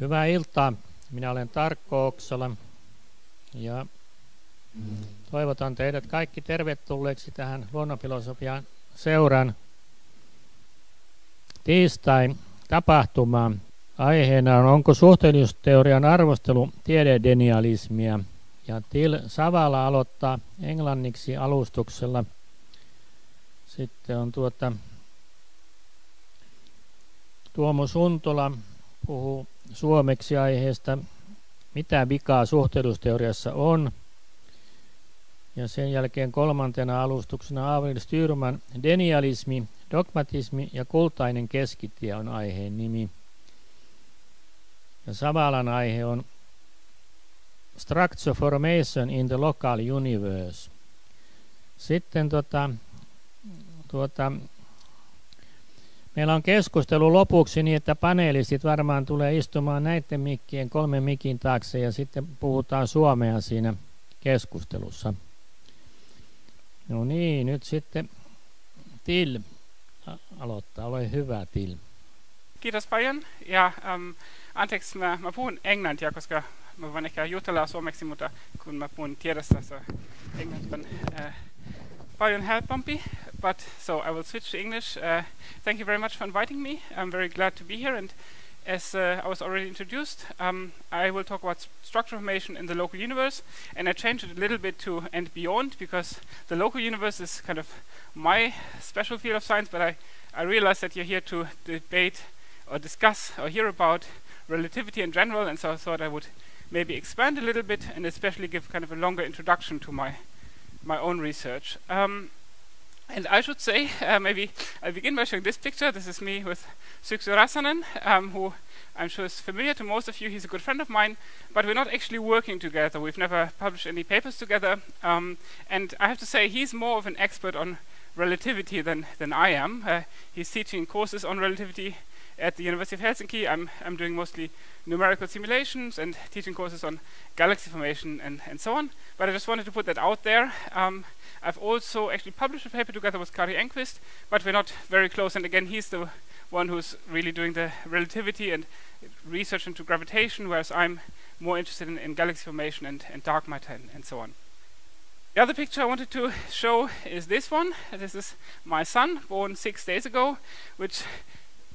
Hyvää iltaa. Minä olen Tarkko Oksala ja toivotan teidät kaikki tervetulleeksi tähän luonnonfilosofian seuran tiistain tapahtumaan. Aiheena on onko suhteellisuusteorian arvostelu tiededenialismia. Ja Till Sawala aloittaa englanniksi alustuksella. Sitten on Tuomo Suntola puhuu suomeksi aiheesta, mitä vikaa suhteellisuusteoriassa on. Ja sen jälkeen kolmantena alustuksena Avril Styrman denialismi, dogmatismi ja kultainen keskitie on aiheen nimi. Ja Sawalan aihe on Structure Formation in the Local Universe. Sitten meillä on keskustelu lopuksi niin, että paneelistit varmaan tulee istumaan näiden mikkien 3 mikin taakse ja sitten puhutaan suomea siinä keskustelussa. No niin, nyt sitten Till aloittaa. Ole hyvä, Till. Kiitos paljon. Ja anteeksi, mä puhun englantia, koska mä voin ehkä jutella suomeksi, mutta kun mä puhun tiedossa, se englanti on paljon helpompi. But so I will switch to English. Thank you very much for inviting me. I'm very glad to be here. And as I was already introduced, I will talk about structure formation in the local universe. And I changed it a little bit to and beyond because the local universe is kind of my special field of science. But I realized that you're here to debate or discuss or hear about relativity in general. And so I thought I would maybe expand a little bit and especially give kind of a longer introduction to my own research. And I should say, maybe I'll begin by showing this picture. This is me with Syksy Räsänen, who I'm sure is familiar to most of you. He's a good friend of mine, but we're not actually working together. We've never published any papers together. And I have to say, he's more of an expert on relativity than I am. He's teaching courses on relativity at the University of Helsinki. I'm doing mostly numerical simulations and teaching courses on galaxy formation and so on. But I just wanted to put that out there. I've also actually published a paper together with Kari Enqvist, but we're not very close. And again, he's the one who's really doing the relativity and research into gravitation, whereas I'm more interested in galaxy formation and dark matter and so on. The other picture I wanted to show is this one. This is my son, born 6 days ago, which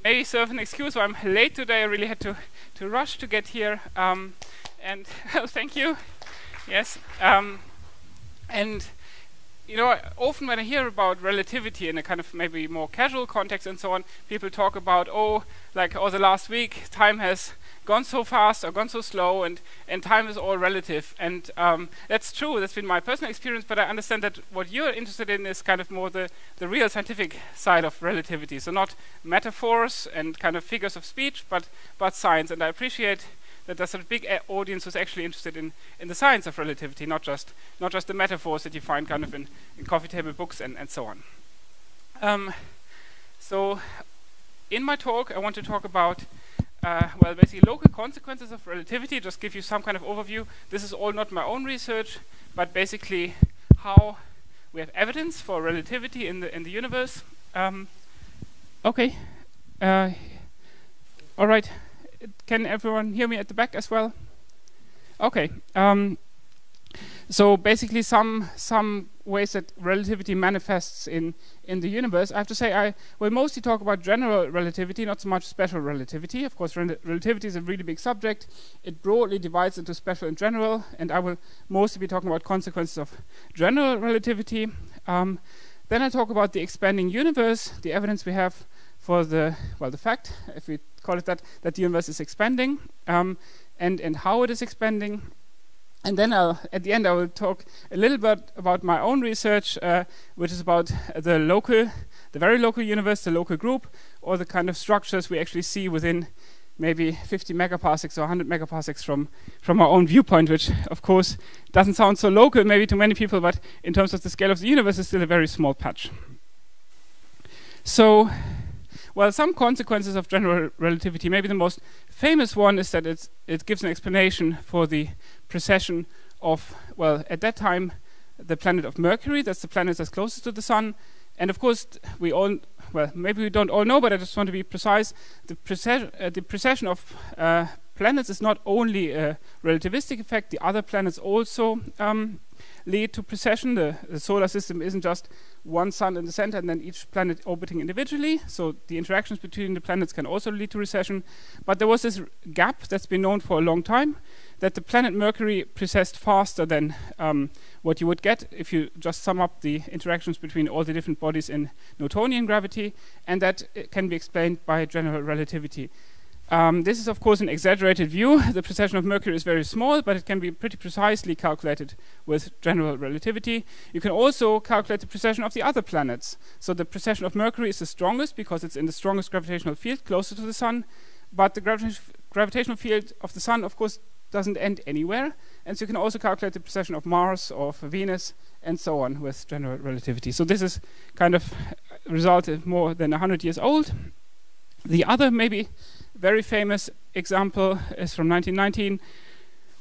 may serve an excuse why I'm late today. I really had to rush to get here. And thank you. Yes. And you know, often when I hear about relativity in a kind of maybe more casual context and so on, people talk about, oh, like the last week, time has gone so fast or gone so slow, and time is all relative. And that's true, that's been my personal experience, but I understand that what you're interested in is kind of more the real scientific side of relativity. So not metaphors and kind of figures of speech, but science. And I appreciate that there's a big audience who's actually interested in the science of relativity, not just the metaphors that you find kind of in coffee table books and so on. So in my talk, I want to talk about well, basically local consequences of relativity, just give you some kind of overview. This is all not my own research, but basically how we have evidence for relativity in the universe. Okay. All right. Can everyone hear me at the back as well? Okay. So basically some ways that relativity manifests in the universe. I have to say I will mostly talk about general relativity, not so much special relativity. Of course, relativity is a really big subject. It broadly divides into special and general, and I will mostly be talking about consequences of general relativity. Then I talk about the expanding universe, the evidence we have for the fact, if we call it that the universe is expanding, and how it is expanding. And then at the end I will talk a little bit about my own research, which is about the very local universe, the local group, or the kind of structures we actually see within maybe 50 megaparsecs or 100 megaparsecs from our own viewpoint, which of course doesn't sound so local maybe to many people, but in terms of the scale of the universe it's still a very small patch. So, well, some consequences of general relativity. Maybe the most famous one is that it gives an explanation for the precession of, well, at that time, the planet of Mercury. That's the planet that's closest to the sun. And of course, we all, well, maybe we don't all know, but I just want to be precise. The precession of planets is not only a relativistic effect, the other planets also lead to precession. The solar system isn't just one sun in the center and then each planet orbiting individually, so the interactions between the planets can also lead to recession. But there was this gap that's been known for a long time, that the planet Mercury precessed faster than what you would get if you just sum up the interactions between all the different bodies in Newtonian gravity, and that can be explained by general relativity. This is of course an exaggerated view. The precession of Mercury is very small, but it can be pretty precisely calculated with general relativity. You can also calculate the precession of the other planets. So the precession of Mercury is the strongest because it's in the strongest gravitational field closer to the Sun, but the gravitational field of the Sun of course doesn't end anywhere, and so you can also calculate the precession of Mars, of Venus, and so on with general relativity. So this is kind of a result of more than 100 years old. The other maybe very famous example is from 1919,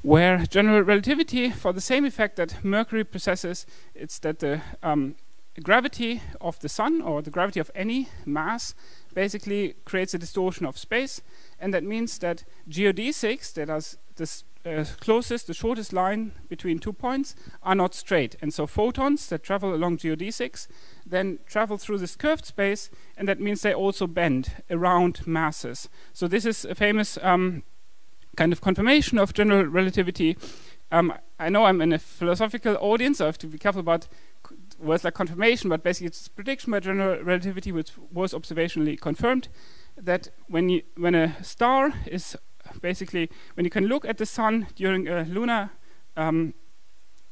where general relativity, for the same effect that Mercury possesses, it's that the gravity of the Sun, or the gravity of any mass, basically creates a distortion of space, and that means that geodesics, that is the closest, the shortest line between two points, are not straight, and so photons that travel along geodesics then travel through this curved space, and that means they also bend around masses. So this is a famous kind of confirmation of general relativity. I know I'm in a philosophical audience, so I have to be careful about words like confirmation, but basically it's prediction by general relativity which was observationally confirmed, that when a star is basically, when you can look at the Sun during a lunar,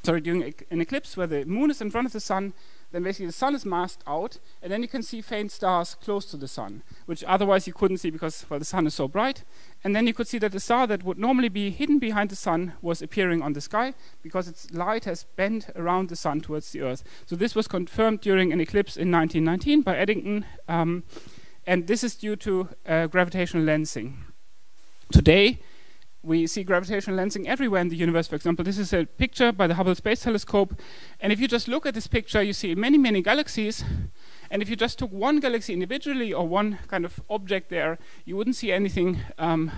during an eclipse where the moon is in front of the Sun, then basically the Sun is masked out, and then you can see faint stars close to the Sun, which otherwise you couldn't see because, well, the Sun is so bright. And then you could see that the star that would normally be hidden behind the Sun was appearing on the sky because its light has bent around the Sun towards the Earth. So this was confirmed during an eclipse in 1919 by Eddington, and this is due to gravitational lensing. Today, we see gravitational lensing everywhere in the universe. For example, this is a picture by the Hubble Space Telescope, and if you just look at this picture, you see many, many galaxies, and if you just took one galaxy individually or one kind of object there, you wouldn't see anything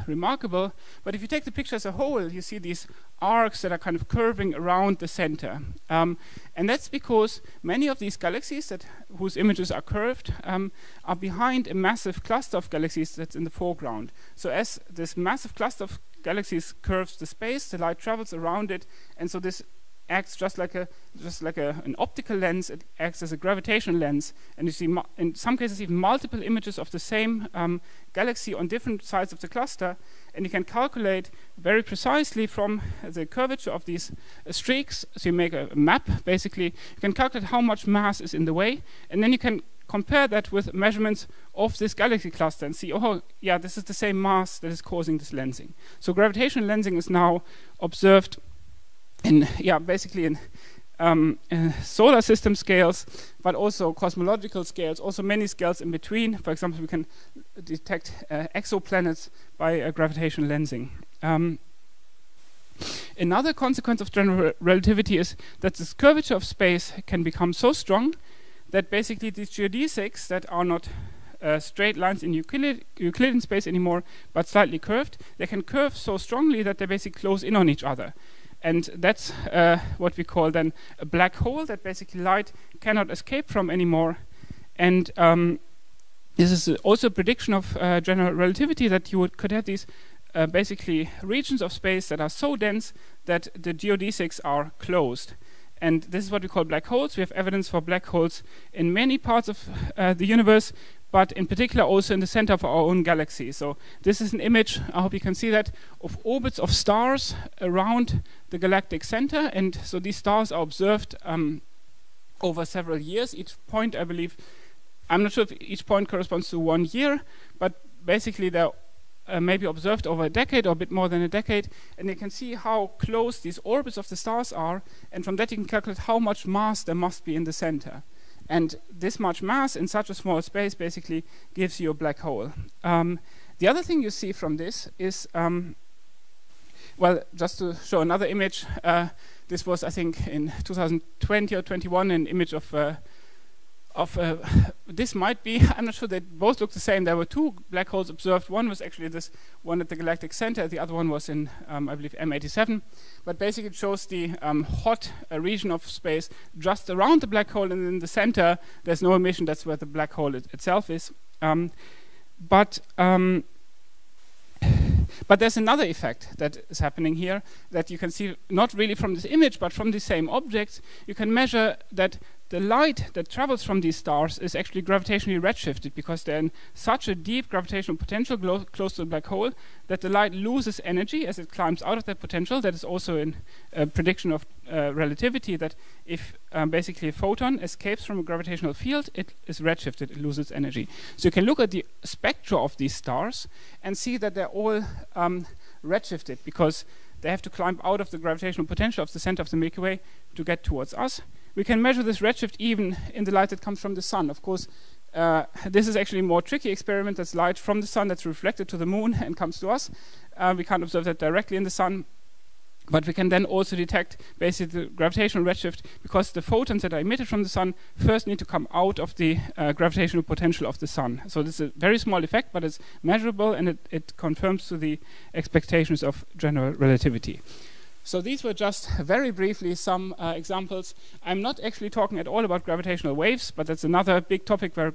remarkable, but if you take the picture as a whole, you see these arcs that are kind of curving around the center. And that's because many of these galaxies that whose images are curved are behind a massive cluster of galaxies that's in the foreground. So as this massive cluster of galaxies curves the space, the light travels around it, and so this acts just like an optical lens. It acts as a gravitational lens, and you see in some cases even multiple images of the same galaxy on different sides of the cluster, and you can calculate very precisely from the curvature of these streaks, so you make a map basically, you can calculate how much mass is in the way, and then you can compare that with measurements of this galaxy cluster and see, oh yeah, this is the same mass that is causing this lensing. So gravitational lensing is now observed in, yeah, basically in solar system scales, but also cosmological scales, also many scales in between. For example, we can detect exoplanets by gravitational lensing. Another consequence of general relativity is that this curvature of space can become so strong that basically these geodesics that are not straight lines in Euclidean space anymore, but slightly curved, they can curve so strongly that they basically close in on each other. And that's what we call then a black hole that basically light cannot escape from anymore. And this is also a prediction of general relativity, that you could have these basically regions of space that are so dense that the geodesics are closed. And this is what we call black holes. We have evidence for black holes in many parts of the universe, but in particular also in the center of our own galaxy. So this is an image, I hope you can see that, of orbits of stars around the galactic center, and so these stars are observed over several years. Each point, I believe, I'm not sure if each point corresponds to 1 year, but basically they're maybe observed over a decade or a bit more than a decade, and you can see how close these orbits of the stars are, and from that you can calculate how much mass there must be in the center. And this much mass in such a small space basically gives you a black hole. The other thing you see from this is, well, just to show another image, this was I think in 2020 or 21, an image of this might be, I'm not sure, they both look the same. There were two black holes observed. One was actually this one at the galactic center. The other one was in, I believe, M87. But basically it shows the hot region of space just around the black hole, and in the center there's no emission. That's where the black hole itself is. But there's another effect that is happening here that you can see not really from this image, but from the same objects. You can measure that the light that travels from these stars is actually gravitationally redshifted, because they're in such a deep gravitational potential close to the black hole that the light loses energy as it climbs out of that potential. That is also in a prediction of relativity, that if basically a photon escapes from a gravitational field, it is redshifted, it loses energy. So you can look at the spectra of these stars and see that they're all redshifted, because they have to climb out of the gravitational potential of the center of the Milky Way to get towards us. We can measure this redshift even in the light that comes from the sun. Of course, this is actually a more tricky experiment. That's light from the sun that's reflected to the moon and comes to us. We can't observe that directly in the sun, but we can then also detect basically the gravitational redshift, because the photons that are emitted from the sun first need to come out of the gravitational potential of the sun. So this is a very small effect, but it's measurable, and it confirms to the expectations of general relativity. So these were just very briefly some examples. I'm not actually talking at all about gravitational waves, but that's another big topic where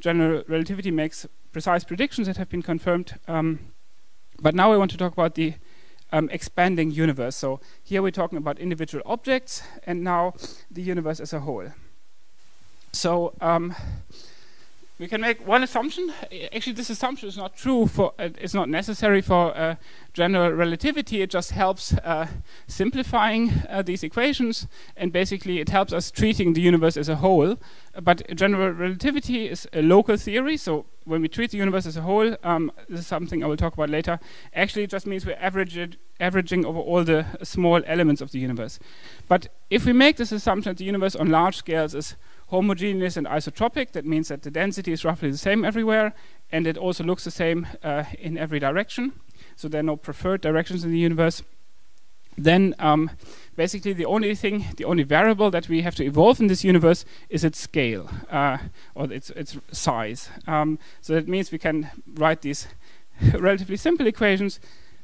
general relativity makes precise predictions that have been confirmed. But now I want to talk about the expanding universe. So here we're talking about individual objects, and now the universe as a whole. So we can make one assumption. Actually, this assumption is not true for, it's not necessary for general relativity. It just helps simplifying these equations, and basically it helps us treating the universe as a whole. But general relativity is a local theory, so when we treat the universe as a whole, this is something I will talk about later, actually it just means we're averaging over all the small elements of the universe. But if we make this assumption that the universe on large scales is homogeneous and isotropic, that means that the density is roughly the same everywhere, and it also looks the same in every direction, so there are no preferred directions in the universe, then basically the only variable that we have to evolve in this universe is its scale, or its size. So that means we can write these relatively simple equations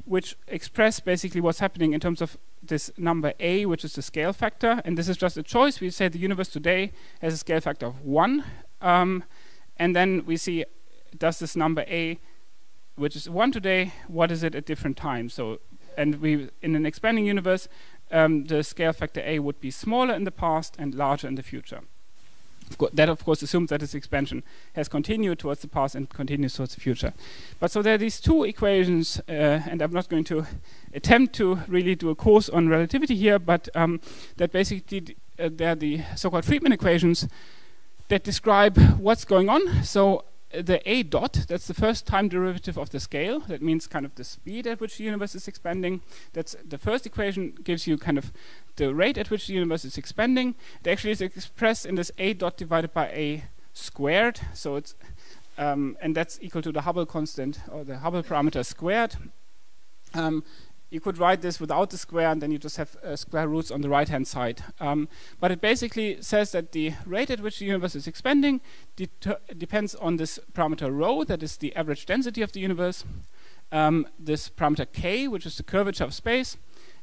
which express basically what's happening in terms of this number A, which is the scale factor, and this is just a choice. We say the universe today has a scale factor of 1, and then we see, does this number A, which is 1 today, what is it at different times? So, and we, in an expanding universe, the scale factor A would be smaller in the past and larger in the future. That of course assumes that this expansion has continued towards the past and continues towards the future. But so there are these two equations, and I'm not going to attempt to really do a course on relativity here, but that basically they're the so-called Friedmann equations that describe what's going on. So the A dot, that's the first time derivative of the scale, that means kind of the speed at which the universe is expanding. That's the first equation, gives you kind of the rate at which the universe is expanding. It actually is expressed in this A dot divided by A squared, so it's and that's equal to the Hubble constant, or the Hubble parameter squared. You could write this without the square, and then you just have square roots on the right hand side. But it basically says that the rate at which the universe is expanding depends on this parameter rho, that is the average density of the universe, this parameter k, which is the curvature of space,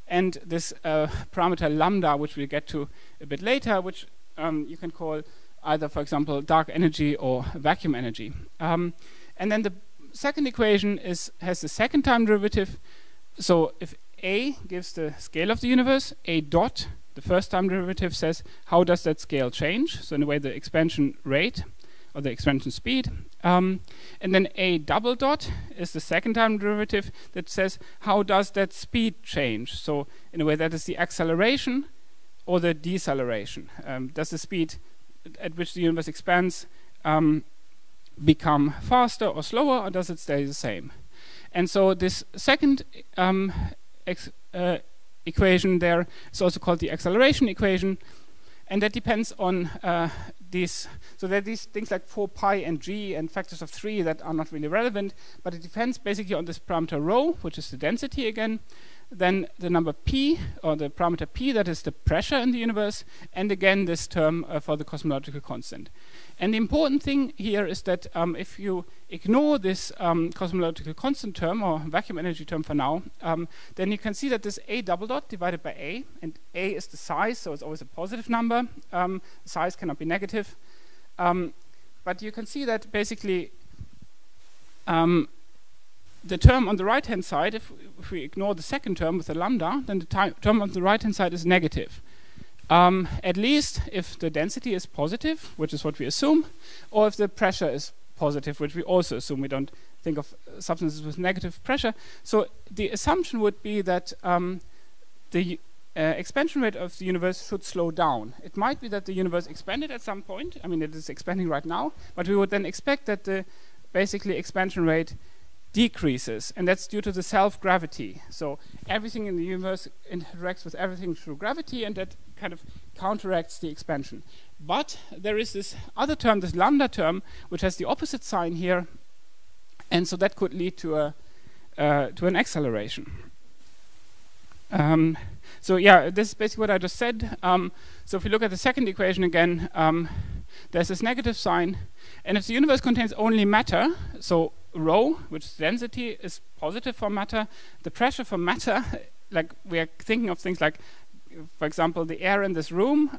and this parameter lambda, which we'll get to a bit later, which you can call either, for example, dark energy or vacuum energy. And then the second equation has the second time derivative. So if A gives the scale of the universe, A dot, the first time derivative, says how does that scale change? So in a way the expansion rate or the expansion speed. And then A double dot is the second time derivative that says how does that speed change? So in a way that is the acceleration or the deceleration. Does the speed at which the universe expands become faster or slower, or does it stay the same? And so this second equation there is also called the acceleration equation, and that depends on these. So there are these things like 4 pi and g and factors of 3 that are not really relevant, but it depends basically on this parameter rho, which is the density again, then the number p, or the parameter p, that is the pressure in the universe, and again this term for the cosmological constant. And the important thing here is that if you ignore this cosmological constant term, or vacuum energy term for now, then you can see that this a double dot divided by a, and a is the size, so it's always a positive number, size cannot be negative, but you can see that basically the term on the right-hand side, if we ignore the second term with the lambda, then the term on the right-hand side is negative. At least if the density is positive, which is what we assume, or if the pressure is positive, which we also assume. We don't think of substances with negative pressure. So the assumption would be that the expansion rate of the universe should slow down. It might be that the universe expanded at some point. I mean, it is expanding right now, but we would then expect that the basically expansion rate decreases, and that's due to the self-gravity. So everything in the universe interacts with everything through gravity, and that kind of counteracts the expansion. But there is this other term, this lambda term, which has the opposite sign here, and so that could lead to an acceleration. So yeah, this is basically what I just said. So if we look at the second equation again, there's this negative sign, and if the universe contains only matter, so rho, which is density, is positive for matter. The pressure for matter, like we are thinking of things like, for example, the air in this room,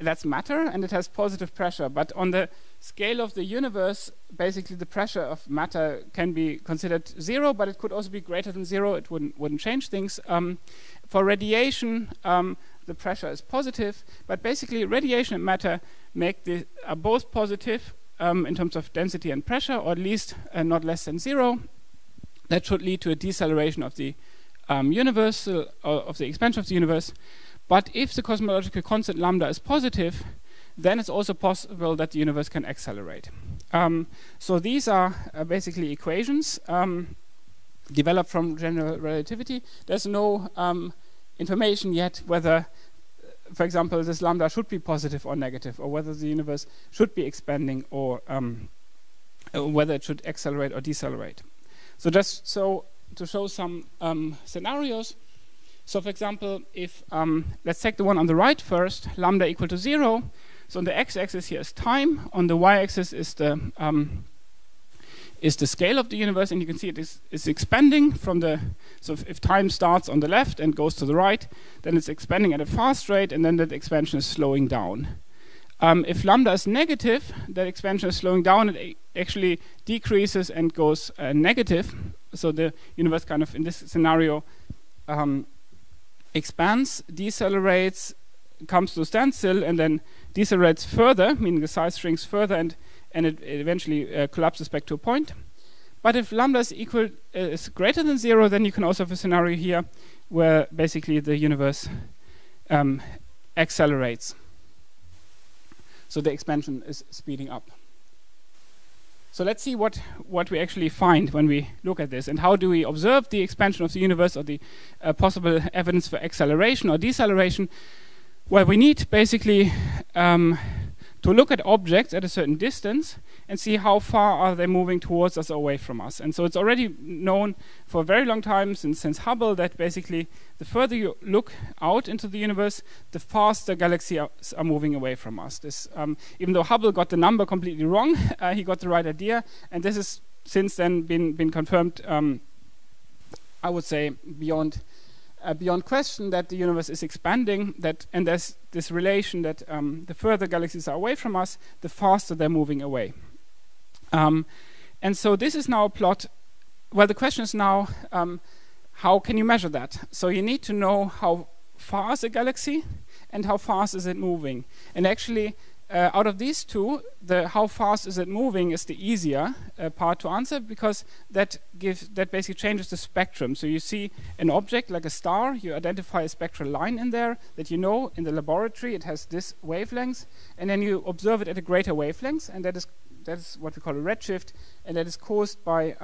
that's matter, and it has positive pressure. But on the scale of the universe, basically the pressure of matter can be considered zero, but it could also be greater than zero. It wouldn't change things. For radiation, the pressure is positive, but basically radiation and matter are both positive in terms of density and pressure, or at least not less than zero. That should lead to a deceleration of the expansion of the universe. But if the cosmological constant lambda is positive, then it's also possible that the universe can accelerate. So these are basically equations developed from general relativity. There's no information yet whether, for example, this lambda should be positive or negative, or whether the universe should be expanding, or whether it should accelerate or decelerate. So just so to show some scenarios. So for example, if let's take the one on the right first, lambda equal to zero. So on the x-axis here is time, on the y-axis is the scale of the universe, and you can see it is expanding from the, so if time starts on the left and goes to the right, then it's expanding at a fast rate, and then that expansion is slowing down. If lambda is negative, that expansion is slowing down, it actually decreases and goes negative, so the universe kind of in this scenario expands, decelerates, comes to a standstill, and then decelerates further, meaning the size shrinks further, and it eventually collapses back to a point. But if lambda is greater than zero, then you can also have a scenario here where basically the universe accelerates. So the expansion is speeding up. So let's see what we actually find when we look at this, and how do we observe the expansion of the universe, or the possible evidence for acceleration or deceleration. Well, we need basically to look at objects at a certain distance and see how far are they moving towards us or away from us. And so it's already known for a very long time, since Hubble, that basically the further you look out into the universe, the faster galaxies are moving away from us. This, even though Hubble got the number completely wrong, he got the right idea, and this has since then been confirmed, I would say, beyond question, that the universe is expanding, and there's this relation that the further galaxies are away from us, the faster they're moving away. And so this is now a plot. Well, the question is now, how can you measure that? So you need to know how far is a galaxy and how fast is it moving. And actually, out of these two, the how fast is it moving is the easier part to answer, because that basically changes the spectrum. So you see an object like a star, you identify a spectral line in there that you know in the laboratory it has this wavelength, and then you observe it at a greater wavelength, and that is what we call a redshift, and that is caused by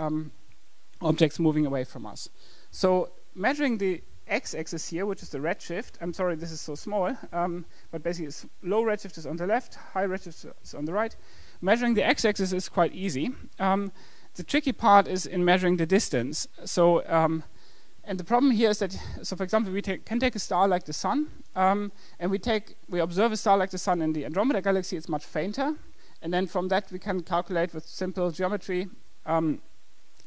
objects moving away from us. So measuring the x-axis here, which is the redshift. I'm sorry, this is so small, but basically it's low redshift is on the left, high redshift is on the right. Measuring the x-axis is quite easy. The tricky part is in measuring the distance. So And the problem here is that, so for example, we can take a star like the Sun, and we observe a star like the Sun in the Andromeda galaxy. It's much fainter, and then from that we can calculate with simple geometry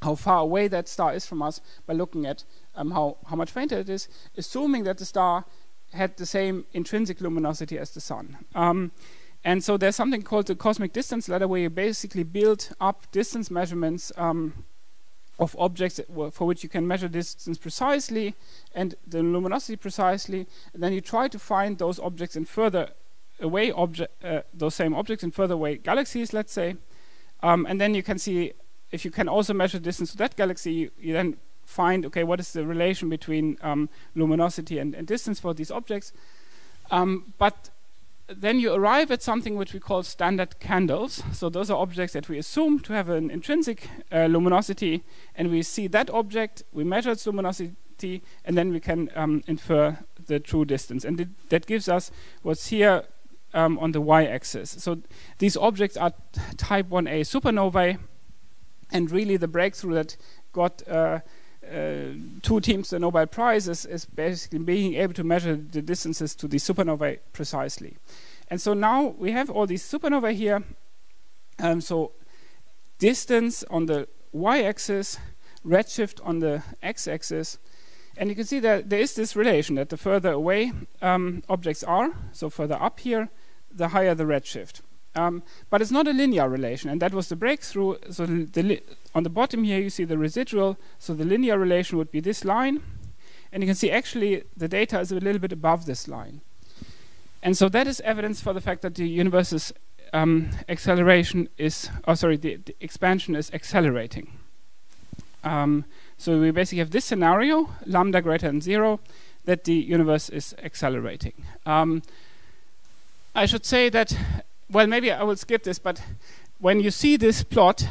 how far away that star is from us by looking at how much fainter it is, assuming that the star had the same intrinsic luminosity as the Sun. And so there's something called the cosmic distance ladder, where you basically build up distance measurements of objects for which you can measure distance precisely and the luminosity precisely, and then you try to find those objects in further away galaxies, let's say, and then you can see if you can also measure distance to that galaxy. You then find, okay, what is the relation between luminosity and distance for these objects, but then you arrive at something which we call standard candles. So those are objects that we assume to have an intrinsic luminosity, and we see that object, we measure its luminosity, and then we can infer the true distance. And that gives us what's here on the y-axis. So these objects are type 1a supernovae, and really the breakthrough that got two teams the Nobel Prize is basically being able to measure the distances to the supernovae precisely. And so now we have all these supernovae here. So distance on the y-axis, redshift on the x-axis, and you can see that there is this relation that the further away objects are, so further up here, the higher the redshift. But it's not a linear relation, and that was the breakthrough. So on the bottom here you see the residual, so the linear relation would be this line, and you can see actually the data is a little bit above this line. And so that is evidence for the fact that the universe's expansion is accelerating. So we basically have this scenario, lambda greater than 0, that the universe is accelerating. I should say that, well, maybe I will skip this, but when you see this plot,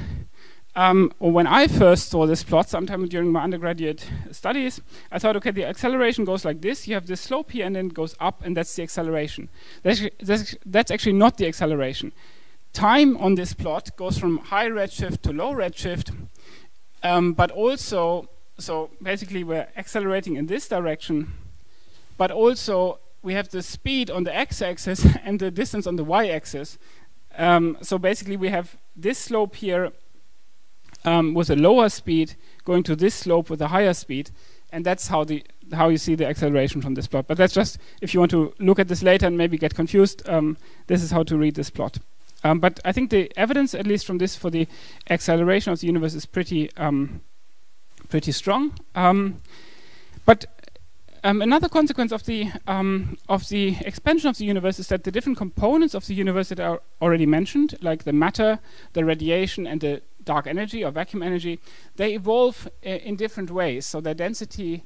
or when I first saw this plot sometime during my undergraduate studies, I thought, okay, the acceleration goes like this. You have this slope here, and then it goes up, and that's the acceleration. That's actually not the acceleration. Time on this plot goes from high redshift to low redshift, but also, so basically we're accelerating in this direction, but also we have the speed on the x-axis and the distance on the y-axis. So basically we have this slope here with a lower speed going to this slope with a higher speed, and that's how you see the acceleration from this plot. But that's just, if you want to look at this later and maybe get confused, this is how to read this plot. But I think the evidence, at least from this, for the acceleration of the universe is pretty strong. Another consequence of the expansion of the universe is that the different components of the universe that are already mentioned, like the matter, the radiation, and the dark energy or vacuum energy, they evolve in different ways. So their density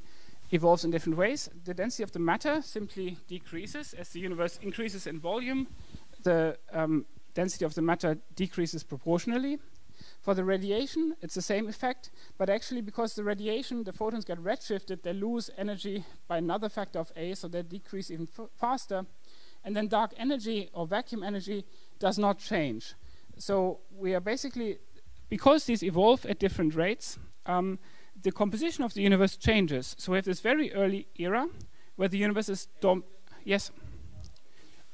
evolves in different ways. The density of the matter simply decreases as the universe increases in volume. The density of the matter decreases proportionally. For the radiation, it's the same effect, but actually because the radiation, the photons get redshifted, they lose energy by another factor of A, so they decrease even faster. And then dark energy or vacuum energy does not change. So we are basically, because these evolve at different rates, the composition of the universe changes. So we have this very early era where the universe is yes.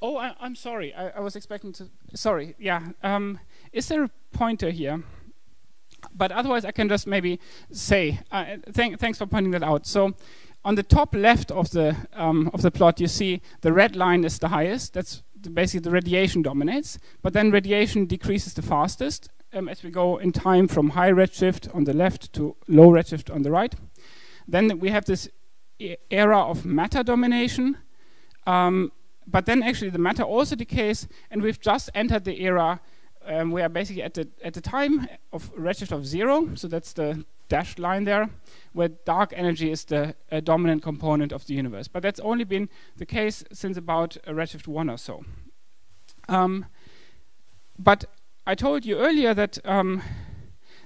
Oh, I'm sorry, I was expecting to, sorry, yeah. Is there a pointer here? But otherwise I can just maybe say, thanks for pointing that out. So on the top left of the plot, you see the red line is the highest. That's basically the radiation dominates, but then radiation decreases the fastest as we go in time from high redshift on the left to low redshift on the right. Then we have this era of matter domination, but then actually the matter also decays, and we've just entered the era we are basically at the time of redshift of 0, so that's the dashed line there, where dark energy is the dominant component of the universe. But that's only been the case since about redshift 1 or so. But I told you earlier that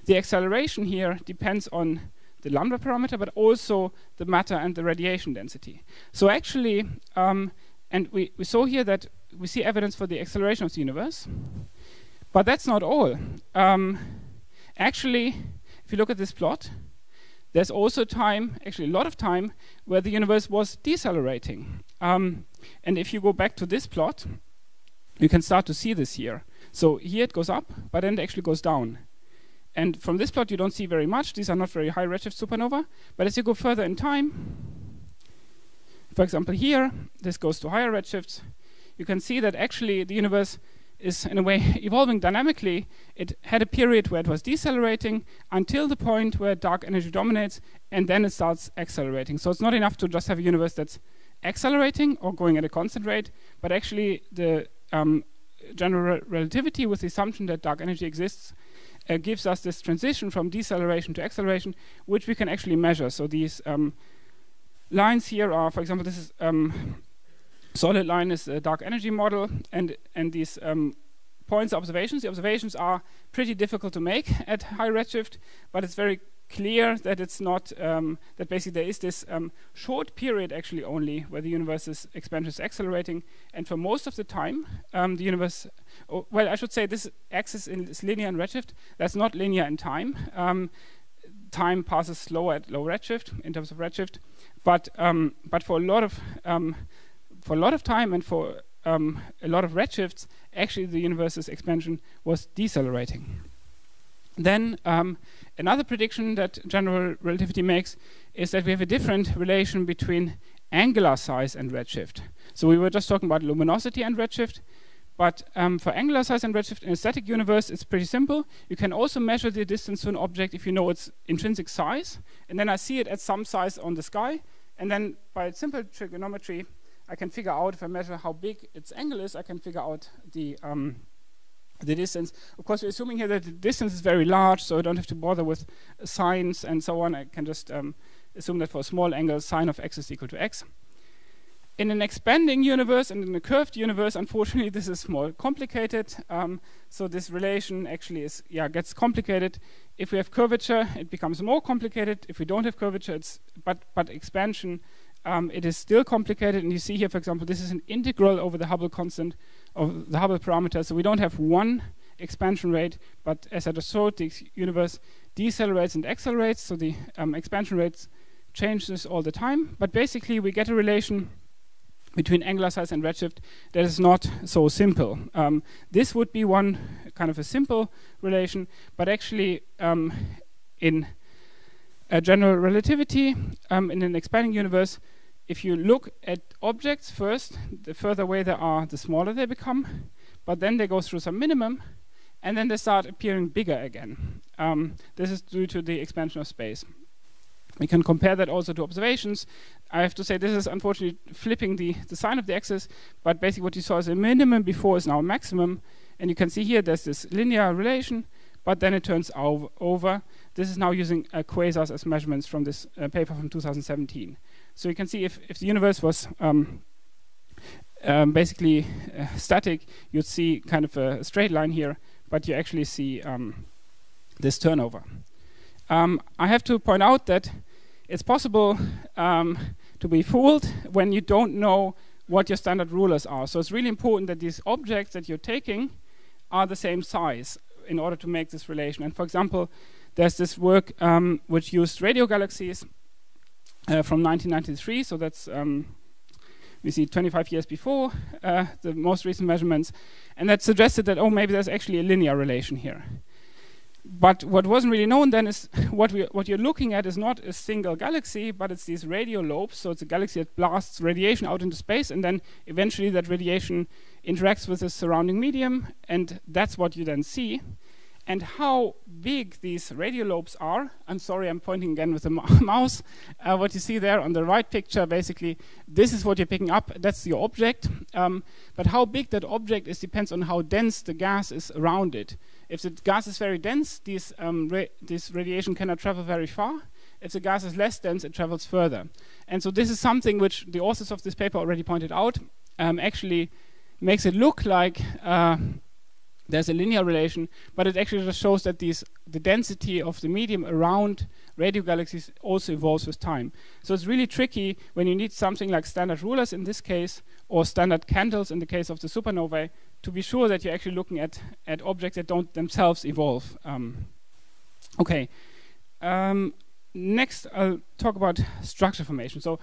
the acceleration here depends on the lambda parameter, but also the matter and the radiation density. So actually, and we saw here that we see evidence for the acceleration of the universe. But that's not all. Actually, if you look at this plot, There's also time, actually a lot of time, where the universe was decelerating. And if you go back to this plot, you can start to see this here. So here it goes up, but then it actually goes down. And from this plot you don't see very much. These are not very high redshift supernova. But as you go further in time, for example here, this goes to higher redshifts, you can see that actually the universe is in a way evolving dynamically. It had a period where it was decelerating until the point where dark energy dominates, and then it starts accelerating. So it's not enough to just have a universe that's accelerating or going at a constant rate, but actually the general relativity, with the assumption that dark energy exists, gives us this transition from deceleration to acceleration, which we can actually measure. So these lines here are, for example, this is solid line is a dark energy model, and these points are observations. The observations are pretty difficult to make at high redshift, but it's very clear that it's not, that basically there is this short period actually only where the universe's expansion is accelerating, and for most of the time the universe, well, I should say this axis is linear in redshift, that's not linear in time. Time passes slower at low redshift in terms of redshift, but for a lot of time and for a lot of redshifts, actually the universe's expansion was decelerating. Then another prediction that general relativity makes is that we have a different relation between angular size and redshift. So we were just talking about luminosity and redshift, but for angular size and redshift in a static universe, it's pretty simple. You can also measure the distance to an object if you know its intrinsic size, and then I see it at some size on the sky, and then by simple trigonometry, I can figure out, if I measure how big its angle is, I can figure out the distance. Of course, we're assuming here that the distance is very large, so I don't have to bother with sines and so on. I can just assume that for a small angle, sine of x is equal to x. In an expanding universe and in a curved universe, unfortunately, this is more complicated. So this relation actually is, gets complicated. If we have curvature, it becomes more complicated. If we don't have curvature, it's but expansion. It is still complicated, and you see here, for example, this is an integral over the Hubble constant of the Hubble parameter, so we don't have one expansion rate, but as I just showed, the universe decelerates and accelerates, so the expansion rates changes all the time, but basically we get a relation between angular size and redshift that is not so simple. This would be one kind of a simple relation, but actually in general relativity, in an expanding universe, if you look at objects first, the further away they are, the smaller they become, but then they go through some minimum, and then they start appearing bigger again. This is due to the expansion of space. We can compare that also to observations. I have to say this is unfortunately flipping the sign of the axis, but basically what you saw as a minimum before is now a maximum, and you can see here there's this linear relation, but then it turns over. This is now using quasars as measurements from this paper from 2017. So you can see if the universe was basically static, you'd see kind of a straight line here, but you actually see this turnover. I have to point out that it's possible to be fooled when you don't know what your standard rulers are. So it's really important that these objects that you're taking are the same size in order to make this relation. And for example, there's this work which used radio galaxies from 1993, so that's, we see 25 years before the most recent measurements, and that suggested that, oh, maybe there's actually a linear relation here. But what wasn't really known then is what you're looking at is not a single galaxy, but it's these radio lobes, so it's a galaxy that blasts radiation out into space, and then eventually that radiation interacts with the surrounding medium, and that's what you then see. And how big these radio lobes are, I'm sorry, I'm pointing again with the mouse, what you see there on the right picture, basically, this is what you're picking up, that's your object, but how big that object is depends on how dense the gas is around it. If the gas is very dense, this radiation cannot travel very far. If the gas is less dense, it travels further. And so this is something which the authors of this paper already pointed out, actually makes it look like there's a linear relation, but it actually just shows that the density of the medium around radio galaxies also evolves with time. So it's really tricky when you need something like standard rulers in this case, or standard candles in the case of the supernovae, to be sure that you're actually looking at objects that don't themselves evolve. Okay. Next, I'll talk about structure formation. So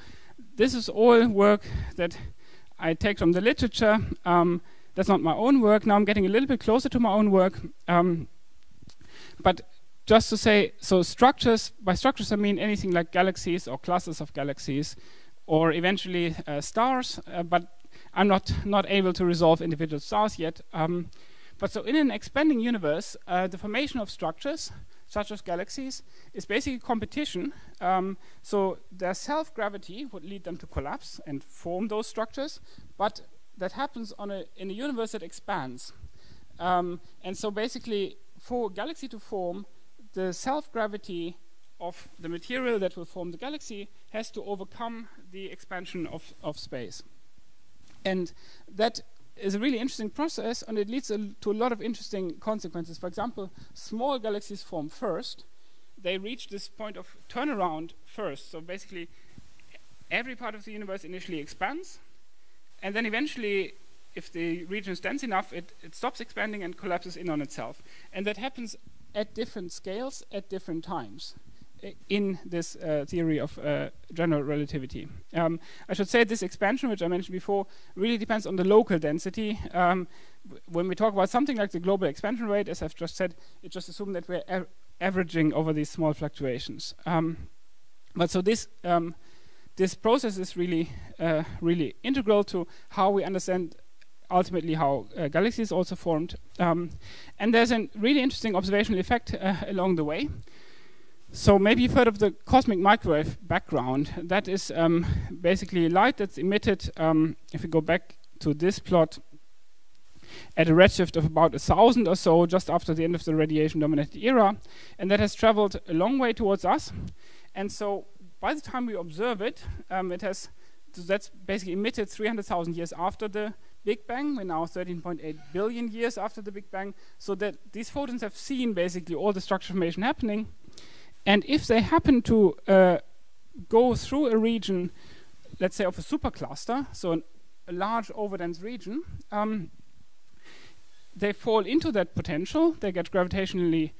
this is all work that I take from the literature. That's not my own work. Now I'm getting a little bit closer to my own work. But just to say, so structures, by structures I mean anything like galaxies or clusters of galaxies, or eventually stars, but I'm not able to resolve individual stars yet. But so in an expanding universe, the formation of structures, such as galaxies, is basically competition. So their self-gravity would lead them to collapse and form those structures, but that happens on in a universe that expands. And so basically, for a galaxy to form, the self-gravity of the material that will form the galaxy has to overcome the expansion of space. And that is a really interesting process, and it leads to a lot of interesting consequences. For example, small galaxies form first. They reach this point of turnaround first. So basically, every part of the universe initially expands, and then eventually, if the region is dense enough, it stops expanding and collapses in on itself. And that happens at different scales, at different times, in this theory of general relativity. I should say this expansion, which I mentioned before, really depends on the local density. When we talk about something like the global expansion rate, as I've just said, it just assumes that we're averaging over these small fluctuations. But so this process is really, really integral to how we understand ultimately how galaxies also formed. And there's a really interesting observational effect along the way. So maybe you've heard of the cosmic microwave background. That is basically light that's emitted, if we go back to this plot, at a redshift of about 1,000 or so, just after the end of the radiation-dominated era. And that has traveled a long way towards us. And so by the time we observe it, that's basically emitted 300,000 years after the Big Bang. We're now 13.8 billion years after the Big Bang. So that these photons have seen basically all the structure formation happening. And if they happen to go through a region, let's say of a supercluster, so a large overdense region, they fall into that potential. They get gravitationally,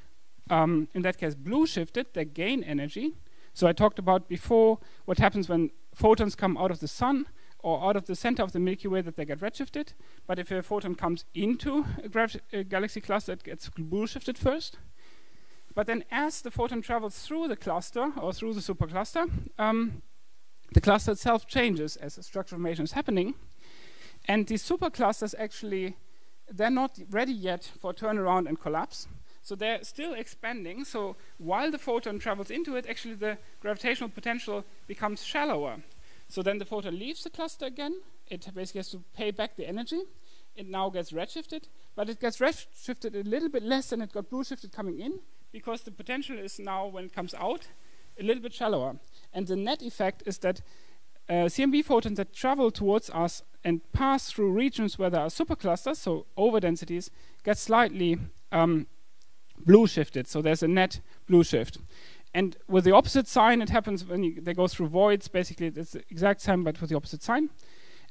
in that case, blue shifted. They gain energy. So I talked about before what happens when photons come out of the sun or out of the center of the Milky Way, that they get redshifted. But if a photon comes into a galaxy cluster, it gets blue shifted first. But then as the photon travels through the cluster or through the supercluster, the cluster itself changes as the structure formation is happening. And these superclusters actually, they're not ready yet for turnaround and collapse. So they're still expanding. So while the photon travels into it, actually the gravitational potential becomes shallower. So then the photon leaves the cluster again. It basically has to pay back the energy. It now gets redshifted, but it gets redshifted a little bit less than it got blue shifted coming in, because the potential is now, when it comes out, a little bit shallower. And the net effect is that CMB photons that travel towards us and pass through regions where there are superclusters, so overdensities, get slightly blue shifted. So there's a net blue shift. And with the opposite sign, it happens when they go through voids. Basically, it's the exact same, but with the opposite sign.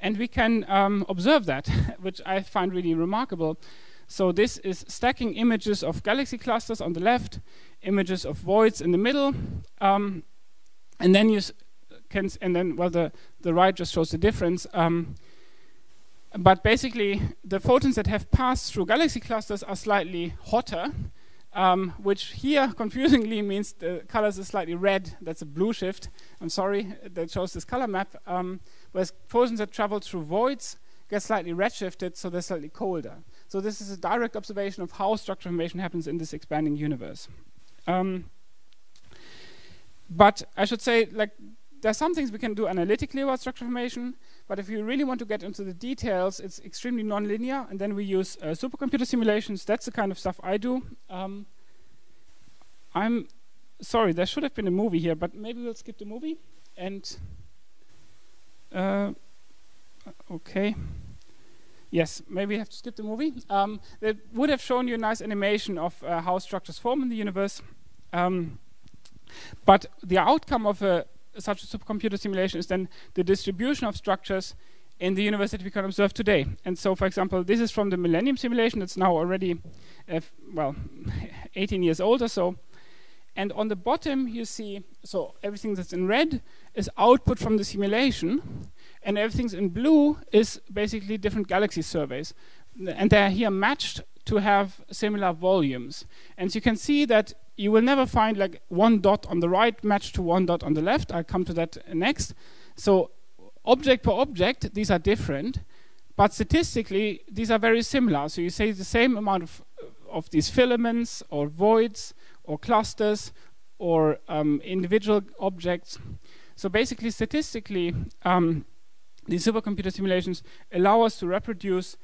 And we can observe that, which I find really remarkable. So this is stacking images of galaxy clusters on the left, images of voids in the middle, and then the right just shows the difference. But basically, the photons that have passed through galaxy clusters are slightly hotter, which here confusingly means the colors are slightly red. That's a blue shift. I'm sorry, that shows this color map. Whereas photons that travel through voids get slightly redshifted, so they're slightly colder. So this is a direct observation of how structure formation happens in this expanding universe. But I should say, like, there are some things we can do analytically about structure formation, but if you really want to get into the details, it's extremely nonlinear, and then we use supercomputer simulations. That's the kind of stuff I do. I'm sorry, there should have been a movie here, but maybe we'll skip the movie. And okay. Yes, maybe we have to skip the movie. That would have shown you a nice animation of how structures form in the universe. But the outcome of such a supercomputer simulation is then the distribution of structures in the universe that we can observe today. And so, for example, this is from the Millennium simulation. It's now already, 18 years old or so. And on the bottom, you see, so everything that's in red is output from the simulation, and everything in blue is basically different galaxy surveys. And they're here matched to have similar volumes. And you can see that you will never find like one dot on the right matched to one dot on the left. I'll come to that next. So object per object, these are different, but statistically, these are very similar. So you say the same amount of these filaments or voids or clusters or individual objects. So basically, statistically, these supercomputer simulations allow us to reproduce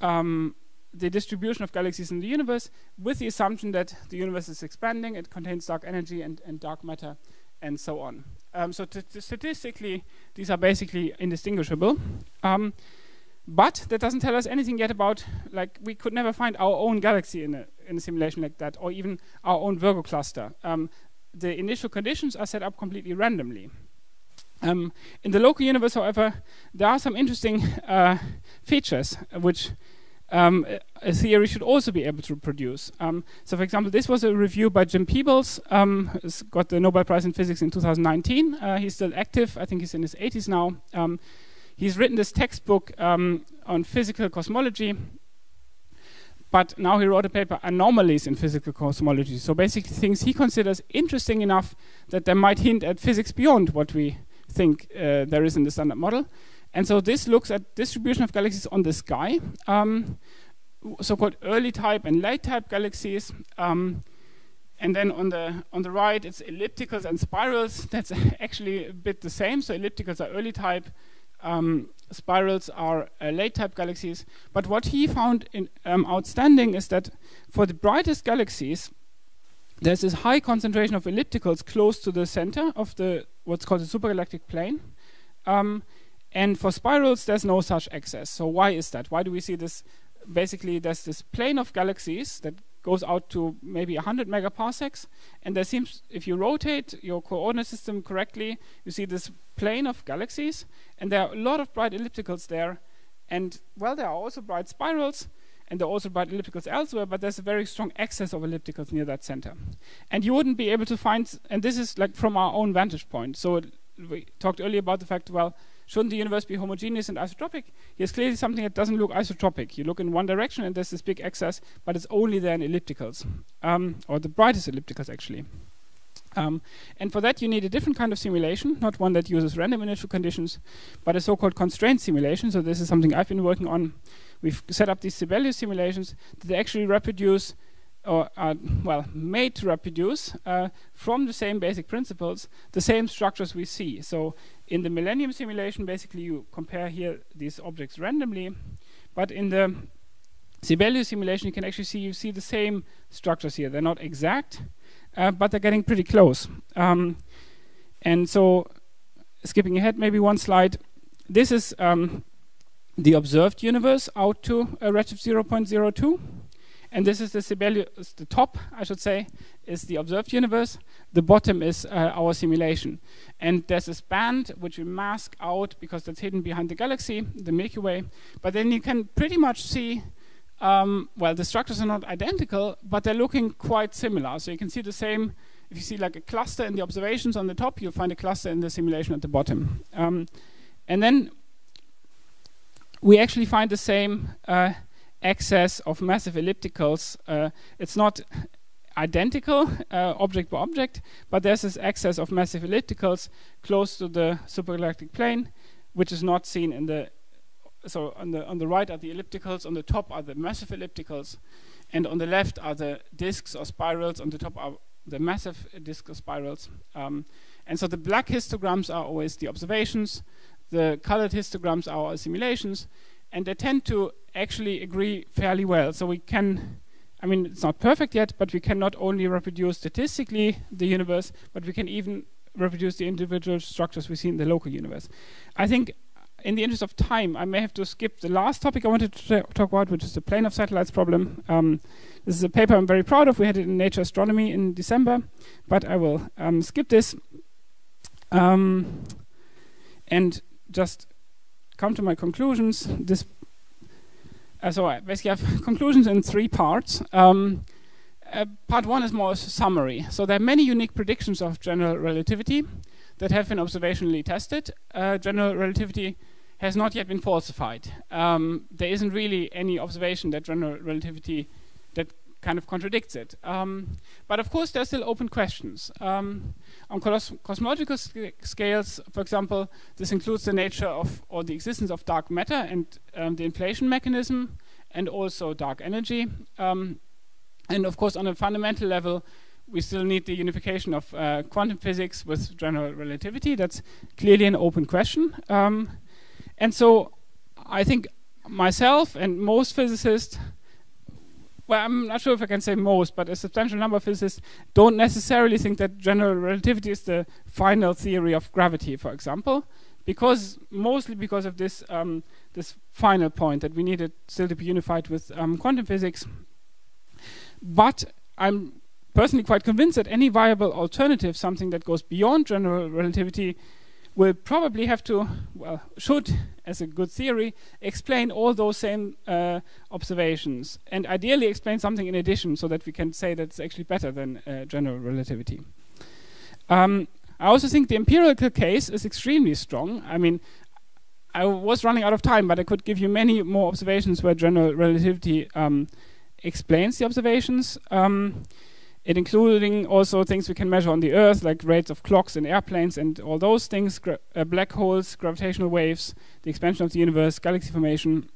the distribution of galaxies in the universe with the assumption that the universe is expanding, it contains dark energy and dark matter, and so on. So statistically, these are basically indistinguishable. But that doesn't tell us anything yet about, like, we could never find our own galaxy in a simulation like that, or even our own Virgo cluster. The initial conditions are set up completely randomly. In the local universe, however, there are some interesting features which a theory should also be able to produce. So for example, this was a review by Jim Peebles, who's got the Nobel Prize in Physics in 2019. He's still active, I think he's in his 80s now. He's written this textbook on physical cosmology, but now he wrote a paper, Anomalies in Physical Cosmology. So basically things he considers interesting enough that they might hint at physics beyond what we think there is in the standard model. And so this looks at distribution of galaxies on the sky, so-called early type and late type galaxies. And then on the right, it's ellipticals and spirals. That's actually a bit the same. So ellipticals are early type, spirals are late type galaxies. But what he found outstanding is that for the brightest galaxies, there's this high concentration of ellipticals close to the center of the what's called the supergalactic plane. And for spirals, there's no such excess. So why is that? Why do we see this? Basically, there's this plane of galaxies that goes out to maybe 100 megaparsecs. And there seems, if you rotate your coordinate system correctly, you see this plane of galaxies. And there are a lot of bright ellipticals there. And, well, there are also bright spirals. And there are also bright ellipticals elsewhere, but there's a very strong excess of ellipticals near that center. And you wouldn't be able to find, and this is like from our own vantage point. So we talked earlier about the fact, well, shouldn't the universe be homogeneous and isotropic? Here's clearly something that doesn't look isotropic. You look in one direction and there's this big excess, but it's only there in ellipticals, or the brightest ellipticals actually. And for that you need a different kind of simulation, not one that uses random initial conditions, but a so-called constraint simulation. So this is something I've been working on. We've set up these Sibelius simulations that they actually reproduce, or are, well, made to reproduce from the same basic principles, the same structures we see. So in the Millennium simulation, basically you compare here these objects randomly, but in the Sibelius simulation you can actually see, you see the same structures here. They're not exact, but they're getting pretty close. And so, skipping ahead maybe one slide, this is the observed universe out to a redshift 0.02. And this is the Sibelius, the top, I should say, is the observed universe. The bottom is our simulation. And there's this band which we mask out because that's hidden behind the galaxy, the Milky Way. But then you can pretty much see, well, the structures are not identical, but they're looking quite similar. So you can see the same, if you see like a cluster in the observations on the top, you'll find a cluster in the simulation at the bottom. And then we actually find the same excess of massive ellipticals. It's not identical object by object, but there's this excess of massive ellipticals close to the supergalactic plane, which is not seen in the, so on the right are the ellipticals, on the top are the massive ellipticals, and on the left are the disks or spirals, on the top are the massive disks or spirals. And so the black histograms are always the observations, the colored histograms are our simulations, and they tend to actually agree fairly well. So we can, I mean, it's not perfect yet, but we can not only reproduce statistically the universe, but we can even reproduce the individual structures we see in the local universe. I think in the interest of time, I may have to skip the last topic I wanted to talk about, which is the plane of satellites problem. This is a paper I'm very proud of. We had it in Nature Astronomy in December, but I will skip this. And just come to my conclusions. So basically I have conclusions in three parts. Part one is more a summary. So there are many unique predictions of general relativity that have been observationally tested. General relativity has not yet been falsified. There isn't really any observation that general relativity that kind of contradicts it. But of course, there are still open questions. On cosmological scales, for example, this includes the nature of or the existence of dark matter and the inflation mechanism, and also dark energy. And of course, on a fundamental level, we still need the unification of quantum physics with general relativity. That's clearly an open question. And so I think myself and most physicists, well, I'm not sure if I can say most, but a substantial number of physicists don't necessarily think that general relativity is the final theory of gravity, for example, because mostly because of this this final point that we need it still to be unified with quantum physics. But I'm personally quite convinced that any viable alternative, something that goes beyond general relativity, will probably have to, well, should, as a good theory, explain all those same observations, and ideally explain something in addition so that we can say that it's actually better than general relativity. I also think the empirical case is extremely strong. I mean, I was running out of time, but I could give you many more observations where general relativity explains the observations, including also things we can measure on the Earth, like rates of clocks and airplanes and all those things, black holes, gravitational waves, the expansion of the universe, galaxy formation.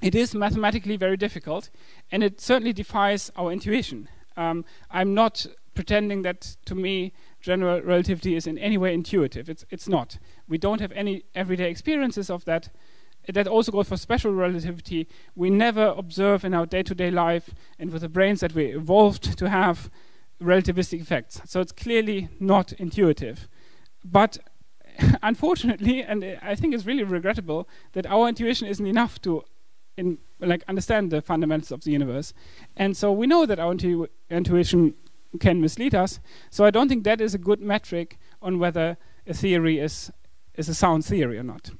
It is mathematically very difficult, and it certainly defies our intuition. I'm not pretending that, to me, general relativity is in any way intuitive. It's not. We don't have any everyday experiences of that. That also goes for special relativity. We never observe in our day-to-day life, and with the brains that we evolved to have, relativistic effects. So it's clearly not intuitive. But unfortunately, and I think it's really regrettable, that our intuition isn't enough to understand the fundamentals of the universe. And so we know that our intuition can mislead us. So I don't think that is a good metric on whether a theory is a sound theory or not.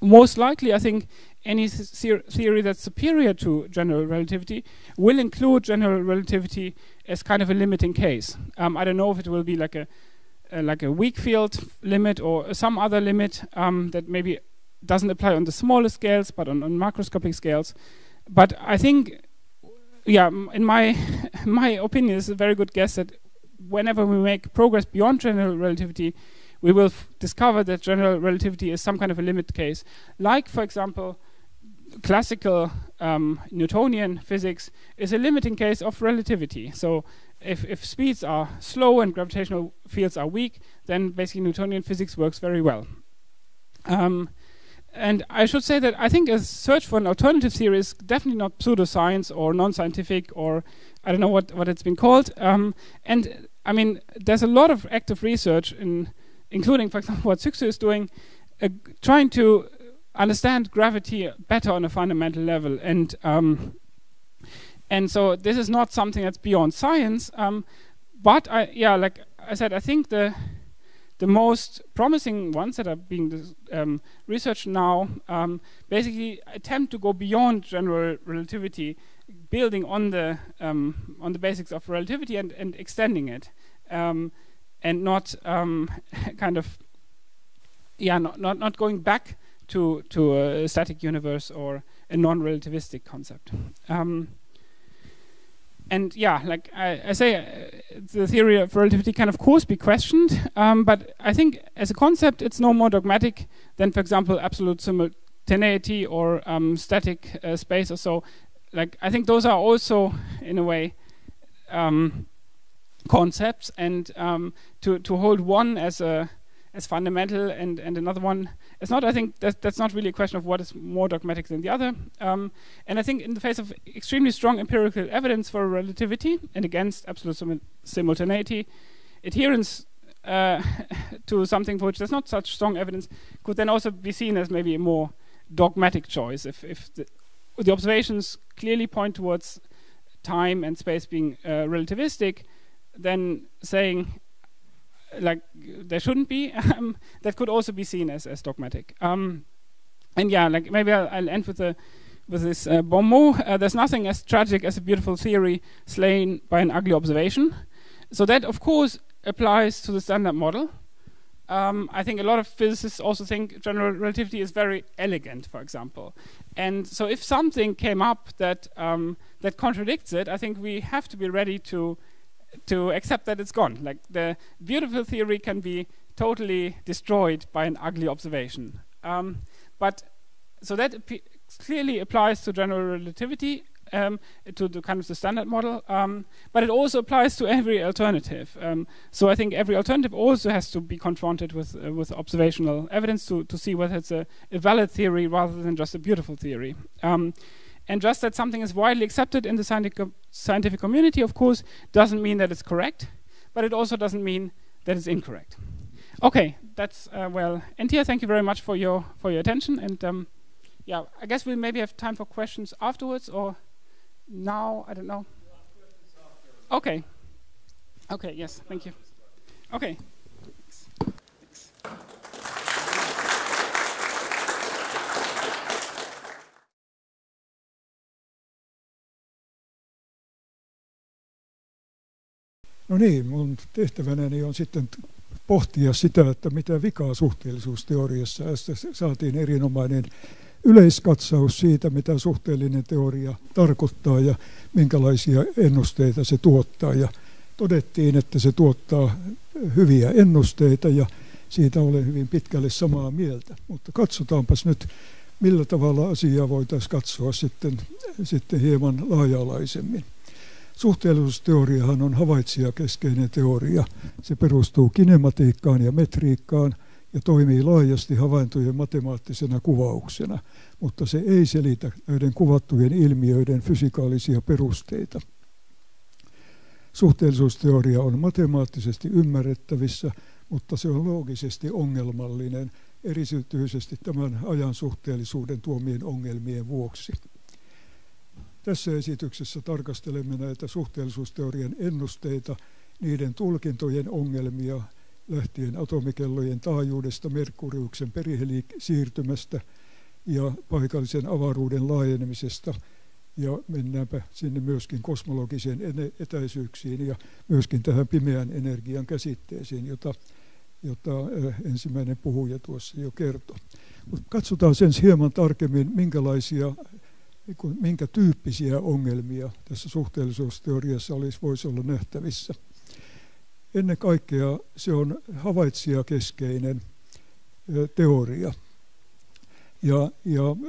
Most likely, I think any theory that's superior to general relativity will include general relativity as kind of a limiting case. I don't know if it will be like a weak field limit or some other limit that maybe doesn't apply on the smaller scales, but on macroscopic scales. But I think, yeah, in my opinion, it's a very good guess that whenever we make progress beyond general relativity, we will discover that general relativity is some kind of a limit case. Like, for example, classical Newtonian physics is a limiting case of relativity. So if speeds are slow and gravitational fields are weak, then basically Newtonian physics works very well. And I should say that I think a search for an alternative theory is definitely not pseudoscience or non-scientific or I don't know what it's been called. And I mean, there's a lot of active research including, for example, what Syksy is doing, trying to understand gravity better on a fundamental level. And so this is not something that's beyond science. But like I said, I think the most promising ones that are being researched now basically attempt to go beyond general relativity, building on the basics of relativity and extending it. And not not going back to a static universe or a non-relativistic concept. And yeah, like I say, the theory of relativity can of course be questioned, but I think as a concept it's no more dogmatic than, for example, absolute simultaneity or static space or so. Like I think those are also, in a way, concepts, and to hold one as fundamental and another one as not, I think that's not really a question of what is more dogmatic than the other. And I think in the face of extremely strong empirical evidence for relativity and against absolute simultaneity, adherence to something for which there's not such strong evidence could then also be seen as maybe a more dogmatic choice if the observations clearly point towards time and space being relativistic. Then saying, like, there shouldn't be, that could also be seen as dogmatic. And yeah, like maybe I'll end with a This is Bonmot. There's nothing as tragic as a beautiful theory slain by an ugly observation. So that, of course, applies to the Standard Model. I think a lot of physicists also think general relativity is very elegant, for example. And so if something came up that that contradicts it, I think we have to be ready to accept that it's gone. Like, the beautiful theory can be totally destroyed by an ugly observation. But so that clearly applies to general relativity, to the kind of the Standard Model, but it also applies to every alternative. So I think every alternative also has to be confronted with observational evidence to see whether it's a valid theory rather than just a beautiful theory. And just that something is widely accepted in the scientific community, of course, doesn't mean that it's correct, but it also doesn't mean that it's incorrect. Okay, that's well. And here, thank you very much for your attention. And yeah, I guess we maybe have time for questions afterwards, or now, I don't know. Okay. Okay. Yes. Thank you. Okay. No niin, mun tehtävänäni on sitten pohtia sitä, että mitä vikaa suhteellisuusteoriassa. Saatiin erinomainen yleiskatsaus siitä, mitä suhteellinen teoria tarkoittaa ja minkälaisia ennusteita se tuottaa. Ja todettiin, että se tuottaa hyviä ennusteita ja siitä olen hyvin pitkälle samaa mieltä. Mutta katsotaanpas nyt, millä tavalla asiaa voitaisiin katsoa sitten hieman laaja-alaisemmin. Suhteellisuusteoriahan on havaitsijakeskeinen teoria. Se perustuu kinematiikkaan ja metriikkaan ja toimii laajasti havaintojen matemaattisena kuvauksena, mutta se ei selitä näiden kuvattujen ilmiöiden fysikaalisia perusteita. Suhteellisuusteoria on matemaattisesti ymmärrettävissä, mutta se on loogisesti ongelmallinen, erityisesti tämän ajan suhteellisuuden tuomien ongelmien vuoksi. Tässä esityksessä tarkastelemme näitä suhteellisuusteorian ennusteita, niiden tulkintojen ongelmia, lähtien atomikellojen taajuudesta, Merkuriuksen periheliisiirtymästä ja paikallisen avaruuden laajenemisesta. Ja mennäänpä sinne myöskin kosmologisiin etäisyyksiin ja myöskin tähän pimeän energian käsitteeseen, jota ensimmäinen puhuja tuossa jo kertoi. Mut katsotaan sen hieman tarkemmin, minkä tyyppisiä ongelmia tässä suhteellisuusteoriassa voisi olla nähtävissä. Ennen kaikkea se on havaitsijakeskeinen teoria. Ja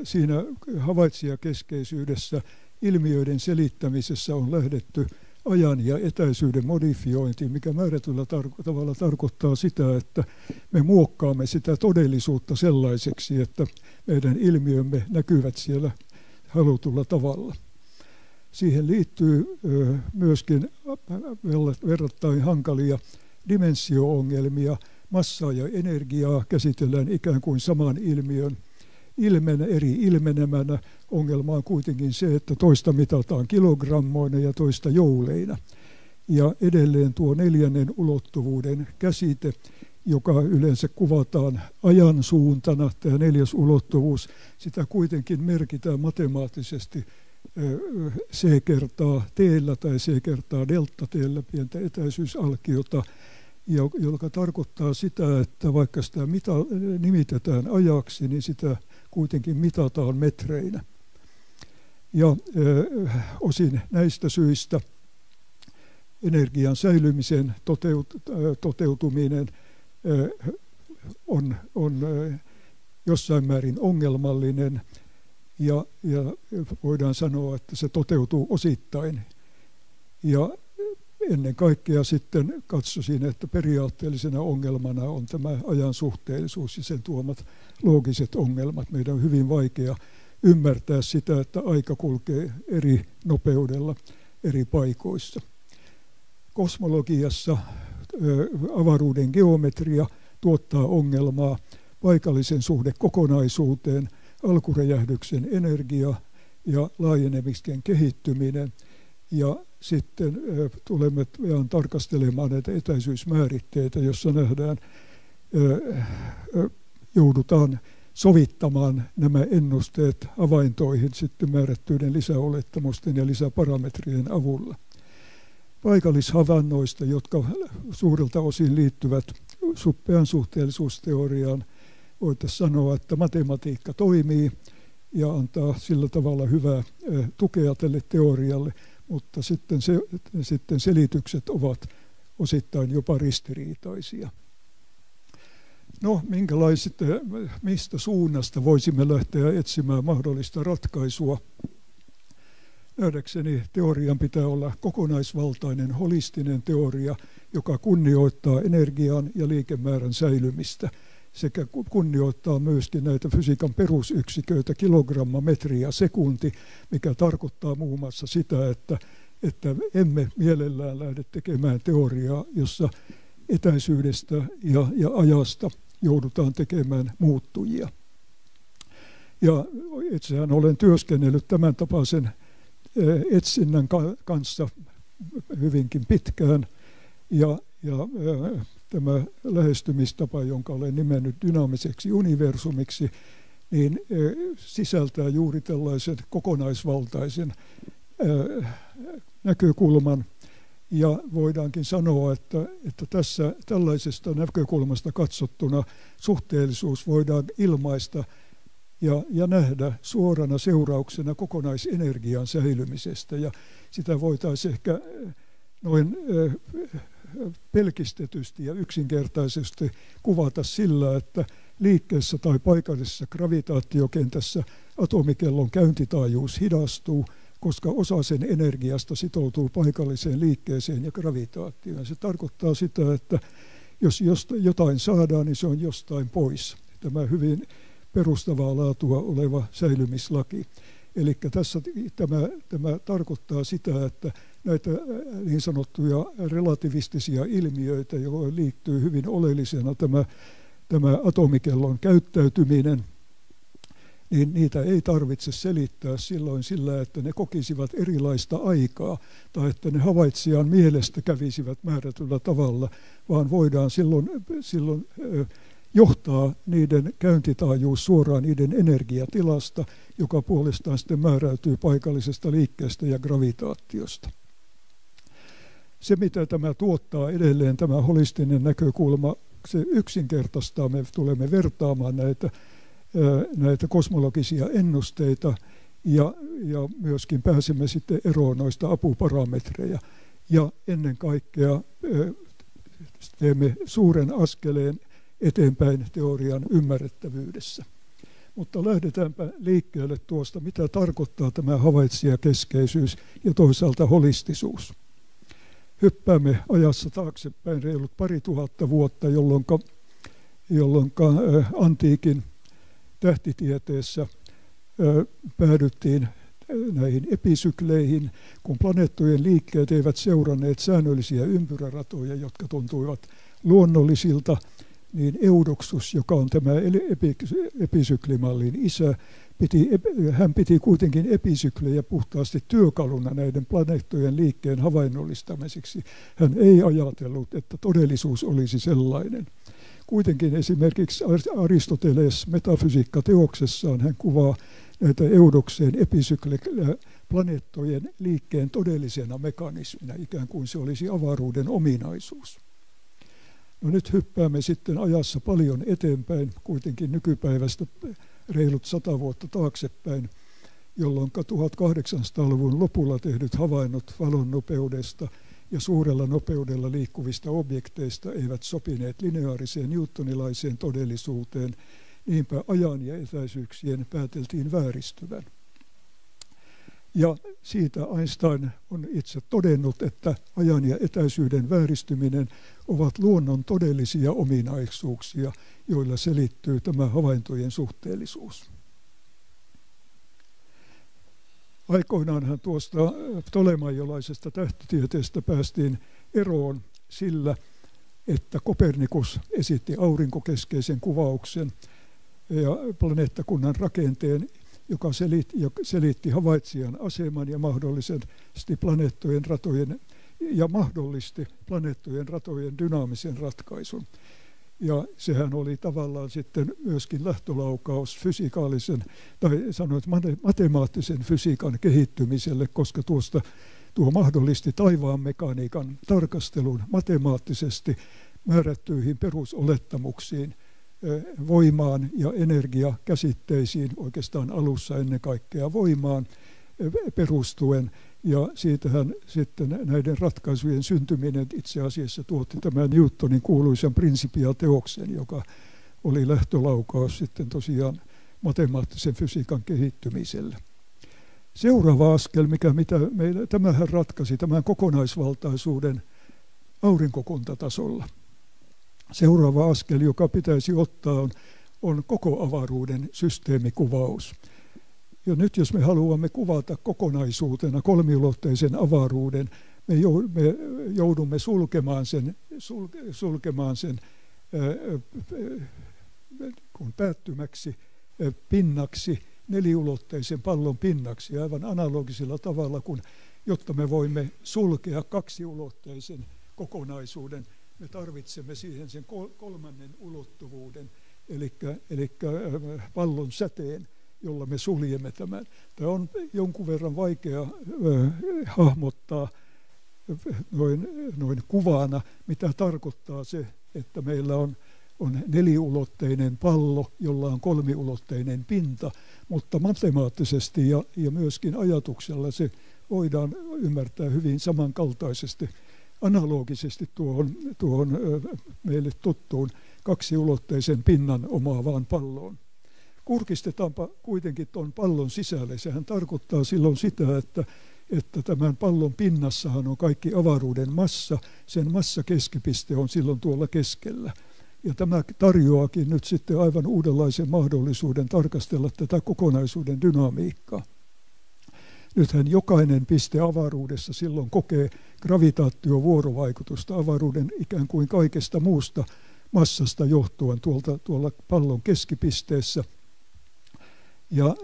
siinä havaitsijakeskeisyydessä ilmiöiden selittämisessä on lähdetty ajan ja etäisyyden modifiointiin, mikä määrätyllä tavalla tarkoittaa sitä, että me muokkaamme sitä todellisuutta sellaiseksi, että meidän ilmiömme näkyvät siellä halutulla tavalla. Siihen liittyy myöskin verrattain hankalia dimensio-ongelmia. Massaa ja energiaa käsitellään ikään kuin saman ilmiön eri ilmenemänä. Ongelma on kuitenkin se, että toista mitataan kilogrammoina ja toista jouleina. Ja edelleen tuo neljännen ulottuvuuden käsite, joka yleensä kuvataan ajan suuntana, tämä neljäs ulottuvuus, sitä kuitenkin merkitään matemaattisesti C kertaa T:llä tai C kertaa delta T:llä, pientä etäisyysalkiota, joka tarkoittaa sitä, että vaikka sitä nimitetään ajaksi, niin sitä kuitenkin mitataan metreinä. Ja osin näistä syistä energian säilymisen toteutuminen on jossain määrin ongelmallinen, ja voidaan sanoa, että se toteutuu osittain. Ja ennen kaikkea sitten katsoisin, että periaatteellisena ongelmana on tämä ajan suhteellisuus ja sen tuomat loogiset ongelmat. Meidän on hyvin vaikea ymmärtää sitä, että aika kulkee eri nopeudella eri paikoissa. Kosmologiassa avaruuden geometria tuottaa ongelmaa, paikallisen suhde kokonaisuuteen, alkuräjähdyksen energia ja laajenemisen kehittyminen. Ja sitten tulemme ihan tarkastelemaan näitä etäisyysmääritteitä, jossa joudutaan sovittamaan nämä ennusteet havaintoihin sitten määrättyiden lisäolettamusten ja lisäparametrien avulla. Paikallishavannoista, jotka suurelta osin liittyvät suppean suhteellisuusteoriaan, voitaisiin sanoa, että matematiikka toimii ja antaa sillä tavalla hyvää tukea tälle teorialle, mutta sitten selitykset ovat osittain jopa ristiriitaisia. No, mistä suunnasta voisimme lähteä etsimään mahdollista ratkaisua? Nähdäkseni teorian pitää olla kokonaisvaltainen, holistinen teoria, joka kunnioittaa energian ja liikemäärän säilymistä sekä kunnioittaa myöskin näitä fysiikan perusyksiköitä, kilogramma, metri ja sekunti, mikä tarkoittaa muun muassa sitä, että emme mielellään lähde tekemään teoriaa, jossa etäisyydestä ja ajasta joudutaan tekemään muuttujia. Ja itsehän olen työskennellyt tämän tapaisen etsinnän kanssa hyvinkin pitkään, ja tämä lähestymistapa, jonka olen nimennyt dynaamiseksi universumiksi, niin sisältää juuri tällaisen kokonaisvaltaisen näkökulman, ja voidaankin sanoa, että tällaisesta näkökulmasta katsottuna suhteellisuus voidaan ilmaista ja nähdä suorana seurauksena kokonaisenergian säilymisestä. Ja sitä voitaisiin ehkä noin pelkistetysti ja yksinkertaisesti kuvata sillä, että liikkeessä tai paikallisessa gravitaatiokentässä atomikellon käyntitaajuus hidastuu, koska osa sen energiasta sitoutuu paikalliseen liikkeeseen ja gravitaatioon. Se tarkoittaa sitä, että jos jotain saadaan, niin se on jostain pois. Tämä hyvin perustavaa laatua oleva säilymislaki. Eli tässä tämä tarkoittaa sitä, että näitä niin sanottuja relativistisia ilmiöitä, joihin liittyy hyvin oleellisena tämä atomikellon käyttäytyminen, niin niitä ei tarvitse selittää silloin sillä, että ne kokisivat erilaista aikaa tai että ne havaitsijan mielestä kävisivät määrätyllä tavalla, vaan voidaan silloin johtaa niiden käyntitaajuus suoraan niiden energiatilasta, joka puolestaan sitten määräytyy paikallisesta liikkeestä ja gravitaatiosta. Se, mitä tämä tuottaa edelleen, tämä holistinen näkökulma, se yksinkertaistaa, me tulemme vertaamaan näitä kosmologisia ennusteita ja myöskin pääsemme sitten eroon noista apuparametreja. Ja ennen kaikkea teemme suuren askeleen eteenpäin teorian ymmärrettävyydessä. Mutta lähdetäänpä liikkeelle tuosta, mitä tarkoittaa tämä havaitsijakeskeisyys ja toisaalta holistisuus. Hyppäämme ajassa taaksepäin reilut 2000 vuotta, jolloin antiikin tähtitieteessä päädyttiin näihin episykleihin, kun planeettojen liikkeet eivät seuranneet säännöllisiä ympyräratoja, jotka tuntuivat luonnollisilta, niin Eudoxus, joka on tämä episyklimallin isä, hän piti kuitenkin episyklejä puhtaasti työkaluna näiden planeettojen liikkeen havainnollistamiseksi. Hän ei ajatellut, että todellisuus olisi sellainen. Kuitenkin esimerkiksi Aristoteles metafysiikkateoksessaan hän kuvaa näitä Eudokseen planeettojen liikkeen todellisena mekanismina, ikään kuin se olisi avaruuden ominaisuus. No nyt hyppäämme sitten ajassa paljon eteenpäin, kuitenkin nykypäivästä reilut 100 vuotta taaksepäin, jolloin 1800-luvun lopulla tehdyt havainnot valonnopeudesta ja suurella nopeudella liikkuvista objekteista eivät sopineet lineaariseen newtonilaiseen todellisuuteen, niinpä ajan ja etäisyyksien pääteltiin vääristyvän. Ja siitä Einstein on itse todennut, että ajan ja etäisyyden vääristyminen ovat luonnon todellisia ominaisuuksia, joilla selittyy tämä havaintojen suhteellisuus. Aikoinaanhan tuosta ptolemaiolaisesta tähtitieteestä päästiin eroon sillä, että Kopernikus esitti aurinkokeskeisen kuvauksen ja planeettakunnan rakenteen, joka selitti havaitsijan aseman ja mahdollisti planeettojen ratojen dynaamisen ratkaisun. Ja sehän oli tavallaan sitten myöskin lähtölaukaus fysikaalisen, tai sanoit matemaattisen fysiikan kehittymiselle, koska tuo mahdollisti taivaan mekaniikan tarkastelun matemaattisesti määrättyihin perusolettamuksiin, voimaan ja energiakäsitteisiin, oikeastaan alussa ennen kaikkea voimaan perustuen. Ja siitähän sitten näiden ratkaisujen syntyminen itse asiassa tuotti tämän Newtonin kuuluisan prinsipiateoksen, joka oli lähtölaukaus sitten tosiaan matemaattisen fysiikan kehittymiselle. Seuraava askel, mitä meillä, tämähän ratkaisi tämän kokonaisvaltaisuuden aurinkokuntatasolla. Seuraava askel, joka pitäisi ottaa, on koko avaruuden systeemikuvaus. Ja nyt jos me haluamme kuvata kokonaisuutena kolmiulotteisen avaruuden, me joudumme sulkemaan sen kun päättymäksi pinnaksi, neliulotteisen pallon pinnaksi, aivan analogisella tavalla, kun jotta me voimme sulkea kaksiulotteisen kokonaisuuden, me tarvitsemme siihen sen kolmannen ulottuvuuden, eli pallon säteen, jolla me suljemme tämän. Tämä on jonkun verran vaikea hahmottaa noin kuvana, mitä tarkoittaa se, että meillä on neliulotteinen pallo, jolla on kolmiulotteinen pinta, mutta matemaattisesti ja myöskin ajatuksella se voidaan ymmärtää hyvin samankaltaisesti, analogisesti tuohon meille tuttuun kaksiulotteisen pinnan omaavaan palloon. Kurkistetaanpa kuitenkin tuon pallon sisälle. Sehän tarkoittaa silloin sitä, että tämän pallon pinnassahan on kaikki avaruuden massa. Sen massakeskipiste on silloin tuolla keskellä. Ja tämä tarjoaakin nyt sitten aivan uudenlaisen mahdollisuuden tarkastella tätä kokonaisuuden dynamiikkaa. Nythän jokainen piste avaruudessa silloin kokee gravitaatiovuorovaikutusta avaruuden ikään kuin kaikesta muusta massasta johtuen tuolla pallon keskipisteessä. Ja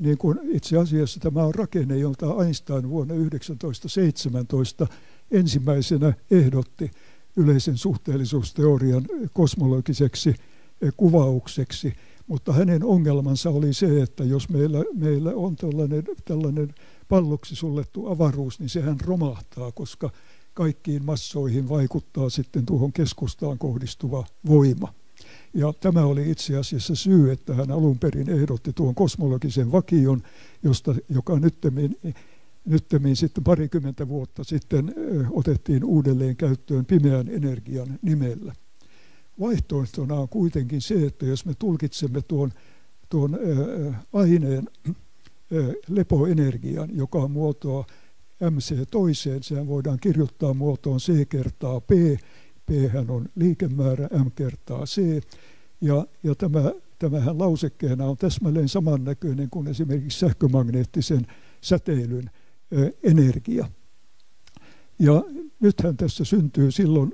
niin kuin itse asiassa tämä on rakenne, jolta Einstein vuonna 1917 ensimmäisenä ehdotti yleisen suhteellisuusteorian kosmologiseksi kuvaukseksi. Mutta hänen ongelmansa oli se, että jos meillä on tällainen palloksi suljettu avaruus, niin sehän romahtaa, koska kaikkiin massoihin vaikuttaa sitten tuohon keskustaan kohdistuva voima. Ja tämä oli itse asiassa syy, että hän alun perin ehdotti tuon kosmologisen vakion, joka nyttemmin sitten parikymmentä vuotta sitten otettiin uudelleen käyttöön pimeän energian nimellä. Vaihtoehtona on kuitenkin se, että jos me tulkitsemme tuon aineen lepoenergian, joka on muotoa mc toiseen, sehän voidaan kirjoittaa muotoon c kertaa p, P:hän on liikemäärä, m kertaa c, ja tämähän lausekkeena on täsmälleen samannäköinen kuin esimerkiksi sähkömagneettisen säteilyn energia. Ja nythän tässä syntyy silloin,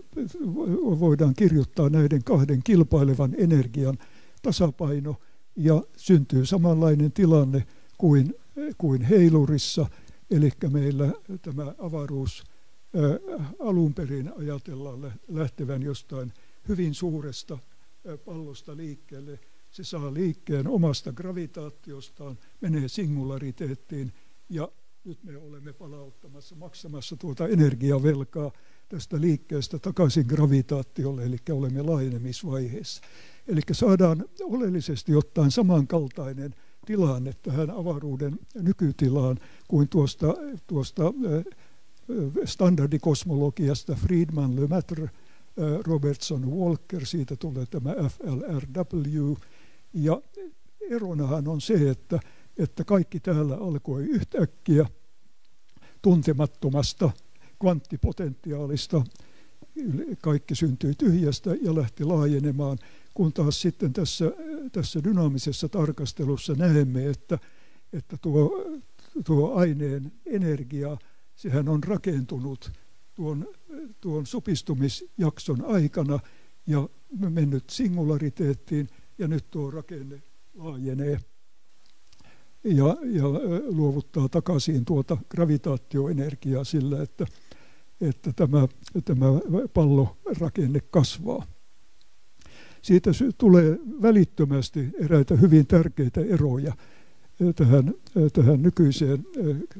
voidaan kirjoittaa näiden kahden kilpailevan energian tasapaino, ja syntyy samanlainen tilanne kuin heilurissa, eli meillä tämä avaruus alun perin ajatellaan lähtevän jostain hyvin suuresta pallosta liikkeelle. Se saa liikkeen omasta gravitaatiostaan, menee singulariteettiin, ja nyt me olemme palauttamassa, maksamassa tuota energiavelkaa tästä liikkeestä takaisin gravitaatiolle, eli olemme laajenemisvaiheessa. Eli saadaan oleellisesti ottaen samankaltainen tilanne tähän avaruuden nykytilaan kuin tuosta standardikosmologiasta Friedmann, Le Maître, Robertson, Walker, siitä tulee tämä FLRW. Ja eronahan on se, että kaikki täällä alkoi yhtäkkiä tuntemattomasta kvanttipotentiaalista. Kaikki syntyi tyhjästä ja lähti laajenemaan, kun taas sitten tässä dynaamisessa tarkastelussa näemme, että tuo aineen energia, sehän on rakentunut tuon supistumisjakson aikana ja mennyt singulariteettiin, ja nyt tuo rakenne laajenee ja luovuttaa takaisin tuota gravitaatioenergiaa sillä, että tämä pallorakenne kasvaa. Siitä tulee välittömästi eräitä hyvin tärkeitä eroja tähän nykyiseen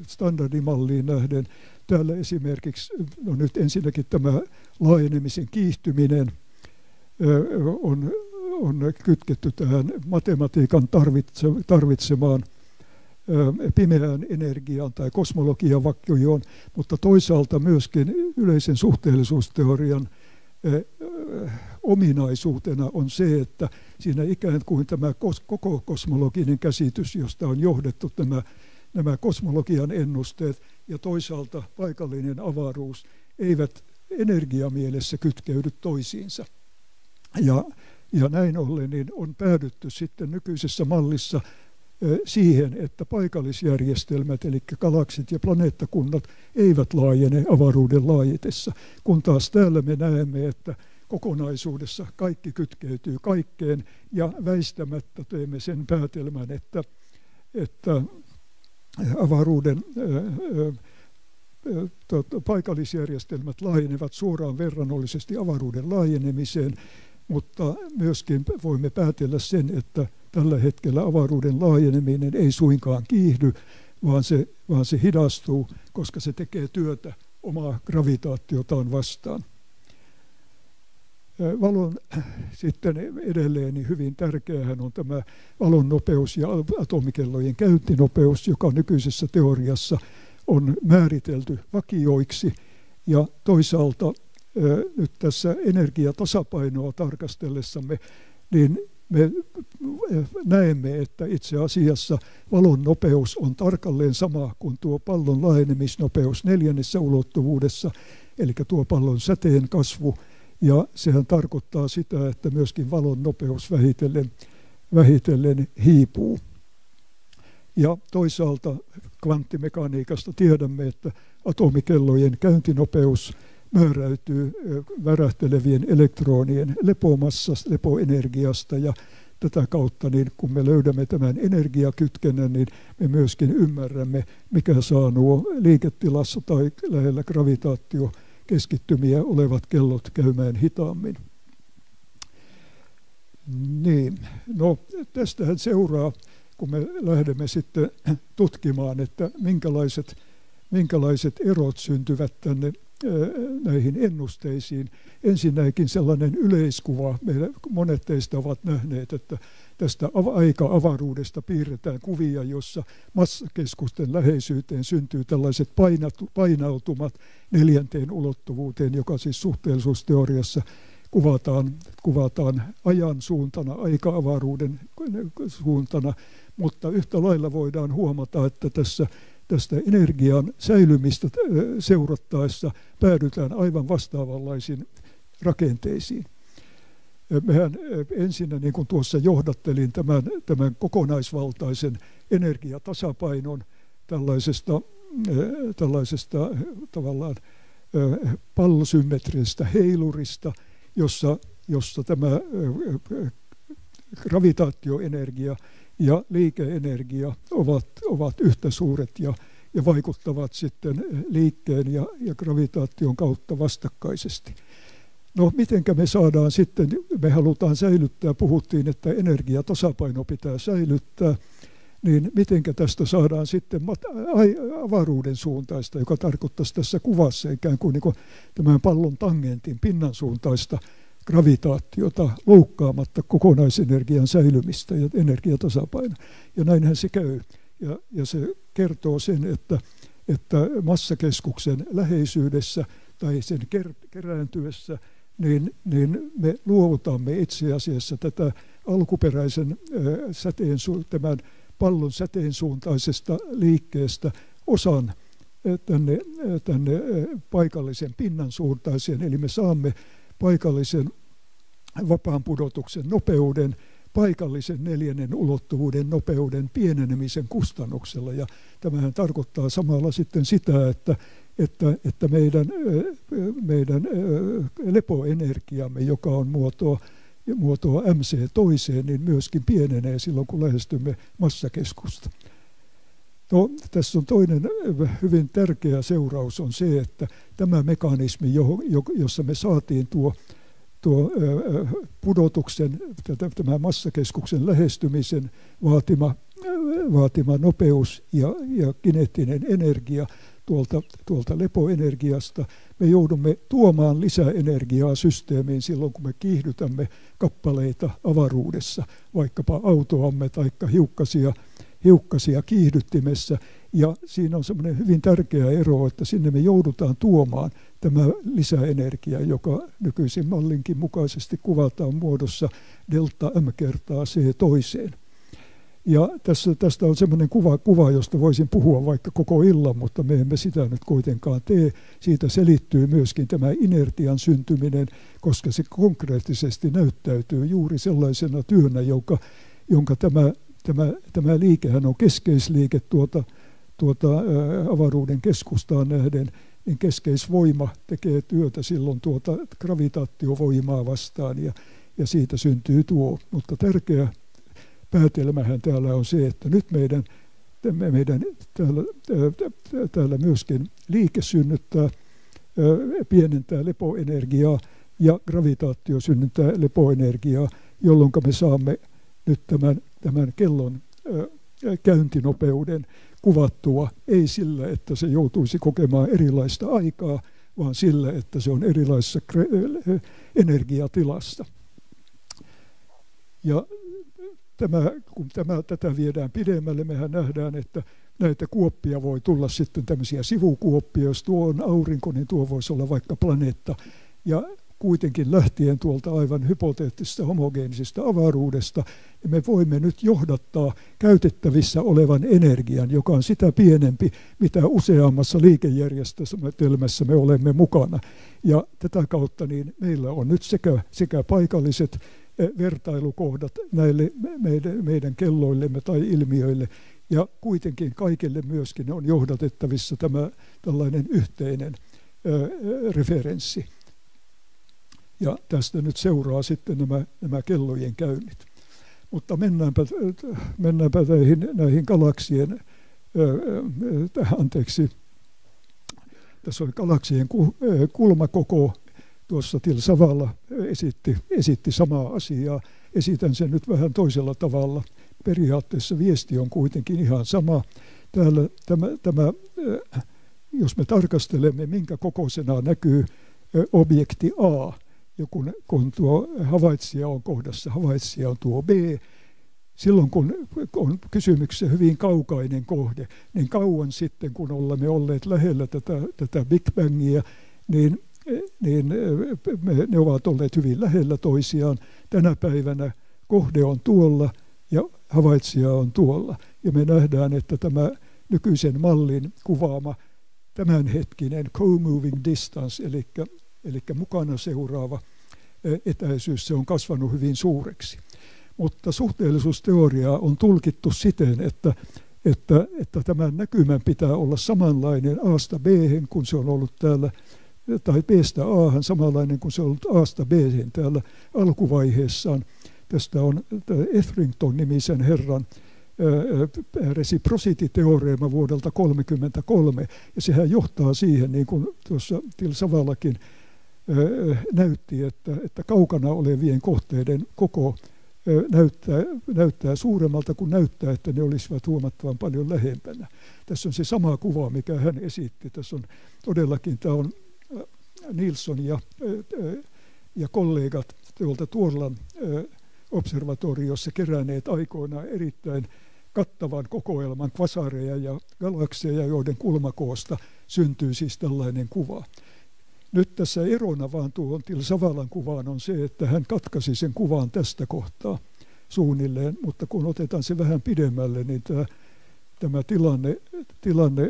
standardimalliin nähden. Täällä esimerkiksi, no nyt ensinnäkin tämä laajenemisen kiihtyminen on kytketty tähän matematiikan tarvitsemaan pimeään energiaan tai kosmologian vakioon, mutta toisaalta myöskin yleisen suhteellisuusteorian ominaisuutena on se, että siinä ikään kuin tämä koko kosmologinen käsitys, josta on johdettu nämä kosmologian ennusteet ja toisaalta paikallinen avaruus, eivät energiamielessä kytkeydy toisiinsa. Ja näin ollen niin on päädytty sitten nykyisessä mallissa siihen, että paikallisjärjestelmät, eli galaksit ja planeettakunnat, eivät laajene avaruuden laajetessa, kun taas täällä me näemme, että kokonaisuudessa kaikki kytkeytyy kaikkeen, ja väistämättä teemme sen päätelmän, että avaruuden paikallisjärjestelmät laajenevat suoraan verrannollisesti avaruuden laajenemiseen, mutta myöskin voimme päätellä sen, että tällä hetkellä avaruuden laajeneminen ei suinkaan kiihdy, vaan se hidastuu, koska se tekee työtä omaa gravitaatiotaan vastaan. Valon sitten edelleen niin hyvin tärkeähän on tämä valon nopeus ja atomikellojen käyntinopeus, joka nykyisessä teoriassa on määritelty vakioiksi, ja toisaalta nyt tässä energiatasapainoa tarkastellessamme, niin me näemme, että itse asiassa valon nopeus on tarkalleen sama kuin tuo pallon laajenemisnopeus neljännessä ulottuvuudessa, eli tuo pallon säteen kasvu, ja sehän tarkoittaa sitä, että myöskin valon nopeus vähitellen hiipuu. Ja toisaalta kvanttimekaniikasta tiedämme, että atomikellojen käyntinopeus määräytyy värähtelevien elektronien lepomassasta, lepoenergiasta, ja tätä kautta niin kun me löydämme tämän energiakytkennän, niin me myöskin ymmärrämme, mikä saa nuo liiketilassa tai lähellä gravitaatiokeskittymiä olevat kellot käymään hitaammin. Niin, no tästähän seuraa, kun me lähdemme sitten tutkimaan, että minkälaiset erot syntyvät tänne näihin ennusteisiin. Ensinnäkin sellainen yleiskuva. Monet teistä ovat nähneet, että tästä aika-avaruudesta piirretään kuvia, jossa massakeskusten läheisyyteen syntyy tällaiset painautumat neljänteen ulottuvuuteen, joka siis suhteellisuusteoriassa kuvataan ajan suuntana, aika-avaruuden suuntana, mutta yhtä lailla voidaan huomata, että tästä energian säilymistä seurattaessa päädytään aivan vastaavanlaisiin rakenteisiin. Mehän ensinnä, niin kuin tuossa johdattelin, tämän kokonaisvaltaisen energiatasapainon tällaisesta tavallaan pallosymmetrisestä heilurista, jossa tämä gravitaatioenergia ja liikeenergia ovat yhtä suuret ja vaikuttavat sitten liikkeen ja gravitaation kautta vastakkaisesti. No mitenkä me saadaan sitten, me halutaan säilyttää, puhuttiin, että energiatasapaino pitää säilyttää, niin mitenkä tästä saadaan sitten avaruuden suuntaista, joka tarkoittaisi tässä kuvassa ikään kuin, tämän pallon tangentin pinnan suuntaista gravitaatiota loukkaamatta kokonaisenergian säilymistä ja energiatasapainoa. Ja näinhän se käy. Ja se kertoo sen, että massakeskuksen läheisyydessä tai sen kerääntyessä niin me luovutamme itse asiassa tätä alkuperäisen tämän pallon säteen suuntaisesta liikkeestä osan tänne paikallisen pinnan suuntaiseen, eli me saamme paikallisen vapaan pudotuksen nopeuden, paikallisen neljännen ulottuvuuden nopeuden pienenemisen kustannuksella. Ja tämähän tarkoittaa samalla sitten sitä, että meidän lepoenergiamme, joka on muotoa MC toiseen, niin myöskin pienenee silloin, kun lähestymme massakeskusta. No, tässä on toinen hyvin tärkeä seuraus on se, että tämä mekanismi, jossa me saatiin tuo tuo pudotuksen, tämän massakeskuksen lähestymisen vaatima nopeus ja kineettinen energia tuolta lepoenergiasta. Me joudumme tuomaan lisää energiaa systeemiin silloin, kun me kiihdytämme kappaleita avaruudessa, vaikkapa autoamme tai hiukkasia kiihdyttimessä. Ja siinä on semmoinen hyvin tärkeä ero, että sinne me joudutaan tuomaan tämä lisäenergia, joka nykyisin mallinkin mukaisesti kuvataan muodossa delta m kertaa c toiseen. Ja tästä on semmoinen kuva, josta voisin puhua vaikka koko illan, mutta me emme sitä nyt kuitenkaan tee. Siitä selittyy myöskin tämä inertian syntyminen, koska se konkreettisesti näyttäytyy juuri sellaisena työnä, jonka tämä liikehän on keskeisliike tuota avaruuden keskustaan nähden, niin keskeisvoima tekee työtä silloin tuota gravitaatiovoimaa vastaan ja siitä syntyy tuo. Mutta tärkeä päätelmähän täällä on se, että nyt meidän täällä myöskin liike synnyttää, pienentää lepoenergiaa ja gravitaatio synnyttää lepoenergiaa, jolloin me saamme nyt tämän kellon käyntinopeuden kuvattua, ei sillä, että se joutuisi kokemaan erilaista aikaa, vaan sillä, että se on erilaisessa energiatilassa. Ja kun tätä viedään pidemmälle, mehän nähdään, että näitä kuoppia voi tulla sitten tämmöisiä sivukuoppia. Jos tuo on aurinko, niin tuo voisi olla vaikka planeetta. Ja kuitenkin lähtien tuolta aivan hypoteettisesta homogeenisesta avaruudesta, ja me voimme nyt johdattaa käytettävissä olevan energian, joka on sitä pienempi, mitä useammassa liikejärjestelmässä me olemme mukana. Ja tätä kautta niin meillä on nyt sekä paikalliset vertailukohdat näille meidän kelloillemme tai ilmiöille, ja kuitenkin kaikille myöskin on johdatettavissa tämä tällainen yhteinen referenssi. Ja tästä nyt seuraa sitten nämä kellojen käynnit. Mutta mennäänpä näihin galaksien, anteeksi, tässä oli galaksien kulmakoko, tuossa Till Sawala esitti samaa asiaa. Esitän sen nyt vähän toisella tavalla. Periaatteessa viesti on kuitenkin ihan sama. Täällä jos me tarkastelemme, minkä kokoisena näkyy objekti A, ja kun tuo havaitsija on kohdassa, havaitsija on tuo B, silloin kun on kysymyksessä hyvin kaukainen kohde, niin kauan sitten, kun olemme olleet lähellä tätä Big Bangia, niin ne ovat olleet hyvin lähellä toisiaan. Tänä päivänä kohde on tuolla ja havaitsija on tuolla. Ja me nähdään, että tämä nykyisen mallin kuvaama tämänhetkinen co-moving distance, eli mukana seuraava etäisyys, se on kasvanut hyvin suureksi. Mutta suhteellisuusteoriaa on tulkittu siten, että tämän näkymän pitää olla samanlainen A:sta B:hen, kun se on ollut täällä, tai B:stä A:han samanlainen kuin se on ollut A:sta B:hen täällä alkuvaiheessaan. Tästä on Etherington-nimisen herran resiprositeoreema vuodelta 1933, ja sehän johtaa siihen, niin kuin tuossa Till Sawalakin näytti, että kaukana olevien kohteiden koko näyttää suuremmalta kuin näyttää, että ne olisivat huomattavan paljon lähempänä. Tässä on se sama kuva, mikä hän esitti. Tässä on todellakin, tämä on Nilsson ja kollegat tuolta Tuorlan observatoriossa keränneet aikoinaan erittäin kattavan kokoelman kvasareja ja galakseja, joiden kulmakoosta syntyy siis tällainen kuva. Nyt tässä erona vaan tuohon Till Sawalan kuvaan on se, että hän katkaisi sen kuvan tästä kohtaa suunnilleen, mutta kun otetaan se vähän pidemmälle, niin tämä tilanne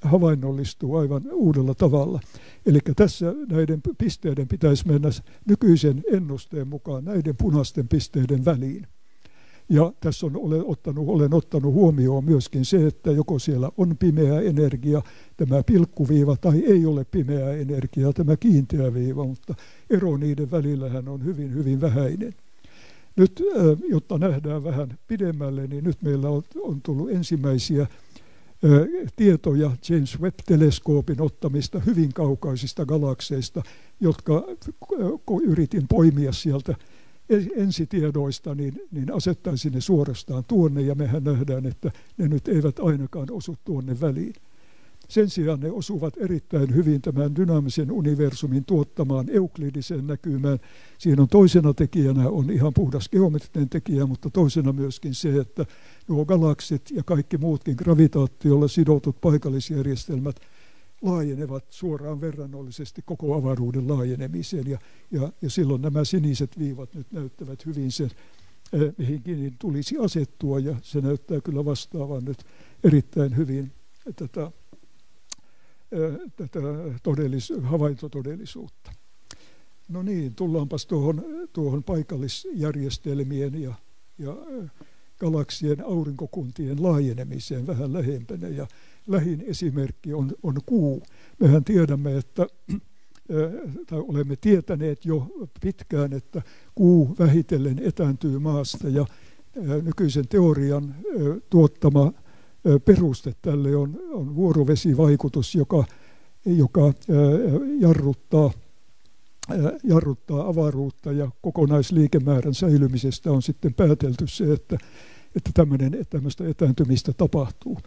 havainnollistuu aivan uudella tavalla. Eli tässä näiden pisteiden pitäisi mennä nykyisen ennusteen mukaan näiden punaisten pisteiden väliin. Ja tässä olen ottanut huomioon myöskin se, että joko siellä on pimeä energia, tämä pilkkuviiva, tai ei ole pimeää energiaa, tämä kiinteä viiva, mutta ero niiden välillähän on hyvin, hyvin vähäinen. Nyt, jotta nähdään vähän pidemmälle, niin nyt meillä on tullut ensimmäisiä tietoja James Webb-teleskoopin ottamista hyvin kaukaisista galakseista, jotka yritin poimia sieltä ensitiedoista, niin asettaisin ne suorastaan tuonne, ja mehän nähdään, että ne nyt eivät ainakaan osu tuonne väliin. Sen sijaan ne osuvat erittäin hyvin tämän dynaamisen universumin tuottamaan euklidiseen näkymään. Siinä on toisena tekijänä on ihan puhdas geometrinen tekijä, mutta toisena myöskin se, että nuo galaksit ja kaikki muutkin gravitaatiolla sidotut paikallisjärjestelmät laajenevat suoraan verrannollisesti koko avaruuden laajenemiseen. Ja silloin nämä siniset viivat nyt näyttävät hyvin sen, mihinkin tulisi asettua, ja se näyttää kyllä vastaavan nyt erittäin hyvin tätä havaintotodellisuutta. No niin, tullaanpas tuohon paikallisjärjestelmien ja galaksien aurinkokuntien laajenemiseen vähän lähempänä. Ja lähin esimerkki on Kuu. Mehän tiedämme, että olemme tietäneet jo pitkään, että Kuu vähitellen etääntyy maasta, ja nykyisen teorian tuottama peruste tälle on vuorovesivaikutus, joka jarruttaa avaruutta, ja kokonaisliikemäärän säilymisestä on sitten päätelty se, että tämmöistä etääntymistä tapahtuu.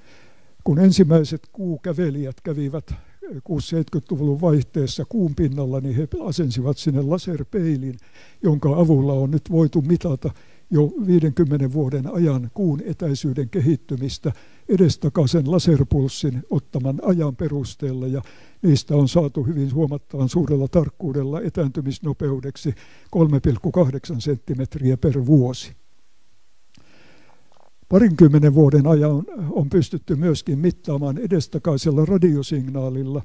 Kun ensimmäiset kuukävelijät kävivät 60-70-luvun vaihteessa kuun pinnalla, niin he asensivat sinne laserpeilin, jonka avulla on nyt voitu mitata jo 50 vuoden ajan kuun etäisyyden kehittymistä edestakaisen laserpulssin ottaman ajan perusteella, ja niistä on saatu hyvin huomattavan suurella tarkkuudella etääntymisnopeudeksi 3,8 senttimetriä per vuosi. Parinkymmenen vuoden ajan on pystytty myöskin mittaamaan edestakaisella radiosignaalilla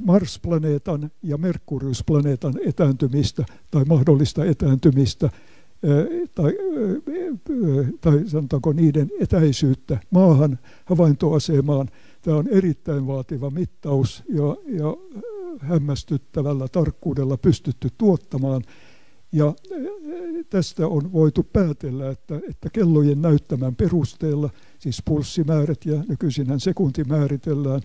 Mars-planeetan ja Merkurius-planeetan etääntymistä tai mahdollista etääntymistä tai sanotaanko niiden etäisyyttä maahan havaintoasemaan. Tämä on erittäin vaativa mittaus ja hämmästyttävällä tarkkuudella pystytty tuottamaan. Ja tästä on voitu päätellä, että kellojen näyttämän perusteella, siis pulssimäärät, ja nykyisinhän sekunti määritellään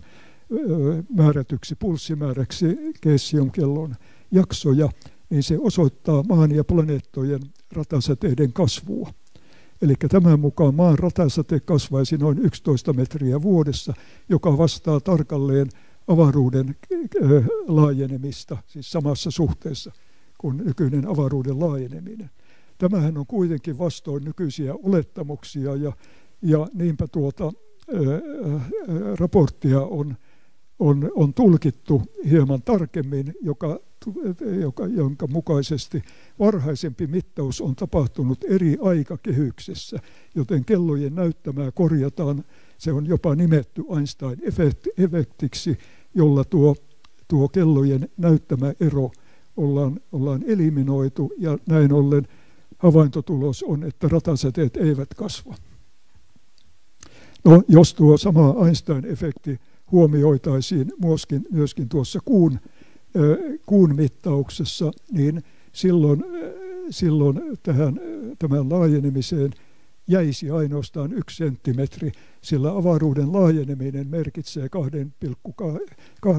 määrätyksi pulssimääräksi Cesium-kellon jaksoja, niin se osoittaa maan ja planeettojen ratasäteiden kasvua. Eli tämän mukaan maan ratasäte kasvaisi noin 11 metriä vuodessa, joka vastaa tarkalleen avaruuden laajenemista, siis samassa suhteessa kuin nykyinen avaruuden laajeneminen. Tämähän on kuitenkin vastoin nykyisiä olettamuksia, ja niinpä raporttia on tulkittu hieman tarkemmin, jonka mukaisesti varhaisempi mittaus on tapahtunut eri aikakehyksessä, joten kellojen näyttämää korjataan. Se on jopa nimetty Einstein-efektiksi, jolla tuo kellojen näyttämä ero ollaan eliminoitu, ja näin ollen havaintotulos on, että ratasäteet eivät kasva. No, jos tuo sama Einstein-efekti huomioitaisiin myöskin tuossa kuun mittauksessa, niin silloin tämän laajenemiseen jäisi ainoastaan 1 senttimetri, sillä avaruuden laajeneminen merkitsee 2,8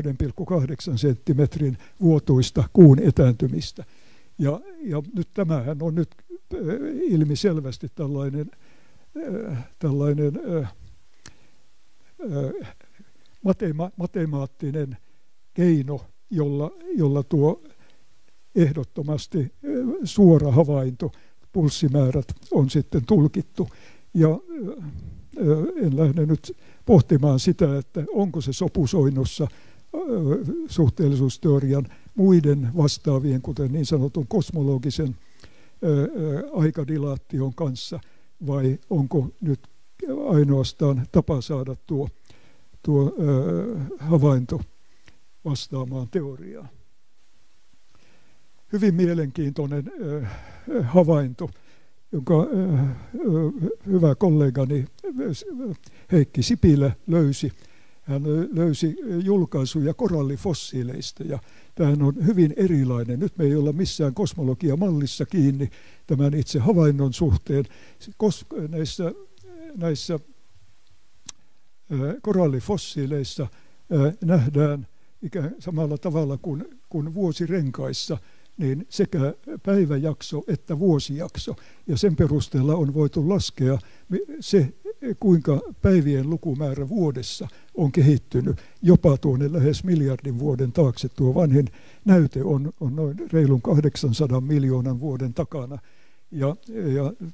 senttimetrin vuotuista kuun etääntymistä. Ja nyt tämähän on nyt ilmiselvästi tällainen matemaattinen keino, jolla tuo ehdottomasti suora havainto, pulssimäärät on sitten tulkittu. Ja en lähde nyt pohtimaan sitä, että onko se sopusoinnussa suhteellisuusteorian muiden vastaavien, kuten niin sanotun kosmologisen aikadilaation kanssa, vai onko nyt ainoastaan tapa saada tuo havainto vastaamaan teoriaan. Hyvin mielenkiintoinen havainto, jonka hyvä kollegani Heikki Sipilä löysi. Hän löysi julkaisuja korallifossiileista, ja tämähän on hyvin erilainen. Nyt me ei olla missään kosmologiamallissa kiinni tämän itse havainnon suhteen. Näissä korallifossiileissa nähdään ikään samalla tavalla kuin vuosirenkaissa, niin sekä päiväjakso että vuosijakso. Ja sen perusteella on voitu laskea se, kuinka päivien lukumäärä vuodessa on kehittynyt jopa tuonne lähes miljardin vuoden taakse. Tuo vanhin näyte on noin reilun 800 miljoonan vuoden takana, ja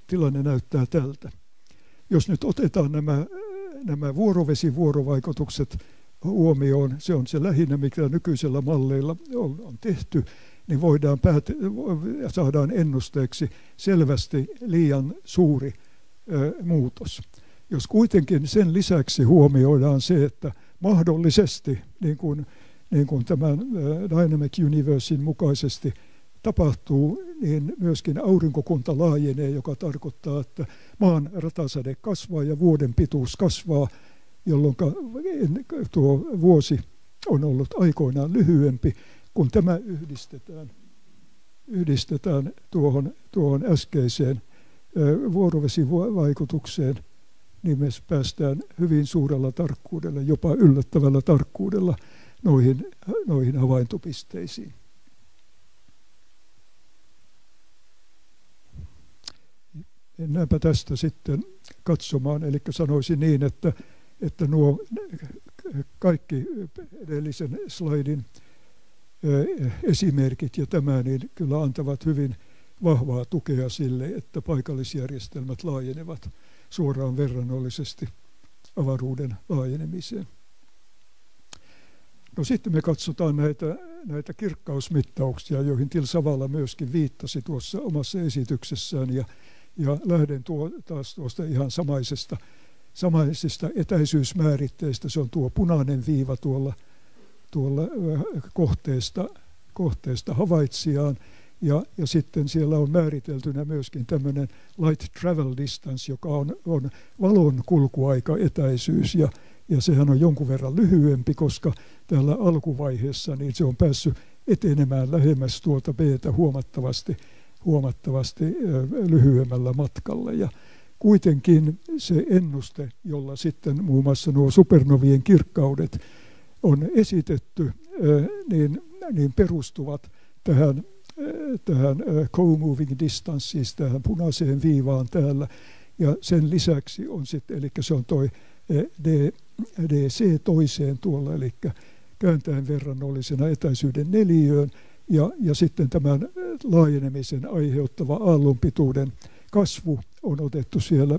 tilanne näyttää tältä. Jos nyt otetaan nämä vuorovesivuorovaikutukset huomioon, se on se lähinnä, mikä nykyisellä malleilla on tehty, niin saadaan ennusteeksi selvästi liian suuri muutos. Jos kuitenkin sen lisäksi huomioidaan se, että mahdollisesti, niin kuin tämän Dynamic Universein mukaisesti tapahtuu, niin myöskin aurinkokunta laajenee, joka tarkoittaa, että maan ratasade kasvaa ja vuoden pituus kasvaa, jolloin tuo vuosi on ollut aikoinaan lyhyempi. Kun tämä yhdistetään tuohon äskeiseen vuorovesivaikutukseen, niin me päästään hyvin suurella tarkkuudella, jopa yllättävällä tarkkuudella noihin havaintopisteisiin. Mennäänpä tästä sitten katsomaan, eli sanoisin niin, että nuo kaikki edellisen slaidin esimerkit ja tämä niin kyllä antavat hyvin vahvaa tukea sille, että paikallisjärjestelmät laajenevat suoraan verrannollisesti avaruuden laajenemiseen. No sitten me katsotaan näitä kirkkausmittauksia, joihin Till Sawala myöskin viittasi tuossa omassa esityksessään, ja lähden taas tuosta ihan samaisista etäisyysmääritteistä. Se on tuo punainen viiva tuolla kohteesta havaitsijaan, ja sitten siellä on määriteltynä myöskin tämmöinen light travel distance, joka on valon kulkuaikaetäisyys, ja sehän on jonkun verran lyhyempi, koska täällä alkuvaiheessa niin se on päässyt etenemään lähemmäs tuota B:tä huomattavasti lyhyemmällä matkalla, ja kuitenkin se ennuste, jolla sitten muun muassa nuo supernovien kirkkaudet on esitetty, niin perustuvat tähän co-moving distance, siis tähän punaiseen viivaan täällä, ja sen lisäksi on sitten, eli se on toi DC toiseen tuolla, eli kääntäen verrannollisena etäisyyden neliöön, ja sitten tämän laajenemisen aiheuttava aallonpituuden kasvu on otettu siellä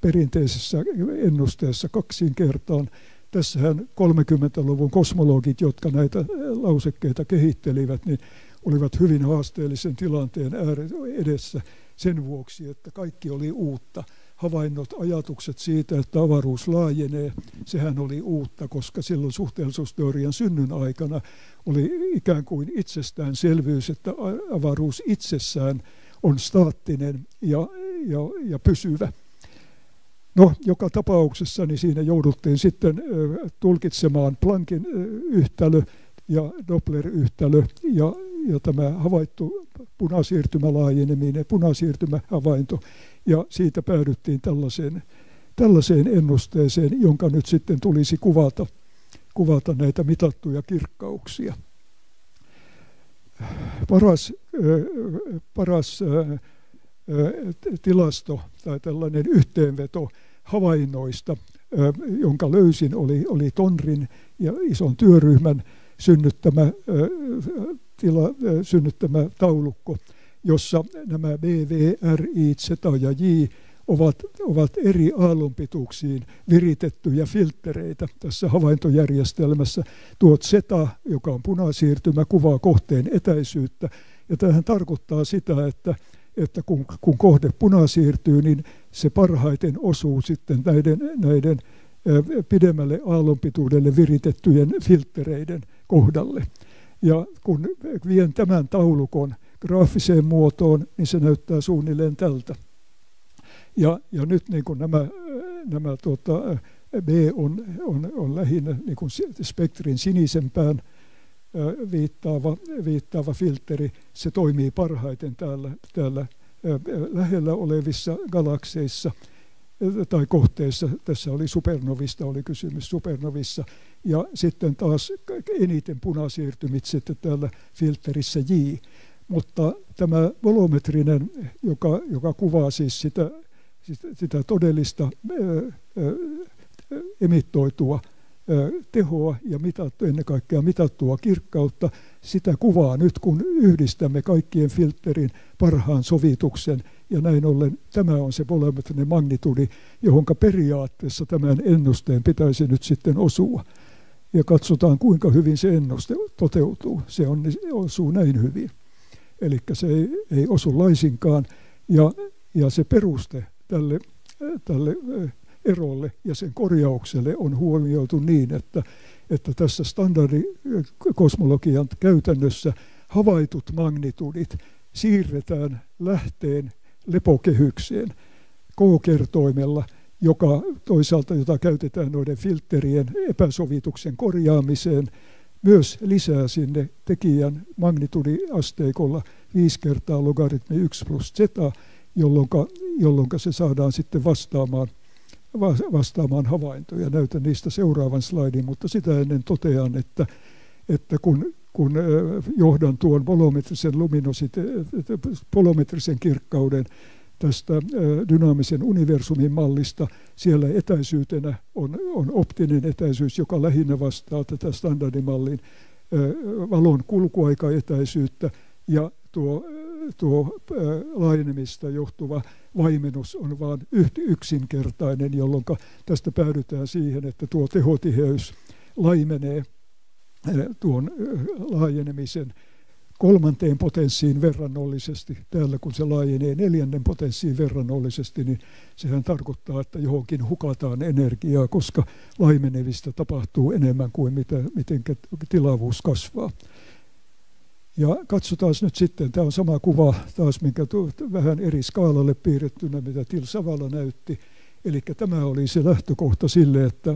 perinteisessä ennusteessa 2 kertaan. Tässähän 30-luvun kosmologit, jotka näitä lausekkeita kehittelivät, niin olivat hyvin haasteellisen tilanteen edessä sen vuoksi, että kaikki oli uutta. Havainnot, ajatukset siitä, että avaruus laajenee, sehän oli uutta, koska silloin suhteellisuusteorian synnyn aikana oli ikään kuin itsestäänselvyys, että avaruus itsessään on staattinen ja pysyvä. No, joka tapauksessa niin siinä jouduttiin sitten tulkitsemaan Planckin yhtälö ja Doppler-yhtälö, ja tämä havaittu punasiirtymälaajeneminen, punasiirtymähavainto, ja siitä päädyttiin tällaiseen ennusteeseen, jonka nyt sitten tulisi kuvata näitä mitattuja kirkkauksia. Paras tilasto tai tällainen yhteenveto havainnoista, jonka löysin, oli Tonrin ja ison työryhmän synnyttämä taulukko, jossa nämä BVRI, Z ja J ovat eri aallonpituuksiin viritettyjä filttereitä tässä havaintojärjestelmässä. Tuo Z, joka on punasiirtymä, kuvaa kohteen etäisyyttä, ja tämähän tarkoittaa sitä, että kun kohde punasiirtyy, niin se parhaiten osuu sitten näiden pidemmälle aallonpituudelle viritettyjen filttereiden kohdalle. Ja kun vien tämän taulukon graafiseen muotoon, niin se näyttää suunnilleen tältä. Ja nyt niin kuin nämä B on lähinnä niin kuin spektrin sinisempään viittaava filtteri, se toimii parhaiten täällä lähellä olevissa galakseissa, tai kohteessa, tässä oli supernovista, oli kysymys supernovissa, ja sitten taas eniten punasiirtymit sitten täällä filterissä J. Mutta tämä volumetrinen, joka kuvaa siis sitä todellista emittoitua tehoa ja ennen kaikkea mitattua kirkkautta, sitä kuvaa nyt, kun yhdistämme kaikkien filterin parhaan sovituksen. Ja näin ollen tämä on se volumetrinen magnitudi, johon periaatteessa tämän ennusteen pitäisi nyt sitten osua. Ja katsotaan, kuinka hyvin se ennuste toteutuu. Se osuu näin hyvin. Eli se ei osu laisinkaan. Ja se peruste tälle erolle ja sen korjaukselle on huomioitu niin, että tässä standardikosmologian käytännössä havaitut magnitudit siirretään lähteen lepokehykseen k-kertoimella, jota käytetään noiden filterien epäsovituksen korjaamiseen, myös lisää sinne tekijän magnitudiasteikolla 5 × logaritmi 1 plus z, jolloin se saadaan sitten vastaamaan havaintoja. Näytän niistä seuraavan slaidin, mutta sitä ennen totean, että kun johdan tuon volumetrisen kirkkauden tästä dynaamisen universumin mallista, siellä etäisyytenä on optinen etäisyys, joka lähinnä vastaa tätä standardimallin valon kulkuaikaetäisyyttä, ja tuo laajenemista johtuva vaimennus on vain yksinkertainen, jolloin tästä päädytään siihen, että tuo tehotiheys laimenee tuon laajenemisen 3. potenssiin verrannollisesti. Täällä kun se laajenee 4. potenssiin verrannollisesti, niin sehän tarkoittaa, että johonkin hukataan energiaa, koska laimenevistä tapahtuu enemmän kuin miten tilavuus kasvaa. Ja katsotaan nyt sitten, tämä on sama kuva taas, minkä vähän eri skaalalle piirrettynä, mitä Till Sawala näytti. Eli tämä oli se lähtökohta sille, että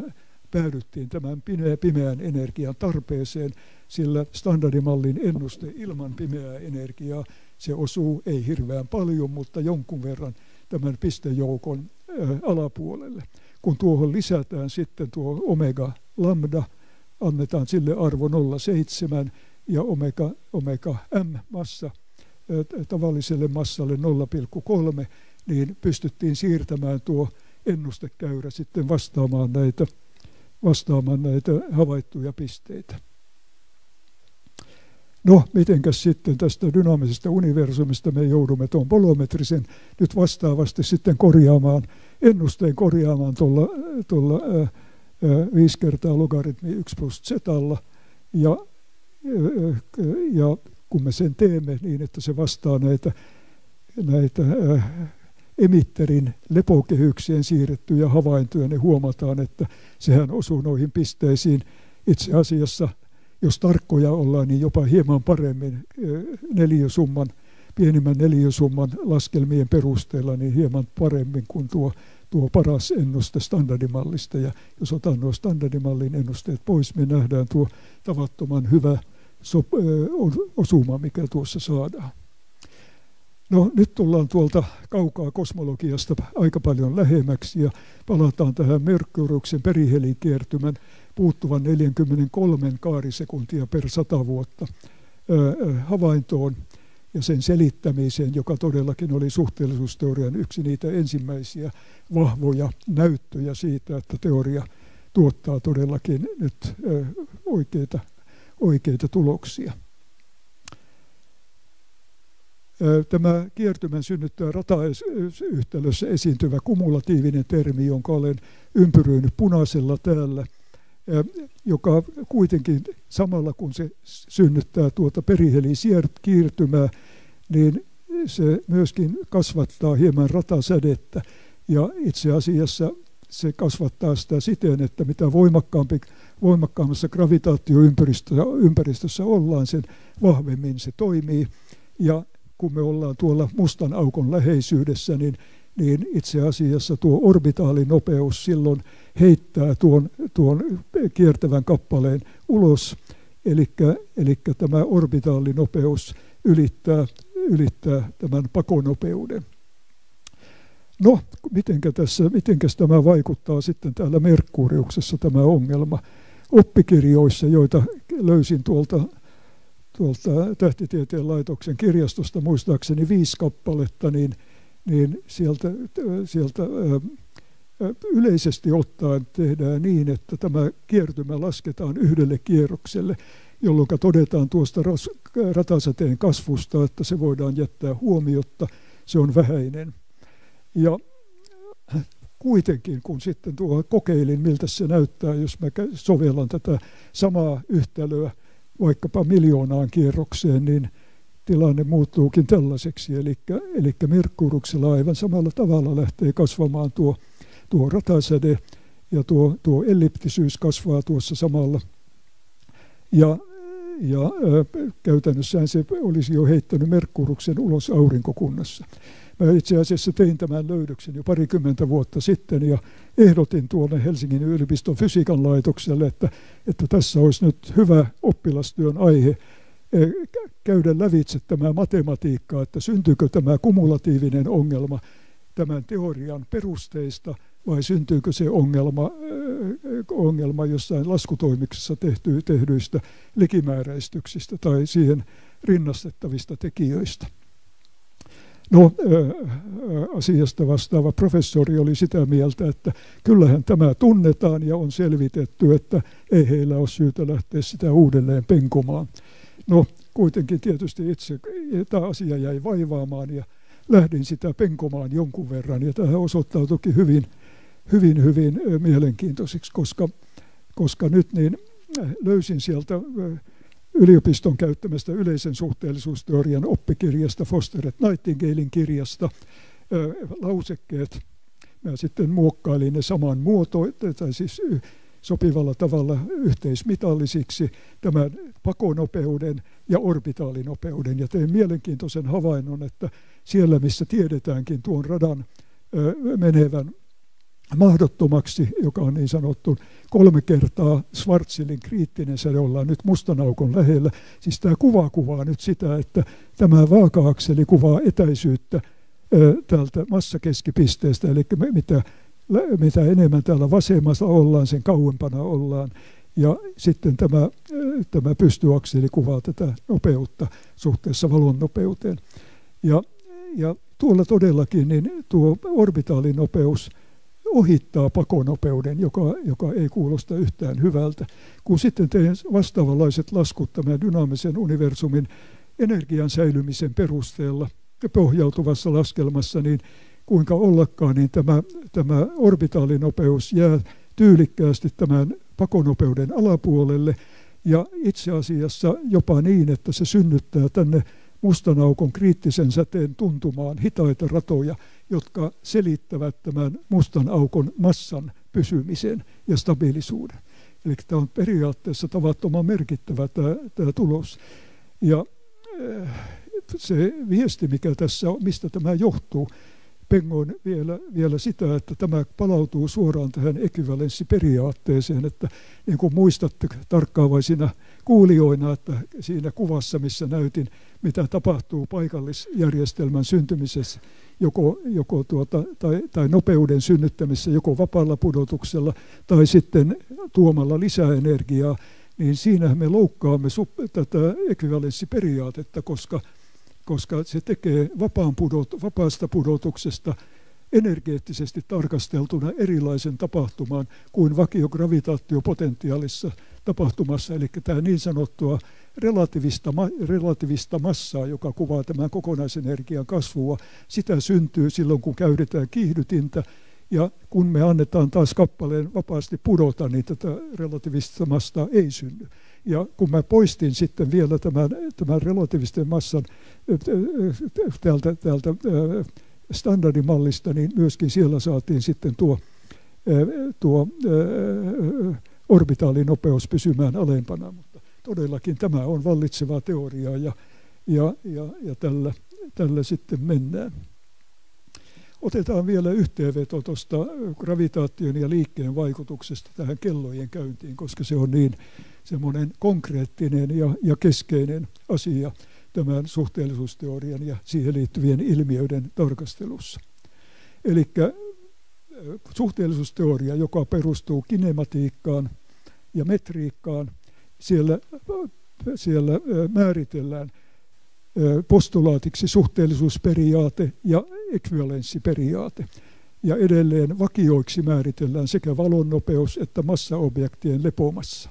päädyttiin tämän pimeän energian tarpeeseen, sillä standardimallin ennuste ilman pimeää energiaa, se osuu ei hirveän paljon, mutta jonkun verran tämän pistejoukon alapuolelle. Kun tuohon lisätään sitten tuo omega lambda, annetaan sille arvo 0,7, ja omega m massa tavalliselle massalle 0,3, niin pystyttiin siirtämään tuo ennustekäyrä sitten vastaamaan näitä havaittuja pisteitä. No, mitenkäs sitten tästä dynaamisesta universumista me joudumme tuon volumetrisen nyt vastaavasti sitten ennusteen korjaamaan tuolla 5 × logaritmi 1 plus z:lla, ja kun me sen teemme niin, että se vastaa näitä emitterin lepokehykseen siirrettyjä havaintoja, niin huomataan, että sehän osuu noihin pisteisiin itse asiassa, jos tarkkoja ollaan, niin jopa hieman paremmin pienimmän neliösumman laskelmien perusteella, niin hieman paremmin kuin tuo paras ennuste standardimallista. Ja jos otan nuo standardimallin ennusteet pois, me nähdään tuo tavattoman hyvä osuma, mikä tuossa saadaan. No, nyt tullaan tuolta kaukaa kosmologiasta aika paljon lähemmäksi ja palataan tähän Merkuriuksen perihelikiertymän puuttuvan 43 kaarisekuntia per 100 vuotta havaintoon ja sen selittämiseen, joka todellakin oli suhteellisuusteorian yksi niitä ensimmäisiä vahvoja näyttöjä siitä, että teoria tuottaa todellakin nyt oikeita tuloksia. Tämä kiertymän synnyttää ratayhtälössä esiintyvä kumulatiivinen termi, jonka olen ympyröinyt punaisella täällä, joka kuitenkin samalla kun se synnyttää tuota perihelikiertymää, niin se myöskin kasvattaa hieman ratasädettä. Ja itse asiassa se kasvattaa sitä siten, että mitä voimakkaammassa gravitaatioympäristössä ollaan, sen vahvemmin se toimii. Ja kun me ollaan tuolla mustan aukon läheisyydessä, niin itse asiassa tuo orbitaalinopeus silloin heittää tuon kiertävän kappaleen ulos. Eli tämä orbitaalinopeus ylittää tämän pakonopeuden. No, mitenkäs tämä vaikuttaa sitten täällä Merkuriuksessa tämä ongelma? Oppikirjoissa, joita löysin tuolta Tähtitieteen laitoksen kirjastosta, muistaakseni 5 kappaletta, niin sieltä yleisesti ottaen tehdään niin, että tämä kiertymä lasketaan yhdelle kierrokselle, jolloin todetaan tuosta ratasäteen kasvusta, että se voidaan jättää huomiotta, se on vähäinen. Ja kuitenkin, kun sitten kokeilin, miltä se näyttää, jos mä sovellan tätä samaa yhtälöä vaikkapa miljoonaan kierrokseen, niin tilanne muuttuukin tällaiseksi. Eli Merkuriuksella aivan samalla tavalla lähtee kasvamaan tuo ratasäde ja tuo elliptisyys kasvaa tuossa samalla. Ja käytännössään se olisi jo heittänyt Merkuriuksen ulos aurinkokunnassa. Mä itse asiassa tein tämän löydöksen jo parikymmentä vuotta sitten ja ehdotin tuonne Helsingin yliopiston fysiikan laitokselle, että tässä olisi nyt hyvä oppilastyön aihe käydä lävitse tämä matematiikkaa, että syntyykö tämä kumulatiivinen ongelma tämän teorian perusteista vai syntyykö se ongelma jossain laskutoimiksessa tehdyistä likimääräistyksistä tai siihen rinnastettavista tekijöistä. No, asiasta vastaava professori oli sitä mieltä, että kyllähän tämä tunnetaan ja on selvitetty, että ei heillä ole syytä lähteä sitä uudelleen penkomaan. No, kuitenkin tietysti itse tämä asia jäi vaivaamaan ja lähdin sitä penkomaan jonkun verran. Ja tämä osoittautuikin hyvin mielenkiintoiseksi, koska nyt niin löysin sieltä yliopiston käyttämästä yleisen suhteellisuusteorian oppikirjasta, Foster et Nightingalen kirjasta, lausekkeet. Mä sitten muokkailin ne saman siis sopivalla tavalla yhteismitallisiksi tämän pakonopeuden ja orbitaalinopeuden. Ja tein mielenkiintoisen havainnon, että siellä missä tiedetäänkin tuon radan menevän mahdottomaksi, joka on niin sanottu 3 kertaa Schwarzschildin kriittinen säde, ollaan nyt mustan aukon lähellä. Siis tämä kuva kuvaa nyt sitä, että tämä vaaka-akseli kuvaa etäisyyttä tältä massakeskipisteestä, eli mitä enemmän täällä vasemmassa ollaan, sen kauempana ollaan. Ja sitten tämä pystyakseli kuvaa tätä nopeutta suhteessa valon nopeuteen. Ja tuolla todellakin niin tuo orbitaalinopeus ohittaa pakonopeuden, joka ei kuulosta yhtään hyvältä. Kun sitten tein vastaavanlaiset laskut tämän dynaamisen universumin energian säilymisen perusteella pohjautuvassa laskelmassa, niin kuinka ollakaan, niin tämä orbitaalinopeus jää tyylikkäästi tämän pakonopeuden alapuolelle, ja itse asiassa jopa niin, että se synnyttää tänne mustan aukon kriittisen säteen tuntumaan hitaita ratoja, jotka selittävät tämän mustan aukon massan pysymisen ja stabiilisuuden. Eli tämä on periaatteessa tavattoman merkittävä tämä tulos. Ja se viesti, mikä tässä on, mistä tämä johtuu, pengoin vielä sitä, että tämä palautuu suoraan tähän ekvivalenssiperiaatteeseen, että niin kuin muistatte tarkkaavaisina kuulijoina, että siinä kuvassa, missä näytin, mitä tapahtuu paikallisjärjestelmän syntymisessä tai nopeuden synnyttämisessä joko vapaalla pudotuksella tai sitten tuomalla lisää energiaa, niin siinähän me loukkaamme tätä ekvivalenssiperiaatetta, koska se tekee vapaasta pudotuksesta energeettisesti tarkasteltuna erilaisen tapahtumaan kuin vakiogravitaatiopotentiaalissa tapahtumassa, eli tämä niin sanottua relativista massaa, joka kuvaa tämän kokonaisenergian kasvua, sitä syntyy silloin, kun käytetään kiihdytintä, ja kun me annetaan taas kappaleen vapaasti pudota, niin tätä relativista massaa ei synny. Ja kun mä poistin sitten vielä tämän relativisten massan täältä standardimallista, niin myöskin siellä saatiin sitten tuo orbitaalinopeus pysymään alempana, mutta todellakin tämä on vallitsevaa teoriaa ja tällä sitten mennään. Otetaan vielä yhteenveto tuosta gravitaation ja liikkeen vaikutuksesta tähän kellojen käyntiin, koska se on niin semmoinen konkreettinen ja keskeinen asia tämän suhteellisuusteorian ja siihen liittyvien ilmiöiden tarkastelussa. Eli suhteellisuusteoria, joka perustuu kinematiikkaan ja metriikkaan, siellä määritellään postulaatiksi suhteellisuusperiaate ja ekvivalenssiperiaate. Ja edelleen vakioiksi määritellään sekä valonnopeus että massaobjektien lepomassa.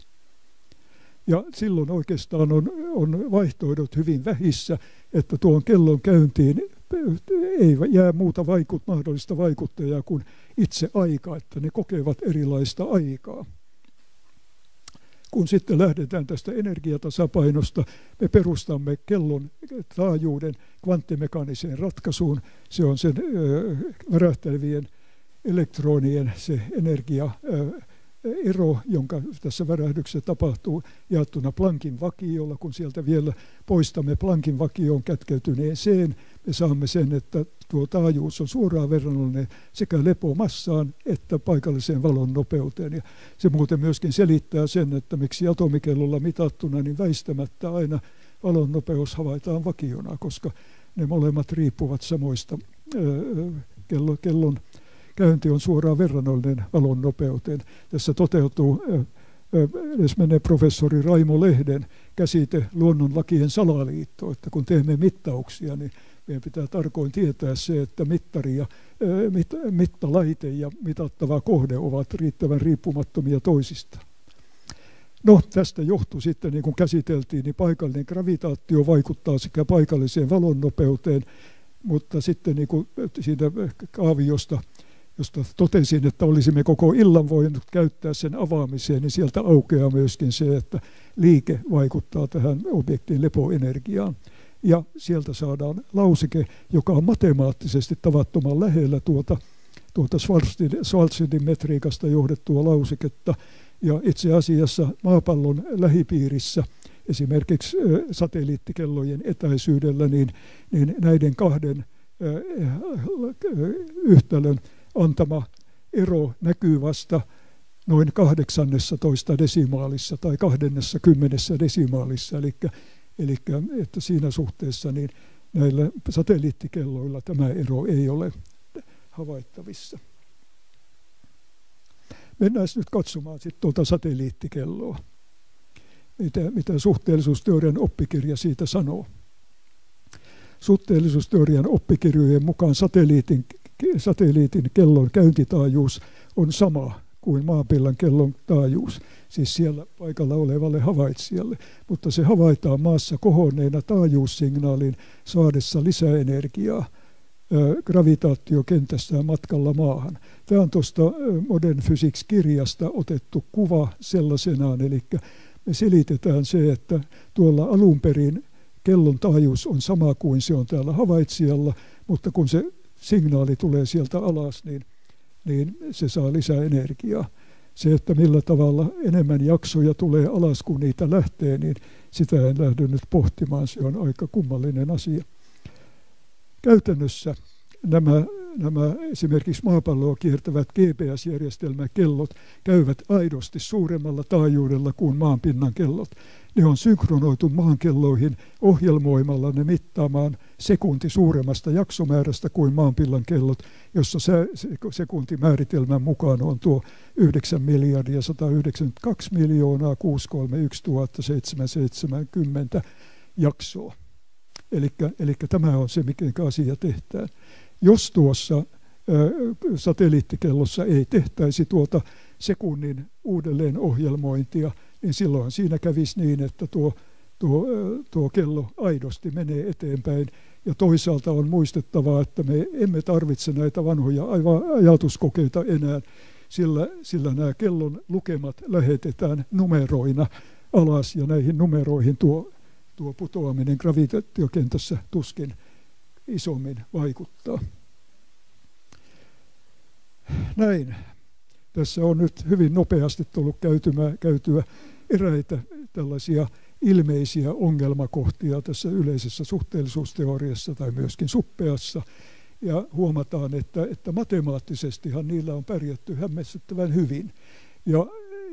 Ja silloin oikeastaan on vaihtoehdot hyvin vähissä, että tuon kellon käyntiin ei jää muuta mahdollista vaikuttajaa kuin itse aika, että ne kokevat erilaista aikaa. Kun sitten lähdetään tästä energiatasapainosta, me perustamme kellon taajuuden kvanttimekaaniseen ratkaisuun. Se on sen värähtelevien elektronien se energiaero, jonka tässä värähdyksessä tapahtuu jaettuna Planckin vakiolla. Kun sieltä vielä poistamme Planckin vakioon kätkeytyneeseen, me saamme sen, että tuo taajuus on suoraan verrannollinen sekä lepomassaan että paikalliseen valon nopeuteen. Ja se muuten myöskin selittää sen, että miksi atomikellolla mitattuna niin väistämättä aina valon nopeus havaitaan vakiona, koska ne molemmat riippuvat samoista. Kellon käynti on suoraan verrannollinen valon nopeuteen. Tässä toteutuu edes menee professori Raimo Lehden käsite luonnonlakien salaliitto, että kun teemme mittauksia, niin meidän pitää tarkoin tietää se, että mittari ja mittalaite ja mitattava kohde ovat riittävän riippumattomia toisistaan. No, tästä johtui sitten, niin kuin käsiteltiin, niin paikallinen gravitaatio vaikuttaa sekä paikalliseen valonnopeuteen, mutta sitten niin kuin siitä kaaviosta, josta totesin, että olisimme koko illan voinut käyttää sen avaamiseen, niin sieltä aukeaa myöskin se, että liike vaikuttaa tähän objektin lepoenergiaan. Ja sieltä saadaan lauseke, joka on matemaattisesti tavattoman lähellä tuota Schwarzschildin metriikasta johdettua lauseketta. Ja itse asiassa maapallon lähipiirissä, esimerkiksi satelliittikellojen etäisyydellä, niin näiden kahden yhtälön antama ero näkyy vasta noin 18 desimaalissa tai 20 desimaalissa, eli että siinä suhteessa niin näillä satelliittikelloilla tämä ero ei ole havaittavissa. Mennään nyt katsomaan sitten tuota satelliittikelloa, mitä suhteellisuusteorian oppikirja siitä sanoo. Suhteellisuusteorian oppikirjojen mukaan satelliitin kellon käyntitaajuus on sama kuin maapallon kellon taajuus, siis siellä paikalla olevalle havaitsijalle, mutta se havaitaan maassa kohonneena taajuussignaalin saadessa lisäenergiaa gravitaatiokentästään matkalla maahan. Tämä on tuosta Modern Physics-kirjasta otettu kuva sellaisenaan, eli me selitetään se, että tuolla alun perin kellon taajuus on sama kuin se on täällä havaitsijalla, mutta kun se signaali tulee sieltä alas, niin se saa lisää energiaa. Se, että millä tavalla enemmän jaksoja tulee alas kuin niitä lähtee, niin sitä en lähde nyt pohtimaan. Se on aika kummallinen asia. Käytännössä nämä esimerkiksi maapalloa kiertävät GPS-järjestelmäkellot käyvät aidosti suuremmalla taajuudella kuin maanpinnan kellot. Ne on synkronoitu maankelloihin ohjelmoimalla ne mittaamaan sekunti suuremmasta jaksomäärästä kuin maanpinnan kellot, jossa sekuntimääritelmän mukaan on tuo 9,192,631,770 jaksoa. Eli tämä on se, mikä asia tehdään. Jos tuossa satelliittikellossa ei tehtäisi tuota sekunnin uudelleenohjelmointia, niin silloin siinä kävisi niin, että tuo kello aidosti menee eteenpäin. Ja toisaalta on muistettava, että me emme tarvitse näitä vanhoja ajatuskokeita enää, sillä nämä kellon lukemat lähetetään numeroina alas, ja näihin numeroihin tuo putoaminen gravitaatiokentässä tuskin isommin vaikuttaa. Näin. Tässä on nyt hyvin nopeasti tullut käytyä eräitä tällaisia ilmeisiä ongelmakohtia tässä yleisessä suhteellisuusteoriassa tai myöskin suppeassa. Ja huomataan, että matemaattisestihan niillä on pärjätty hämmästyttävän hyvin.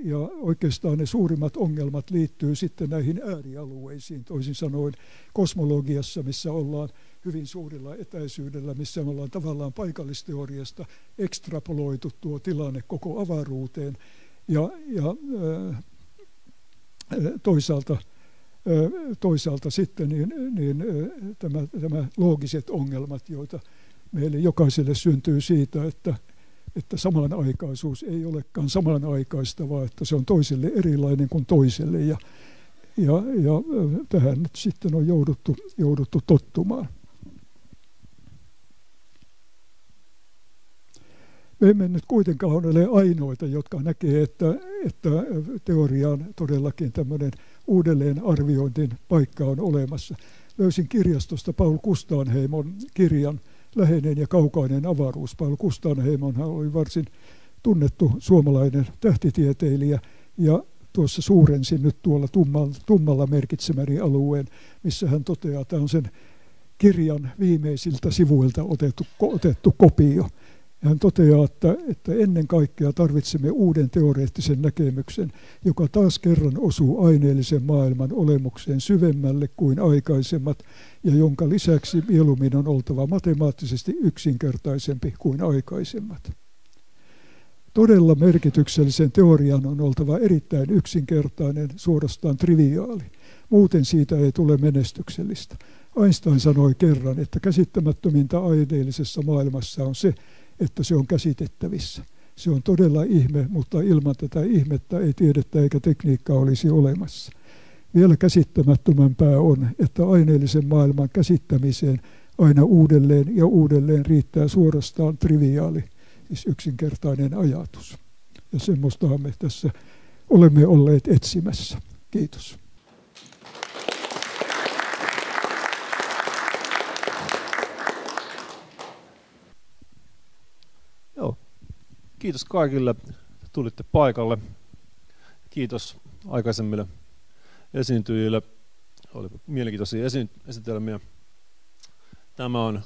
Ja oikeastaan ne suurimmat ongelmat liittyy sitten näihin äärialueisiin, toisin sanoen kosmologiassa, missä ollaan hyvin suurilla etäisyydellä, missä me ollaan tavallaan paikallisteoriasta ekstrapoloitu tuo tilanne koko avaruuteen. Toisaalta sitten tämä loogiset ongelmat, joita meille jokaiselle syntyy siitä, että samanaikaisuus ei olekaan samanaikaista, vaan että se on toiselle erilainen kuin toiselle. Ja tähän nyt sitten on jouduttu tottumaan. Me emme nyt kuitenkaan ole ainoita, jotka näkee, että teoriaan todellakin tämmöinen uudelleenarviointin paikka on olemassa. Löysin kirjastosta Paul Kustaanheimon kirjan Läheinen ja kaukainen avaruus. Paul Kustaanheimonhan oli varsin tunnettu suomalainen tähtitieteilijä, ja tuossa suurensin nyt tuolla tummalla merkitsemäni alueen, missä hän toteaa, että on sen kirjan viimeisiltä sivuilta otettu kopio. Hän toteaa, että ennen kaikkea tarvitsemme uuden teoreettisen näkemyksen, joka taas kerran osuu aineellisen maailman olemukseen syvemmälle kuin aikaisemmat, ja jonka lisäksi mieluummin on oltava matemaattisesti yksinkertaisempi kuin aikaisemmat. Todella merkityksellisen teorian on oltava erittäin yksinkertainen, suorastaan triviaali. Muuten siitä ei tule menestyksellistä. Einstein sanoi kerran, että käsittämättömintä aineellisessa maailmassa on se, että se on käsitettävissä. Se on todella ihme, mutta ilman tätä ihmettä ei tiedettä eikä tekniikkaa olisi olemassa. Vielä käsittämättömämpää on, että aineellisen maailman käsittämiseen aina uudelleen ja uudelleen riittää suorastaan triviaali, siis yksinkertainen ajatus. Ja semmoistahan me tässä olemme olleet etsimässä. Kiitos. Kiitos kaikille, että tulitte paikalle. Kiitos aikaisemmille esiintyjille. Oli mielenkiintoisia esitelmiä. Tämä on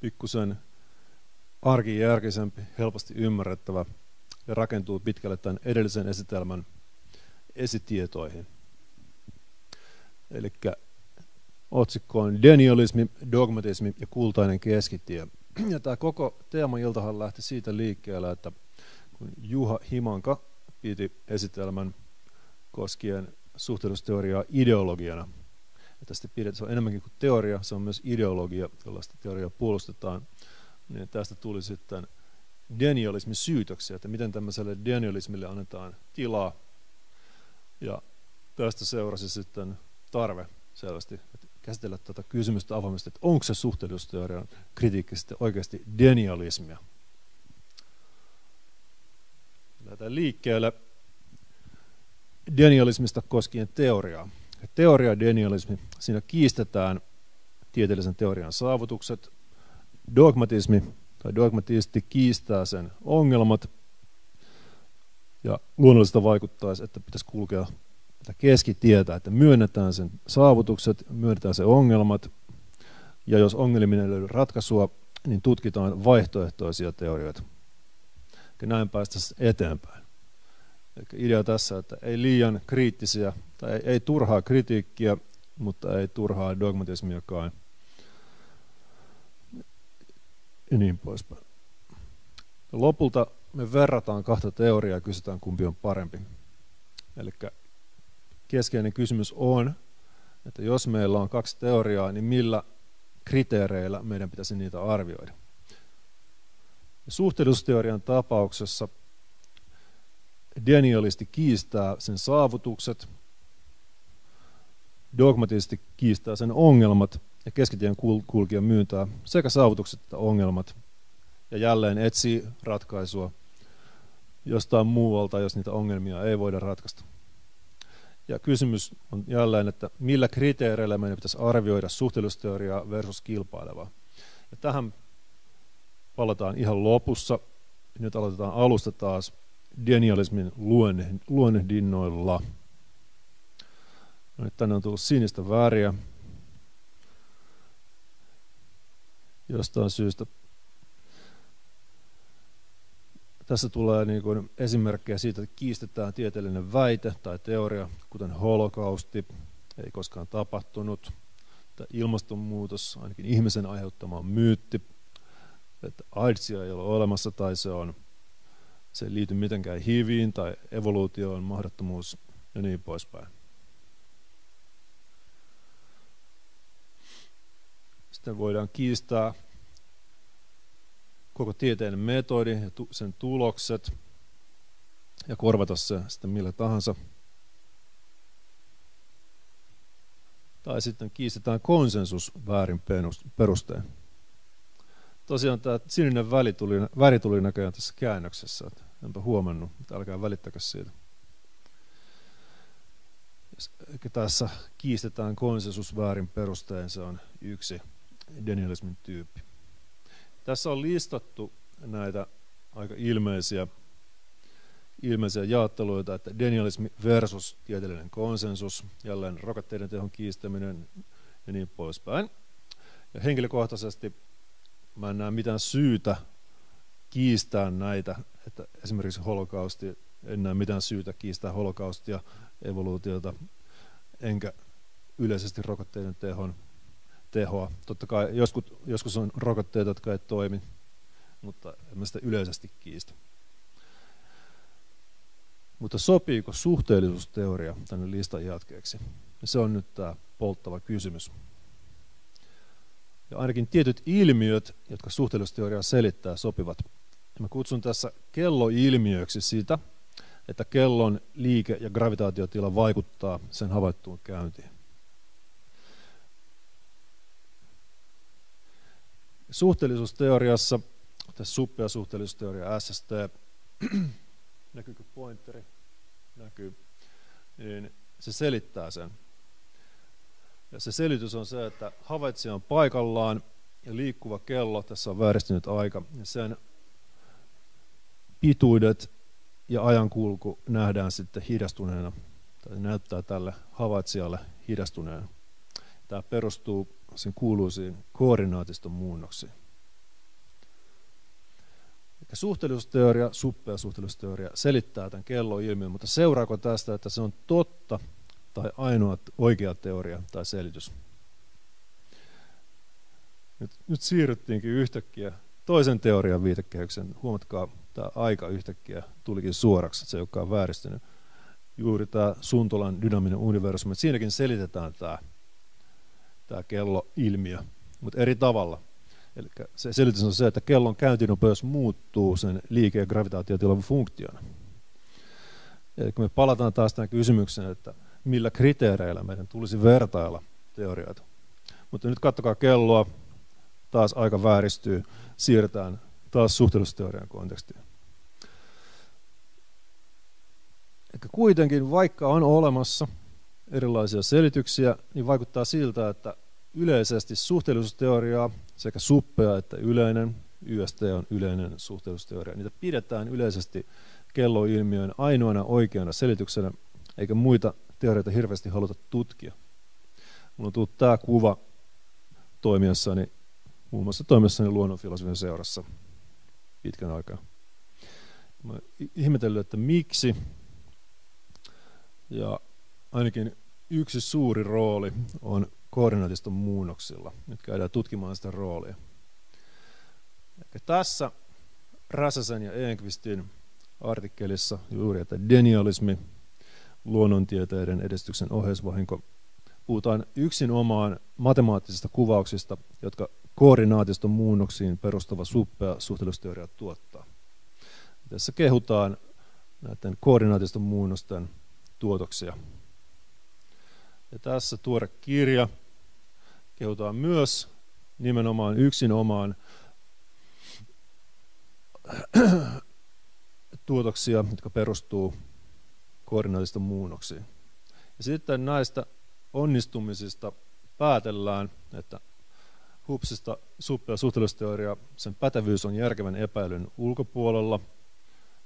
pikkusen arkijärkisempi, helposti ymmärrettävä ja rakentuu pitkälle tämän edellisen esitelmän esitietoihin. Eli otsikko on denialismi, dogmatismi ja kultainen keskitie. Ja tämä koko teemailtahan lähti siitä liikkeelle, että kun Juha Himanka piti esitelmän koskien suhteellisuusteoriaa ideologiana. Että se on enemmänkin kuin teoria, se on myös ideologia, jollaista teoriaa puolustetaan. Niin tästä tuli sitten denialismin syytöksiä, että miten tämmöiselle denialismille annetaan tilaa. Ja tästä seurasi sitten tarve selvästi käsitellä tätä kysymystä avoimesti, että onko se suhteellisuusteorian kritiikki sitten oikeasti denialismia. Lähdetään liikkeelle denialismista koskien teoriaa. Teoria denialismi, siinä kiistetään tieteellisen teorian saavutukset. Dogmatismi tai dogmatisti kiistää sen ongelmat. Ja luonnollista vaikuttaisi, että pitäisi kulkea keskitietä, että myönnetään sen saavutukset, myönnetään sen ongelmat, ja jos ongelmiin ei löydy ratkaisua, niin tutkitaan vaihtoehtoisia teorioita. Eli näin päästäisiin eteenpäin. Eli idea tässä, että ei liian kriittisiä, tai ei turhaa kritiikkiä, mutta ei turhaa dogmatismiakaan. Ja niin poispäin. Lopulta me verrataan kahta teoriaa ja kysytään, kumpi on parempi. Eli keskeinen kysymys on, että jos meillä on kaksi teoriaa, niin millä kriteereillä meidän pitäisi niitä arvioida. Suhteellisuusteorian tapauksessa denialisti kiistää sen saavutukset, dogmatisti kiistää sen ongelmat ja keskitien kulkija myyntää sekä saavutukset että ongelmat ja jälleen etsii ratkaisua jostain muualta, jos niitä ongelmia ei voida ratkaista. Ja kysymys on jälleen, että millä kriteereillä meidän pitäisi arvioida suhteellisuusteoriaa versus kilpailevaa. Ja tähän palataan ihan lopussa. Nyt aloitetaan alusta taas denialismin luonnehdinnoilla. No, nyt tänne on tullut sinistä väriä. Jostain syystä. Tässä tulee niin kuin esimerkkejä siitä, että kiistetään tieteellinen väite tai teoria, kuten holokausti, ei koskaan tapahtunut, että ilmastonmuutos, ainakin ihmisen aiheuttama, on myytti, että AIDSia ei ole olemassa tai se ei liity mitenkään HIViin tai evoluutioon, mahdottomuus ja niin poispäin. Sitten voidaan kiistää koko tieteen metodi ja sen tulokset ja korvata se sitten millä tahansa. Tai sitten kiistetään konsensus väärin perustein. Tosiaan tämä sininen väri tuli näköjään tässä käännöksessä. Enpä huomannut, mutta älkää välittäkö siitä. Tässä kiistetään konsensus väärin perustein, se on yksi denialismin tyyppi. Tässä on listattu näitä aika ilmeisiä jaotteluita, että denialismi versus tieteellinen konsensus, jälleen rokotteiden tehon kiistäminen ja niin poispäin. Ja henkilökohtaisesti mä en näe mitään syytä kiistää näitä, että esimerkiksi holokausti, en näe mitään syytä kiistää holokaustia, evoluutiota, enkä yleisesti rokotteiden tehoa. Totta kai joskus on rokotteita, jotka ei toimi, mutta en sitä yleisesti kiistä. Mutta sopiiko suhteellisuusteoria tänne listan jatkeeksi? Se on nyt tämä polttava kysymys. Ja ainakin tietyt ilmiöt, jotka suhteellisuusteoria selittää, sopivat. Mä kutsun tässä kelloilmiöksi sitä, että kellon liike- ja gravitaatiotila vaikuttaa sen havaittuun käyntiin. Suhteellisuusteoriassa, tässä suppea suhteellisuusteoria SST, näkyykö pointeri? Näkyy. Niin se selittää sen. Ja se selitys on se, että havaitsija on paikallaan ja liikkuva kello, tässä on vääristynyt aika, ja sen pituudet ja ajankulku nähdään sitten hidastuneena, tai näyttää tälle havaitsijalle hidastuneena. Tämä perustuu sen kuuluisiin koordinaatiston muunnoksiin. Suhteellisuusteoria, suppea suhteellisuusteoria selittää tämän kelloilmiön, mutta seuraako tästä, että se on totta tai ainoa oikea teoria tai selitys? Nyt siirryttiinkin yhtäkkiä toisen teorian viitekehykseen. Huomatkaa, tämä aika yhtäkkiä tulikin suoraksi, se joka on vääristynyt. Juuri tämä Suntolan dynaaminen universumi, että siinäkin selitetään tämä kelloilmiö, mutta eri tavalla. Eli se selitys on se, että kellon käyntinopeus muuttuu sen liike- ja gravitaatiotilan funktiona. Eli me palataan taas tämän kysymykseen, että millä kriteereillä meidän tulisi vertailla teorioita. Mutta nyt katsokaa kelloa, taas aika vääristyy, siirretään taas suhteellisuusteorian kontekstiin. Eli kuitenkin, vaikka on olemassa erilaisia selityksiä, niin vaikuttaa siltä, että yleisesti suhteellisuusteoriaa, sekä suppea että yleinen, YST on yleinen suhteellisuusteoria, niitä pidetään yleisesti kelloilmiön ainoana oikeana selityksenä, eikä muita teorioita hirveästi haluta tutkia. Mulla on tullut tämä kuva toimijassani, muun muassa toimijassani luonnonfilosofian seurassa pitkän aikaa. Mä oon ihmetellyt, että miksi, ja ainakin yksi suuri rooli on koordinaatiston muunnoksilla. Nyt käydään tutkimaan sitä roolia. Ja tässä Räsäsen ja Enqvistin artikkelissa juuri, että denialismi, luonnontieteiden edistyksen oheisvahinko, puhutaan yksinomaan matemaattisista kuvauksista, jotka koordinaatiston muunnoksiin perustava suppea suhteellisuusteoria tuottaa. Tässä kehutaan näiden koordinaatiston muunnosten tuotoksia. Ja tässä tuore kirja kehutaan myös nimenomaan yksinomaan tuotoksia, jotka perustuu koordinaatiston muunnoksiin. Ja sitten näistä onnistumisista päätellään, että hupsista suppea suhteellisuusteoria, sen pätevyys on järkevän epäilyn ulkopuolella,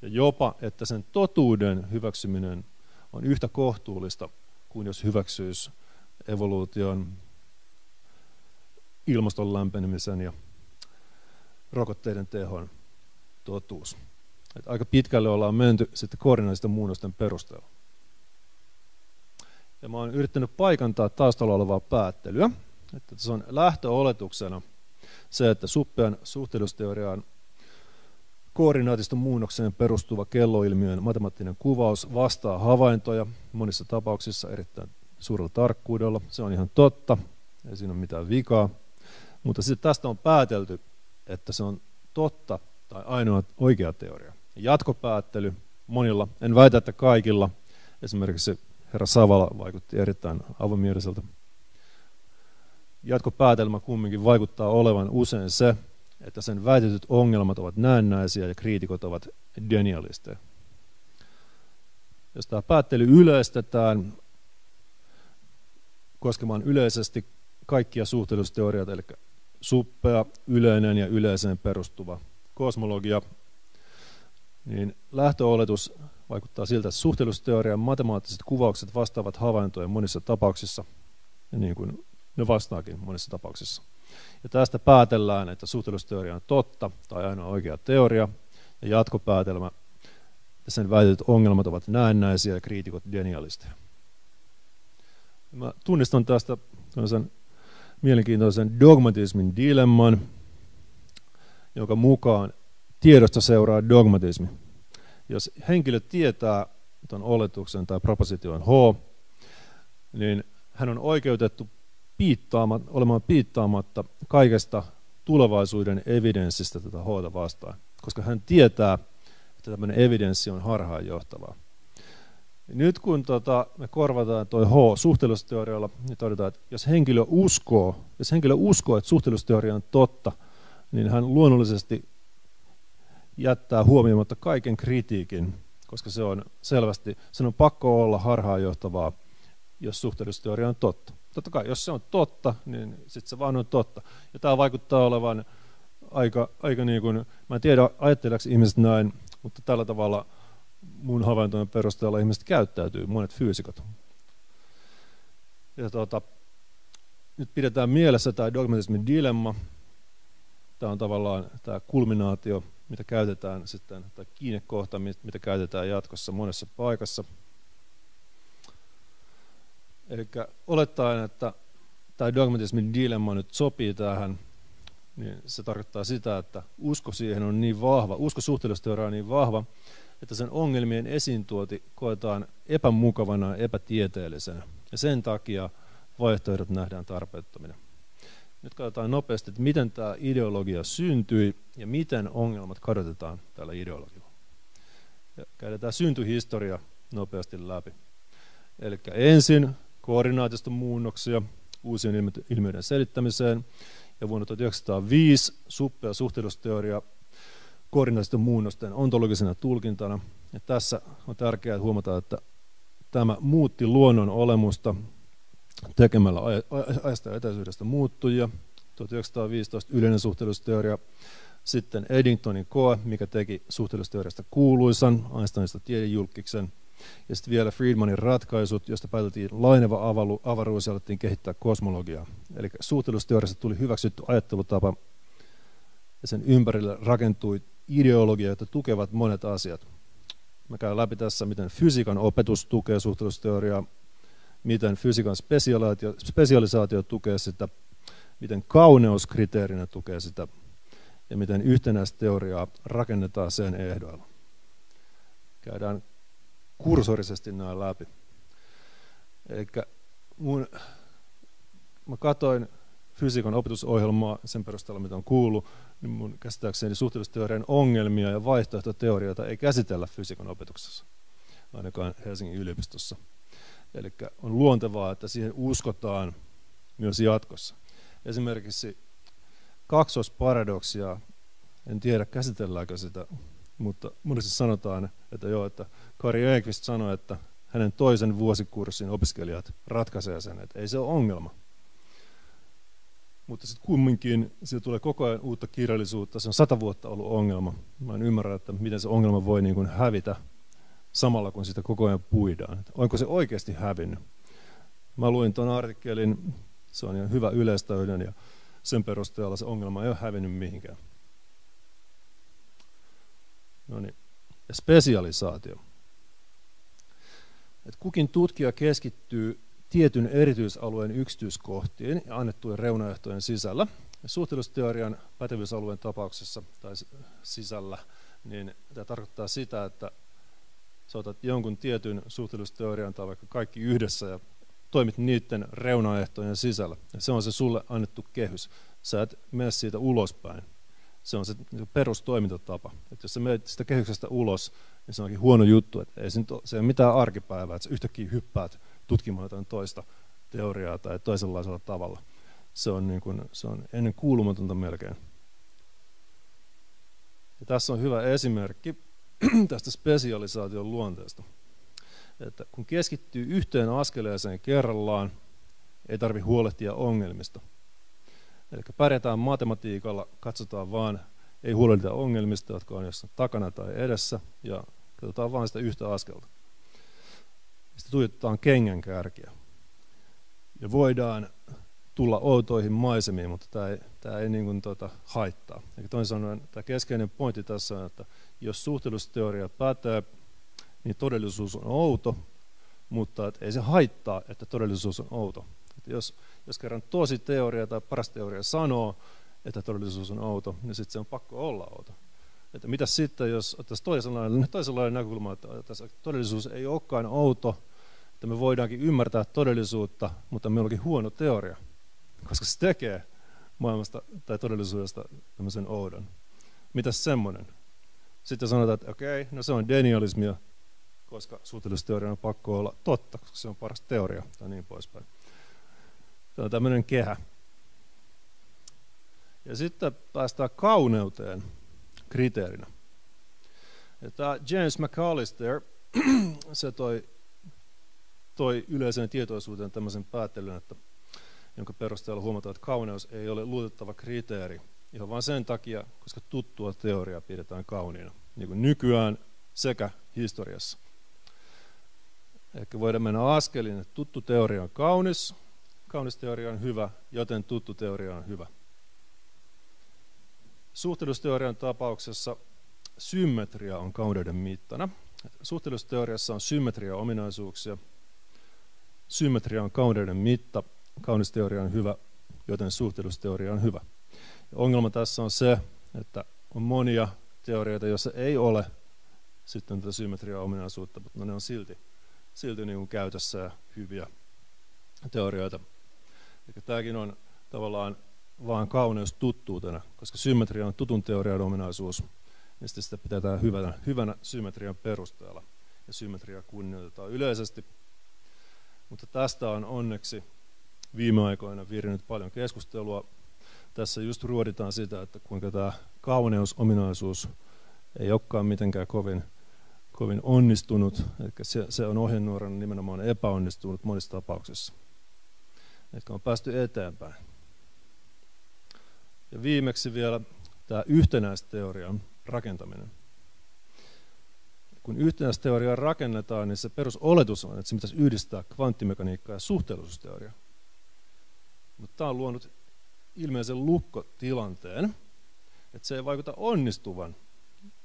ja jopa, että sen totuuden hyväksyminen on yhtä kohtuullista kuin jos hyväksyisi evoluution, ilmaston lämpenemisen ja rokotteiden tehon totuus. Että aika pitkälle ollaan menty sitten koordinaatisten muunnosten perusteella. Ja mä oon yrittänyt paikantaa taustalla olevaa päättelyä, että se on lähtöoletuksena se, että suppean suhteellisuusteoriaan koordinaatiston muunnokseen perustuva kelloilmiön matemaattinen kuvaus vastaa havaintoja monissa tapauksissa erittäin suurella tarkkuudella. Se on ihan totta, ei siinä ole mitään vikaa, mutta sitten tästä on päätelty, että se on totta tai ainoa oikea teoria. Jatkopäättely monilla, en väitä, että kaikilla, esimerkiksi herra Sawala vaikutti erittäin avomieliseltä. Jatkopäätelmä kumminkin vaikuttaa olevan usein se, että sen väitetyt ongelmat ovat näennäisiä ja kriitikot ovat denialisteja. Jos tämä päättely yleistetään koskemaan yleisesti kaikkia suhteellisuusteorioita, eli suppea, yleinen ja yleiseen perustuva kosmologia, niin lähtöoletus vaikuttaa siltä, että suhteellisuusteorian matemaattiset kuvaukset vastaavat havaintoja monissa tapauksissa, niin kuin ne vastaakin monissa tapauksissa. Ja tästä päätellään, että suhteellisuusteoria on totta tai ainoa oikea teoria, ja jatkopäätelmä ja sen väitetyt ongelmat ovat näennäisiä ja kriitikot denialisteja. Mä tunnistan tästä mielenkiintoisen dogmatismin dilemman, jonka mukaan tiedosta seuraa dogmatismi. Jos henkilö tietää tuon oletuksen tai proposition H, niin hän on oikeutettu olemaan piittaamatta kaikesta tulevaisuuden evidenssistä tätä H:ta vastaan, koska hän tietää, että tämmöinen evidenssi on harhaanjohtavaa. Nyt kun me korvataan tuo H suhteellisuusteorialla, niin todetaan, että jos henkilö uskoo, että suhteellisuusteoria on totta, niin hän luonnollisesti jättää huomioimatta kaiken kritiikin, koska se on selvästi, sen on pakko olla harhaanjohtavaa, jos suhteellisuusteoria on totta. Totta kai, jos se on totta, niin sitten se vaan on totta. Ja tämä vaikuttaa olevan aika niin kuin, mä en tiedä ajatteleeksi ihmiset näin, mutta tällä tavalla mun havaintojen perusteella ihmiset käyttäytyy, monet fyysikot. Ja nyt pidetään mielessä tämä dogmatismin dilemma. Tämä on tavallaan tämä kulminaatio, mitä käytetään sitten, tai kiinnekohta, mitä käytetään jatkossa monessa paikassa. Eli olettaen, että tämä dogmatismin dilemma nyt sopii tähän, niin se tarkoittaa sitä, että usko siihen on niin vahva, usko suhteellisuusteoriaan on niin vahva, että sen ongelmien esiintuoti koetaan epämukavana ja epätieteellisenä. Ja sen takia vaihtoehdot nähdään tarpeettomina. Nyt katsotaan nopeasti, että miten tämä ideologia syntyi ja miten ongelmat kadotetaan tällä ideologialla. Ja käydetään syntyhistoria nopeasti läpi. Eli ensin koordinaatiston muunnoksia uusien ilmiöiden selittämiseen, ja vuonna 1905 suppea suhteellisuusteoria koordinaatiston muunnosten ontologisena tulkintana. Ja tässä on tärkeää huomata, että tämä muutti luonnon olemusta tekemällä ajasta ja etäisyydestä muuttujia. 1915 yleinen suhteellisuusteoria, sitten Eddingtonin koe, mikä teki suhteellisuusteoriasta kuuluisan, Einsteinista tiedejulkkiksen, ja sitten vielä Friedmanin ratkaisut, josta pääteltiin laineva avaruus ja alettiin kehittää kosmologiaa. Eli suhteellisuusteoriasta tuli hyväksytty ajattelutapa, ja sen ympärille rakentui ideologia, jota tukevat monet asiat. Mä käyn läpi tässä, miten fysiikan opetus tukee suhteellisuusteoriaa, miten fysiikan spesialisaatio tukee sitä, miten kauneuskriteerinä tukee sitä, ja miten yhtenäisteoriaa rakennetaan sen ehdoilla. Käydään kursorisesti nämä läpi. Elikkä mä katsoin fysiikan opetusohjelmaa sen perusteella, mitä on kuullut, niin mun käsittääkseni suhteellisuusteorian ongelmia ja vaihtoehtoteorioita ei käsitellä fysiikan opetuksessa, ainakaan Helsingin yliopistossa. Eli on luontevaa, että siihen uskotaan myös jatkossa. Esimerkiksi kaksoisparadoksia, en tiedä käsitelläänkö sitä, mutta monesti sanotaan, että Kari Enqvist sanoi, että hänen toisen vuosikurssin opiskelijat ratkaisee sen, että ei se ole ongelma. Mutta sitten kumminkin siitä tulee koko ajan uutta kirjallisuutta, se on 100 vuotta ollut ongelma. Mä en ymmärrä, että miten se ongelma voi niin kuin hävitä samalla, kun sitä koko ajan puidaan. Että onko se oikeasti hävinnyt? Mä luin tuon artikkelin, se on ihan hyvä yleistöiden, ja sen perusteella se ongelma ei ole hävinnyt mihinkään. Noniin. Ja spesialisaatio. Et kukin tutkija keskittyy tietyn erityisalueen yksityiskohtiin ja annettujen reunaehtojen sisällä. Suhteellisuusteorian pätevyysalueen tapauksessa tai sisällä, niin tämä tarkoittaa sitä, että sä otat jonkun tietyn suhteellisuusteorian tai vaikka kaikki yhdessä ja toimit niiden reunaehtojen sisällä. Ja se on se sulle annettu kehys. Sä et mene siitä ulospäin. Se on se perustoimintatapa. Et jos sä menet sitä kehyksestä ulos, niin se onkin huono juttu. Et ei se ole mitään arkipäivää, että sä yhtäkkiä hyppäät tutkimaan jotain toista teoriaa tai toisenlaisella tavalla. Se on, niin kuin, se on ennen kuulumatonta melkein. Ja tässä on hyvä esimerkki tästä spesialisaation luonteesta. Että kun keskittyy yhteen askeleeseen kerrallaan, ei tarvitse huolehtia ongelmista. Eli pärjätään matematiikalla, katsotaan vaan, ei huolehdita ongelmista, jotka on jossain takana tai edessä, ja katsotaan vaan sitä yhtä askelta. Sitten tuijotetaan kengän kärkiä. Ja voidaan tulla outoihin maisemiin, mutta tämä ei niin kuin haittaa. Eli toisin sanoen, tämä keskeinen pointti tässä on, että jos suhteellisuusteoria pätee, niin todellisuus on outo, mutta ei se haittaa, että todellisuus on outo. Että jos kerran tosi teoria tai paras teoria sanoo, että todellisuus on outo, niin sitten se on pakko olla outo. Että mitä sitten, jos ottaisiin toisenlainen näkökulma, että todellisuus ei olekaan outo, että me voidaankin ymmärtää todellisuutta, mutta meillä onkin huono teoria, koska se tekee maailmasta tai todellisuudesta tämmöisen oudon. Mitäs semmoinen? Sitten sanotaan, että okei, no se on denialismia, koska suhteellisuusteoria on pakko olla totta, koska se on paras teoria tai niin poispäin. Tämä on tämmöinen kehä. Ja sitten päästään kauneuteen kriteerinä. Ja tämä James McAllister, se toi yleiseen tietoisuuteen tämmöisen päättelyn, että jonka perusteella huomataan, että kauneus ei ole luotettava kriteeri. Ihan vain sen takia, koska tuttua teoriaa pidetään kauniina, niin kuin nykyään sekä historiassa. Ehkä voidaan mennä askeliin, että tuttu teoria on kaunis, kaunis teoria on hyvä, joten tuttu teoria on hyvä. Suhteellisuusteorian tapauksessa symmetria on kauneuden mittana. Suhteellisuusteoriassa on symmetria-ominaisuuksia. Symmetria on kauneuden mitta. Kaunis teoria on hyvä, joten suhteellisuusteoria on hyvä. Ja ongelma tässä on se, että on monia teorioita, joissa ei ole sitten tätä symmetria-ominaisuutta, mutta ne on silti niin kuin käytössä ja hyviä teorioita. Eli tämäkin on tavallaan vaan kauneus tuttuutena, koska symmetria on tutun teorian ominaisuus, niin sitten sitä pidetään hyvänä symmetrian perusteella. Ja symmetriaa kunnioitetaan yleisesti, mutta tästä on onneksi viime aikoina viirinyt paljon keskustelua. Tässä just ruoditaan sitä, että kuinka tämä kauneusominaisuus ei olekaan mitenkään kovin onnistunut. Eli se on ohjenuorana nimenomaan epäonnistunut monissa tapauksissa. Eli on päästy eteenpäin. Ja viimeksi vielä tämä yhtenäisteorian rakentaminen. Kun yhtenäisteoriaa rakennetaan, niin se perusoletus on, että se pitäisi yhdistää kvanttimekaniikkaa ja suhteellisuusteoriaa. Mutta tämä on luonut ilmeisen lukkotilanteen, että se ei vaikuta onnistuvan.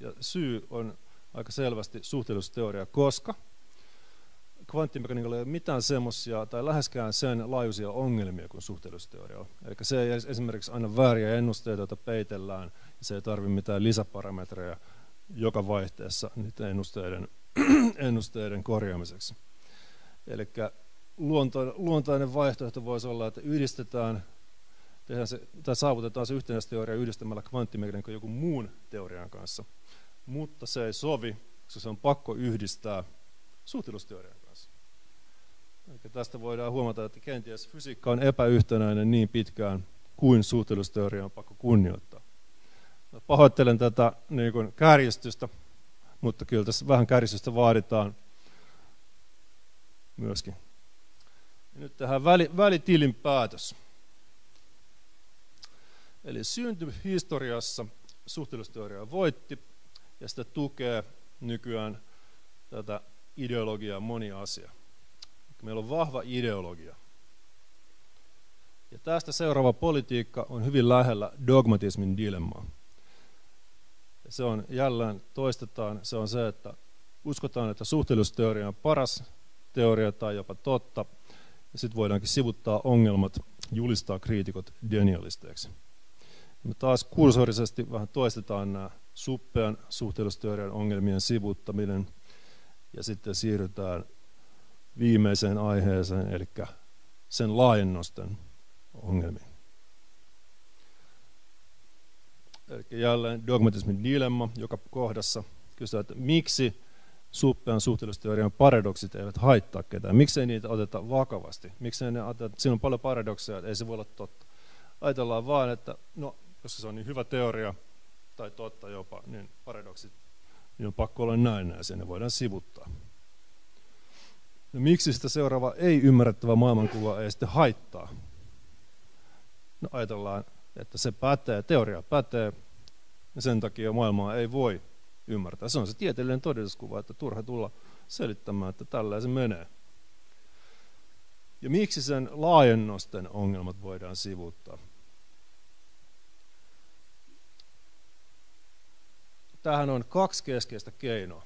Ja syy on aika selvästi suhteellisuusteoria, koska kvanttimekaniikalla ei ole mitään semmoisia tai läheskään sen laajuisia ongelmia kuin suhteellisuusteorialla. Eli se ei esimerkiksi aina vääriä ennusteita, joita peitellään, ja se ei tarvitse mitään lisäparametreja joka vaihteessa niiden ennusteiden korjaamiseksi. Eli luontainen vaihtoehto voisi olla, että saavutetaan se yhtenäisteoria yhdistämällä kvanttimekaniikka joku muun teorian kanssa, mutta se ei sovi, koska se on pakko yhdistää suhteellisuusteorian kanssa. Eli tästä voidaan huomata, että kenties fysiikka on epäyhtenäinen niin pitkään kuin suhteellisuusteoria on pakko kunnioittaa. Pahoittelen tätä niin kuin kärjistystä, mutta kyllä tässä vähän kärjistystä vaaditaan myöskin. Nyt tähän välitilinpäätös. Eli syntyhistoriassa suhteellisuusteoria voitti, ja sitä tukee nykyään tätä ideologiaa moni asia. Meillä on vahva ideologia. Ja tästä seuraava politiikka on hyvin lähellä dogmatismin dilemmaa. Ja se on jälleen toistetaan, se on se, että uskotaan, että suhteellisuusteoria on paras teoria tai jopa totta, ja sitten voidaankin sivuttaa ongelmat, julistaa kriitikot denialisteiksi. Me taas kursorisesti vähän toistetaan nämä suppean suhteellisuusteorian ongelmien sivuuttaminen, ja sitten siirrytään viimeiseen aiheeseen, eli sen laajennusten ongelmiin. Eli jälleen dogmatismin dilemma joka kohdassa kysytään, että miksi suppean suhteellisuusteorian paradoksit eivät haittaa ketään, miksei niitä oteta vakavasti, miksei ne oteta, siinä on paljon paradokseja, että ei se voi olla totta. Ajatellaan vaan, että no, koska se on niin hyvä teoria tai totta jopa, niin paradoksit niin on pakko olla näin ja ne voidaan sivuttaa. No, miksi sitä seuraava ei-ymmärrettävä maailmankuva ei sitten haittaa? No, ajatellaan, että se pätee, teoria pätee, ja sen takia maailmaa ei voi ymmärtää. Se on se tieteellinen todellisuuskuva, että turha tulla selittämään, että tällä se menee. Ja miksi sen laajennusten ongelmat voidaan sivuuttaa? Tähän on kaksi keskeistä keinoa.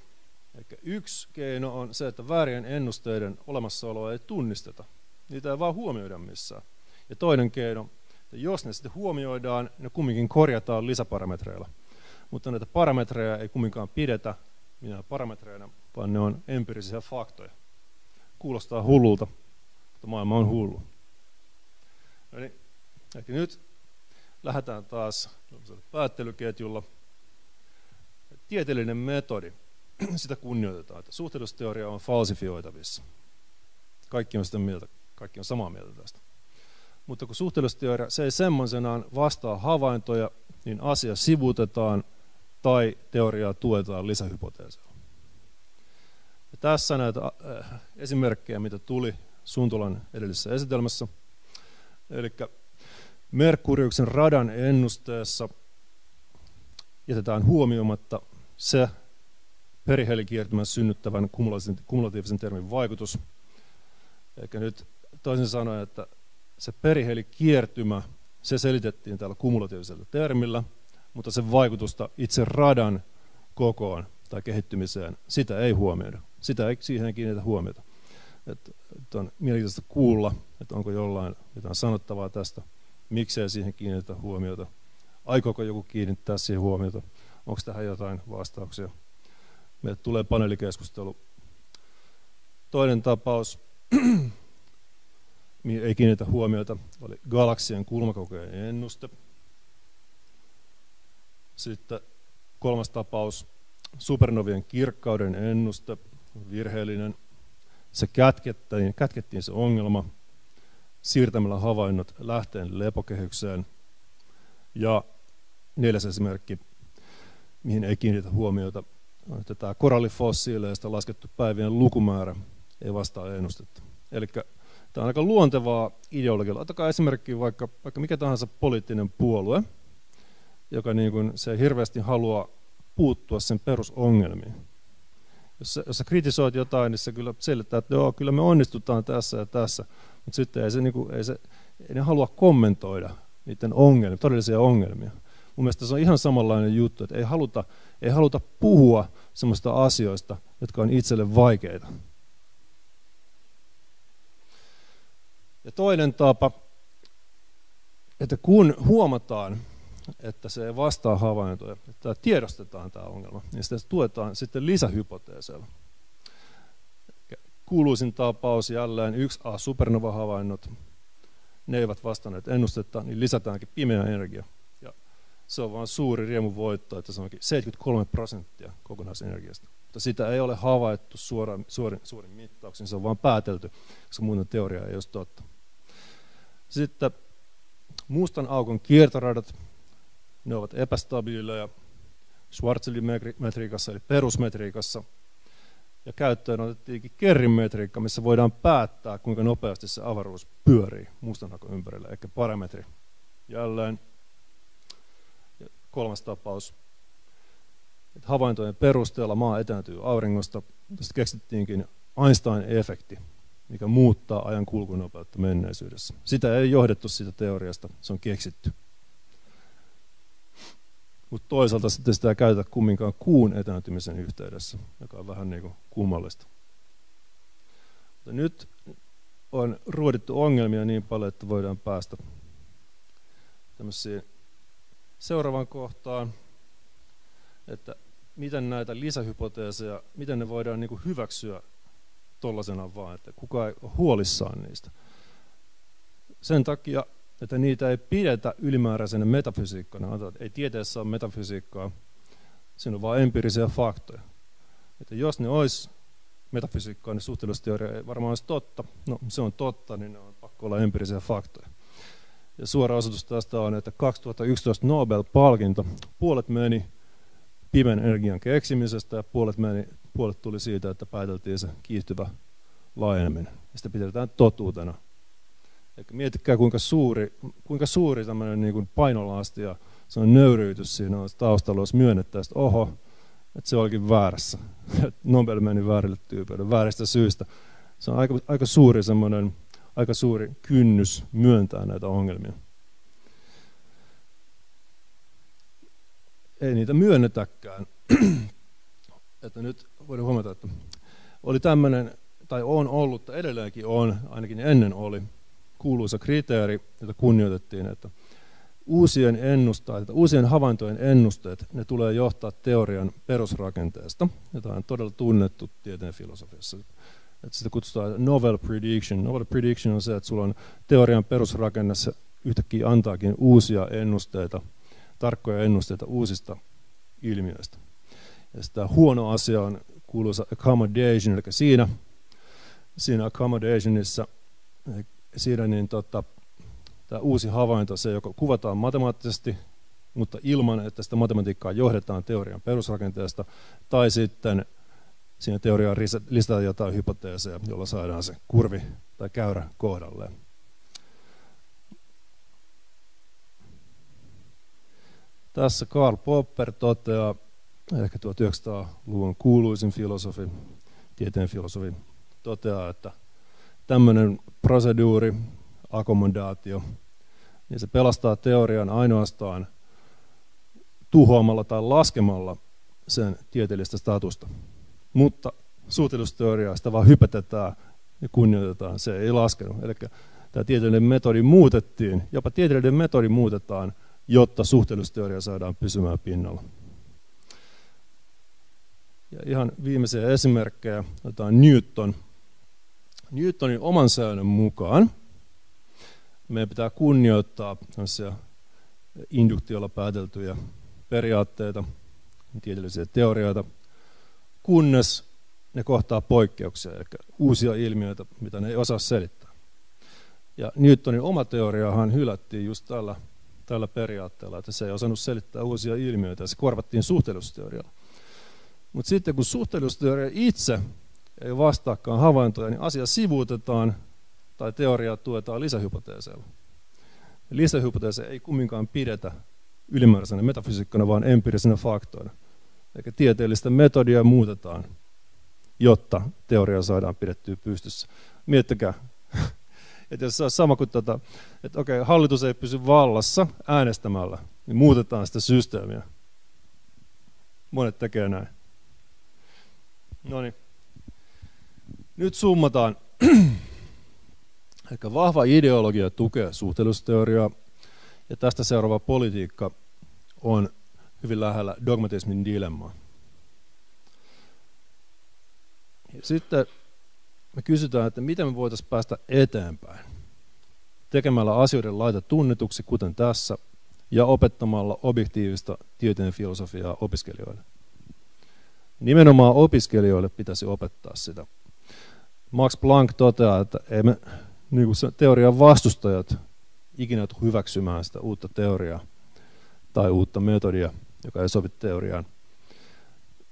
Eli yksi keino on se, että väärien ennusteiden olemassaoloa ei tunnisteta. Niitä ei vaan huomioida missään. Ja toinen keino, että jos ne sitten huomioidaan, ne kumminkin korjataan lisäparametreilla. Mutta näitä parametreja ei kumminkaan pidetä minä parametreina, vaan ne on empiirisiä faktoja. Kuulostaa hullulta, mutta maailma on hullu. No niin, ehkä nyt lähdetään taas päättelyketjulla. Tieteellinen metodi, sitä kunnioitetaan, että suhteellisuusteoria on falsifioitavissa. Kaikki on sitä mieltä, kaikki on samaa mieltä tästä. Mutta kun suhteellisuusteoria se ei semmoisenaan vastaa havaintoja, niin asia sivutetaan tai teoriaa tuetaan lisähypoteesilla. Ja tässä näitä esimerkkejä, mitä tuli Suntolan edellisessä esitelmässä. Eli Merkuriuksen radan ennusteessa jätetään huomioimatta se perihelikiertymän synnyttävän kumulatiivisen termin vaikutus. Eli nyt toisin sanoen, että se perihelikiertymä, se selitettiin tällä kumulatiivisella termillä, mutta sen vaikutusta itse radan kokoon tai kehittymiseen, sitä ei huomioida. Sitä ei siihen kiinnitä huomiota. Että on mielenkiintoista kuulla, että onko jollain jotain sanottavaa tästä, miksei siihen kiinnitä huomiota. Aikooko joku kiinnittää siihen huomiota? Onko tähän jotain vastauksia? Meille tulee paneelikeskustelu. Toinen tapaus, mihin ei kiinnitä huomiota, oli galaksien kulmakokojen ennuste. Sitten kolmas tapaus, supernovien kirkkauden ennuste, virheellinen. Se kätkettiin se ongelma siirtämällä havainnot lähteen lepokehykseen. Ja neljäs esimerkki, mihin ei kiinnitä huomiota, on, että tämä korallifossiileista laskettu päivien lukumäärä ei vastaa ennustetta. Eli tämä on aika luontevaa ideologiaa. Ottakaa esimerkki vaikka mikä tahansa poliittinen puolue, joka niin kuin se hirveästi haluaa puuttua sen perusongelmiin. Jos sä kritisoit jotain, niin se kyllä selittää, että joo, kyllä me onnistutaan tässä ja tässä, mutta sitten ei ne halua kommentoida niiden ongelmia, todellisia ongelmia. Mun mielestä se on ihan samanlainen juttu, että ei haluta puhua semmoista asioista, jotka on itselle vaikeita. Ja toinen tapa, että kun huomataan, että se ei vastaa havaintoja, että tiedostetaan tämä ongelma, niin sitä tuetaan sitten lisähypoteeseilla. Kuuluisin tapaus jälleen 1A supernova-havainnot. Ne eivät vastanneet ennustetta, niin lisätäänkin pimeä energia. Ja se on vain suuri riemuvoitto, että se onkin 73% kokonaisenergiasta. Mutta sitä ei ole havaittu suorin mittauksin, se on vain päätelty, koska muuten teoria ei olisi totta. Sitten mustan aukon kiertoradat, ne ovat epästabiileja Schwarzschild-metriikassa eli perusmetriikassa. Ja käyttöön otettiinkin kerrinmetriikka, missä voidaan päättää, kuinka nopeasti se avaruus pyörii mustan aukon ympärillä, eli parametri. Jälleen ja kolmas tapaus, että havaintojen perusteella maa etääntyy auringosta. Tästä keksittiinkin Einstein-efekti, mikä muuttaa ajan kulkunopeutta menneisyydessä. Sitä ei johdettu siitä teoriasta, se on keksitty. Mutta toisaalta sitten sitä ei käytetä kumminkaan kuun etääntymisen yhteydessä, joka on vähän niin kuin kummallista. Mutta nyt on ruodittu ongelmia niin paljon, että voidaan päästä tämmöisiin seuraavaan kohtaan, että miten näitä lisähypoteeseja, miten ne voidaan niin kuin hyväksyä tollasena vaan, että kukaan ei ole huolissaan niistä. Sen takia, että niitä ei pidetä ylimääräisenä metafysiikkana, ei tieteessä ole metafysiikkaa, siinä on vain empiirisiä faktoja. Että jos ne olisi metafysiikkaa, niin suhteellisuusteoria ei varmaan olisi totta. No, se on totta, niin ne on pakko olla empiirisiä faktoja. Ja suora osoitus tästä on, että 2011 Nobel-palkinto, puolet meni pimeän energian keksimisestä ja puolet tuli siitä, että pääteltiin se kiihtyvä laajeneminen. Ja sitä pidetään totuutena. Eli miettikää, kuinka suuri tämmöinen niin kuin painolasti ja se on nöyryytys siinä on taustalla, jos myönnettäisiin, että oho, että se olikin väärässä. Nobel meni väärille tyypeille, vääristä syistä. Se on aika suuri kynnys myöntää näitä ongelmia. Ei niitä myönnetäkään. Että nyt voidaan huomata, että oli tämmöinen, tai on ollut, tai edelleenkin on, ainakin ennen oli, kuuluisa kriteeri, jota kunnioitettiin, että uusien havaintojen ennusteet, ne tulee johtaa teorian perusrakenteesta, jota on todella tunnettu tieteen filosofiassa. Että sitä kutsutaan novel prediction. Novel prediction on se, että sulla on teorian perusrakennassa yhtäkkiä antaakin uusia ennusteita, tarkkoja ennusteita uusista ilmiöistä. Ja sitä huono asia on kuuluisa accommodation, eli siinä accommodationissa tämä uusi havainto, se joko kuvataan matemaattisesti, mutta ilman, että sitä matematiikkaa johdetaan teorian perusrakenteesta, tai sitten siinä teoriaan lisätään jotain hypoteeseja, jolla saadaan se kurvi tai käyrä kohdalleen. Tässä Karl Popper toteaa, ehkä 1900-luvun kuuluisin filosofi, tieteen filosofi, toteaa, että tämmöinen proseduuri, akkomodaatio, niin se pelastaa teorian ainoastaan tuhoamalla tai laskemalla sen tieteellistä statusta. Mutta suhteellisuusteoriaa sitä vaan hypätetään ja kunnioitetaan, se ei laskenut. Eli tämä tieteellinen metodi muutettiin, jopa tieteellinen metodi muutetaan, jotta suhteellisuusteoria saadaan pysymään pinnalla. Ja ihan viimeisiä esimerkkejä, otetaan Newton. Newtonin oman säännön mukaan meidän pitää kunnioittaa induktiolla pääteltyjä periaatteita, tieteellisiä teorioita, kunnes ne kohtaa poikkeuksia, eli uusia ilmiöitä, mitä ne ei osaa selittää. Ja Newtonin oma teoriahan hylättiin just tällä periaatteella, että se ei osannut selittää uusia ilmiöitä, ja se korvattiin suhteellisuusteorialla. Mutta sitten kun suhteellisuusteoria itse ei vastaakaan havaintoja, niin asia sivuutetaan tai teoriaa tuetaan lisähypoteeseilla. Lisähypoteeseja ei kumminkaan pidetä ylimääräisenä metafysiikkana, vaan empiirisenä faktoina. Eli tieteellistä metodia muutetaan, jotta teoria saadaan pidettyä pystyssä. Miettikää, että jos se on sama kuin että okei, hallitus ei pysy vallassa äänestämällä, niin muutetaan sitä systeemiä. Monet tekee näin. Noniin. Nyt summataan. Eli vahva ideologia tukee suhteellisuusteoriaa, ja tästä seuraava politiikka on hyvin lähellä dogmatismin dilemmaa. Sitten me kysytään, että miten me voitaisiin päästä eteenpäin tekemällä asioiden laita tunnetuksi, kuten tässä, ja opettamalla objektiivista tieteen filosofiaa opiskelijoille. Nimenomaan opiskelijoille pitäisi opettaa sitä. Max Planck toteaa, että ei me niin teorian vastustajat ikinä hyväksymään sitä uutta teoriaa tai uutta metodia, joka ei sovi teoriaan,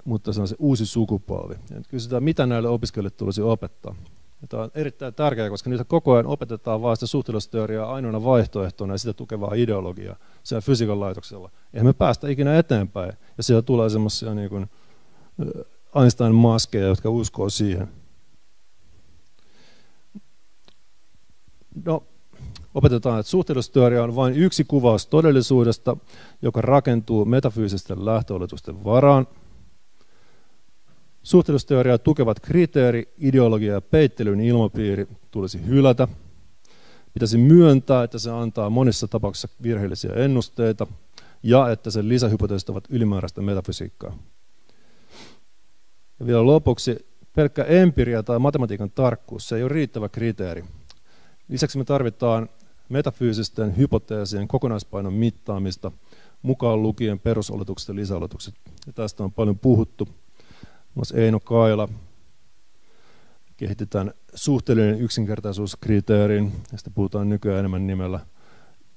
mutta se on se uusi sukupolvi. Ja nyt kysytään, mitä näille opiskelijoille tulisi opettaa. Ja tämä on erittäin tärkeää, koska niitä koko ajan opetetaan vain sitä suhteellisuusteoriaa ainoana vaihtoehtona ja sitä tukevaa ideologiaa siellä fysiikan laitoksella. Eihän me päästä ikinä eteenpäin, ja siellä tulee semmoisia niin kuin Einstein-maskeja, jotka uskoo siihen. No, opetetaan, että suhteellisuusteoria on vain yksi kuvaus todellisuudesta, joka rakentuu metafyysisten lähtöoletusten varaan. Suhteellisuusteoriaa tukevat kriteeri, ideologia ja peittelyn ilmapiiri tulisi hylätä. Pitäisi myöntää, että se antaa monissa tapauksissa virheellisiä ennusteita ja että sen lisähypoteesit ovat ylimääräistä metafysiikkaa. Ja vielä lopuksi, pelkkä empiria tai matematiikan tarkkuus, se ei ole riittävä kriteeri. Lisäksi me tarvitaan metafyysisten hypoteesien kokonaispainon mittaamista, mukaan lukien perusoletukset ja lisäoletukset. Ja tästä on paljon puhuttu. Myös Eino Kaila kehitti tämän suhteellinen yksinkertaisuuskriteerin, ja sitä puhutaan nykyään enemmän nimellä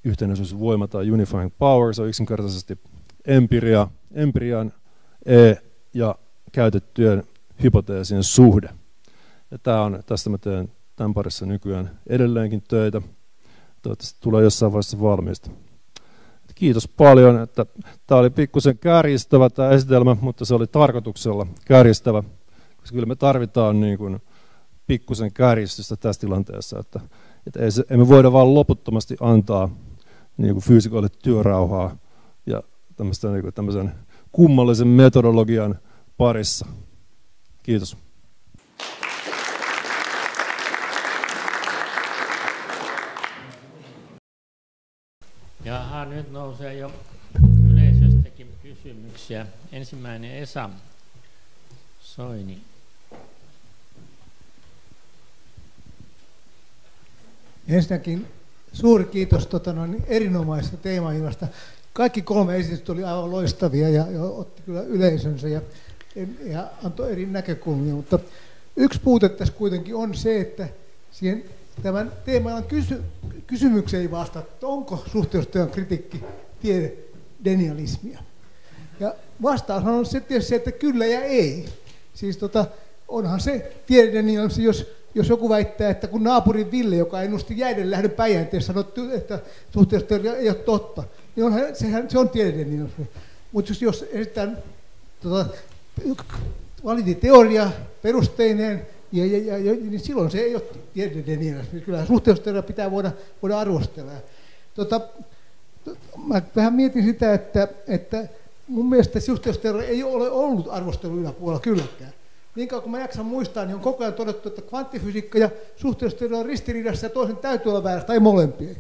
yhtenäisyysvoima tai unifying power. Se on yksinkertaisesti empirian ja käytettyjen hypoteesien suhde. Ja tästä mä teen tämän parissa nykyään edelleenkin töitä. Toivottavasti tulee jossain vaiheessa valmista. Kiitos paljon, että tämä oli pikkusen kärjistävä tämä esitelmä, mutta se oli tarkoituksella kärjistävä, koska kyllä me tarvitaan niin kuin pikkusen kärjistystä tässä tilanteessa, että emme voida vaan loputtomasti antaa niin kuin fyysikoille työrauhaa ja tämmöisen kummallisen metodologian parissa. Kiitos. Jaha, nyt nousee jo yleisöstäkin kysymyksiä. Ensimmäinen Esa Soini. Ensinnäkin suuri kiitos erinomaisesta teemaillasta. Kaikki kolme esitystä oli aivan loistavia ja otti kyllä yleisönsä ja antoi eri näkökulmia, mutta yksi puute tässä kuitenkin on se, että siihen tämän teeman kysymykseen ei vastaa, että onko suhteellisuusteorian kritiikki tiededenialismia. Ja vastaushan on se tietysti, että kyllä ja ei. Siis onhan se tiededenialismi, jos joku väittää, että kun naapurin Ville, joka ennusti jäiden lähdön Päijänteessä, sanoi, että suhteellisuusteoria ei ole totta, niin se on tiededenialismi. Mutta jos esitetään validiteoria perusteineen, niin silloin se ei ole tiededenialismi. Kyllä suhteellisuusteoriaa pitää voida arvostella. Mä vähän mietin sitä, että mun mielestä suhteellisuusteoria ei ole ollut arvostelun yläpuolella kylläkään. Niin kauan kun mä jaksan muistaa, niin on koko ajan todettu, että kvanttifysiikka ja suhteellisuusteoria on ristiriidassa ja toisen täytyy olla väärässä tai molempia.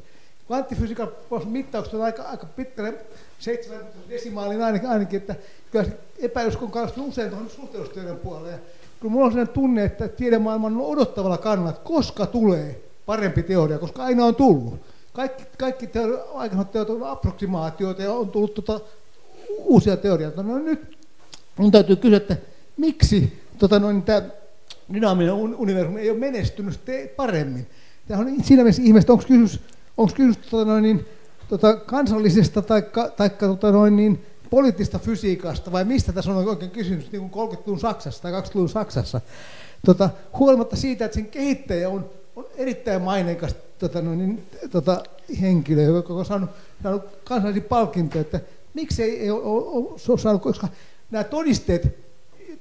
Kvanttifysiikan mittaukset on aika pitkälle 7 desimaalin ainakin, että kyllä epäilyskon on kallistunut usein tuohon suhteellisuusteorian puolelle. Kyllä minulla on sellainen tunne, että tiedemaailma on odottavalla kannalla, että koska tulee parempi teoria, koska aina on tullut. Kaikki aikaisemmat teot on approksimaatioita ja on tullut uusia teorioita. No nyt minun täytyy kysyä, että miksi tämä dynaaminen universumi ei ole menestynyt paremmin. Tämä on siinä mielessä ihmeistä, onko kysymys kansallisesta tai poliittista fysiikasta, vai mistä tässä on oikein kysymys, niin kuin 30-luvun Saksassa tai 20-luvun Saksassa. Huolimatta siitä, että sen kehittäjä on erittäin maineikas henkilö, joka on saanut kansallisia palkintoja, että miksi ei ole saanut, koska nämä todisteet,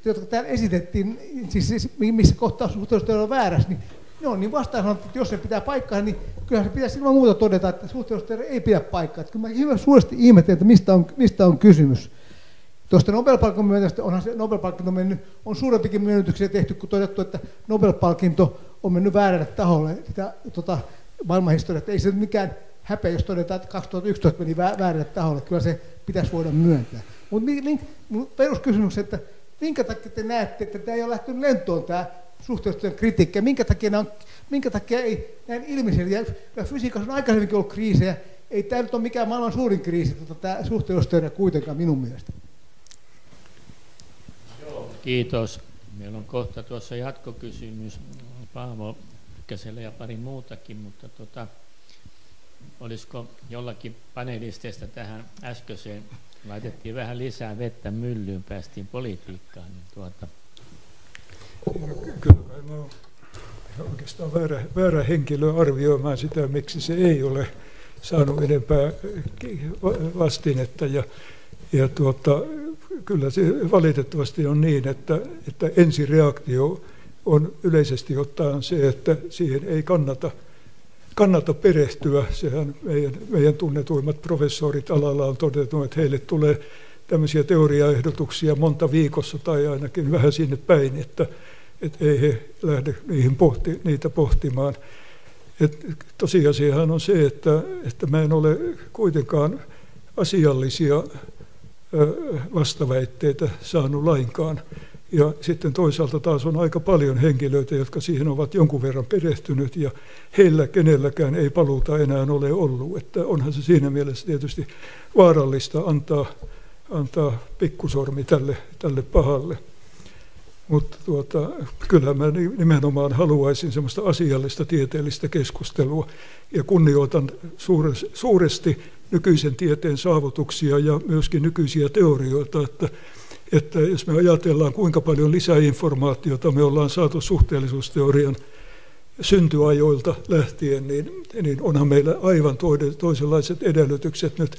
jotka täällä esitettiin, siis missä kohtaa suhteellisuusteoria on väärässä, niin ne on niin vastaan, että jos se pitää paikkaa, niin kyllähän se pitäisi ilman muuta todeta, että suhteellisuusteoria ei pidä paikkaa. Että kyllä mä hyvin suuresti ihmettelen, että mistä on kysymys. Tuosta Nobel-palkinnon myöntämistä, onhan se Nobel-palkinto mennyt, on suurempikin myönnytyksiä tehty, kun todettu, että Nobel-palkinto on mennyt väärälle taholle maailmanhistoriaa. Ei se mikään häpeä, jos todetaan, että 2011 meni väärälle taholle. Kyllä se pitäisi voida myöntää. Mutta peruskysymys, että minkä takia te näette, että tämä ei ole lähtenyt lentoon tämä suhteellisuusteorian kritiikkiä, minkä takia ei näin ilmiselviä. Fysiikassa on aikaisemminkin ollut kriisejä, ei tämä nyt ole mikään maailman suurin kriisi, tämä suhteellisuusteoria kuitenkaan minun mielestä. Joo, kiitos. Meillä on kohta tuossa jatkokysymys Paavo Pyrkkäsellä ja pari muutakin, mutta olisiko jollakin panelisteista tähän äskeiseen, laitettiin vähän lisää vettä myllyyn, päästiin politiikkaan, niin Kyllä mä oon oikeastaan väärä henkilö arvioimaan sitä, miksi se ei ole saanut enempää vastinetta. Kyllä se valitettavasti on niin, että ensireaktio on yleisesti ottaen se, että siihen ei kannata perehtyä. Sehän meidän tunnetuimmat professorit alalla on todettu, että heille tulee tämmöisiä teoriaehdotuksia monta viikossa tai ainakin vähän sinne päin, että ei he lähde niitä pohtimaan. Et tosiasiahan on se, että mä en ole kuitenkaan asiallisia vastaväitteitä saanut lainkaan. Ja sitten toisaalta taas on aika paljon henkilöitä, jotka siihen ovat jonkun verran perehtynyt, ja heillä kenelläkään ei paluuta enää ole ollut. Että onhan se siinä mielessä tietysti vaarallista antaa pikkusormi tälle pahalle. Mutta kyllä mä nimenomaan haluaisin semmoista asiallista tieteellistä keskustelua, ja kunnioitan suuresti nykyisen tieteen saavutuksia ja myöskin nykyisiä teorioita, että jos me ajatellaan, kuinka paljon lisäinformaatiota me ollaan saatu suhteellisuusteorian syntyajoilta lähtien, niin onhan meillä aivan toisenlaiset edellytykset nyt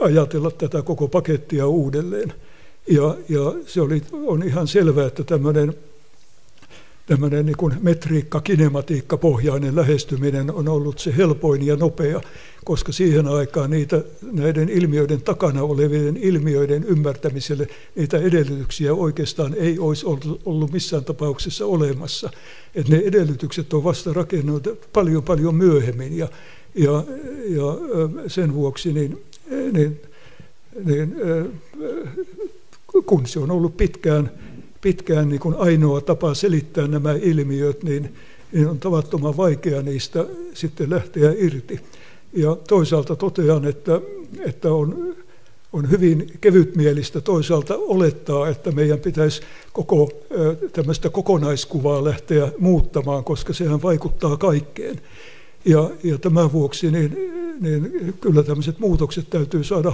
ajatella tätä koko pakettia uudelleen. Ja se on ihan selvää, että tämmöinen niin kuin metriikka, kinematiikkapohjainen lähestyminen on ollut se helpoin ja nopea, koska siihen aikaan näiden ilmiöiden takana olevien ilmiöiden ymmärtämiselle niitä edellytyksiä oikeastaan ei olisi ollut missään tapauksessa olemassa. Et ne edellytykset on vasta rakennettu paljon paljon myöhemmin, ja sen vuoksi niin kun se on ollut pitkään niin kuin ainoa tapa selittää nämä ilmiöt, niin on tavattoman vaikea niistä sitten lähteä irti. Ja toisaalta totean, että on hyvin kevytmielistä toisaalta olettaa, että meidän pitäisi koko tämmöistä kokonaiskuvaa lähteä muuttamaan, koska sehän vaikuttaa kaikkeen. Ja tämän vuoksi niin kyllä tämmöiset muutokset täytyy saada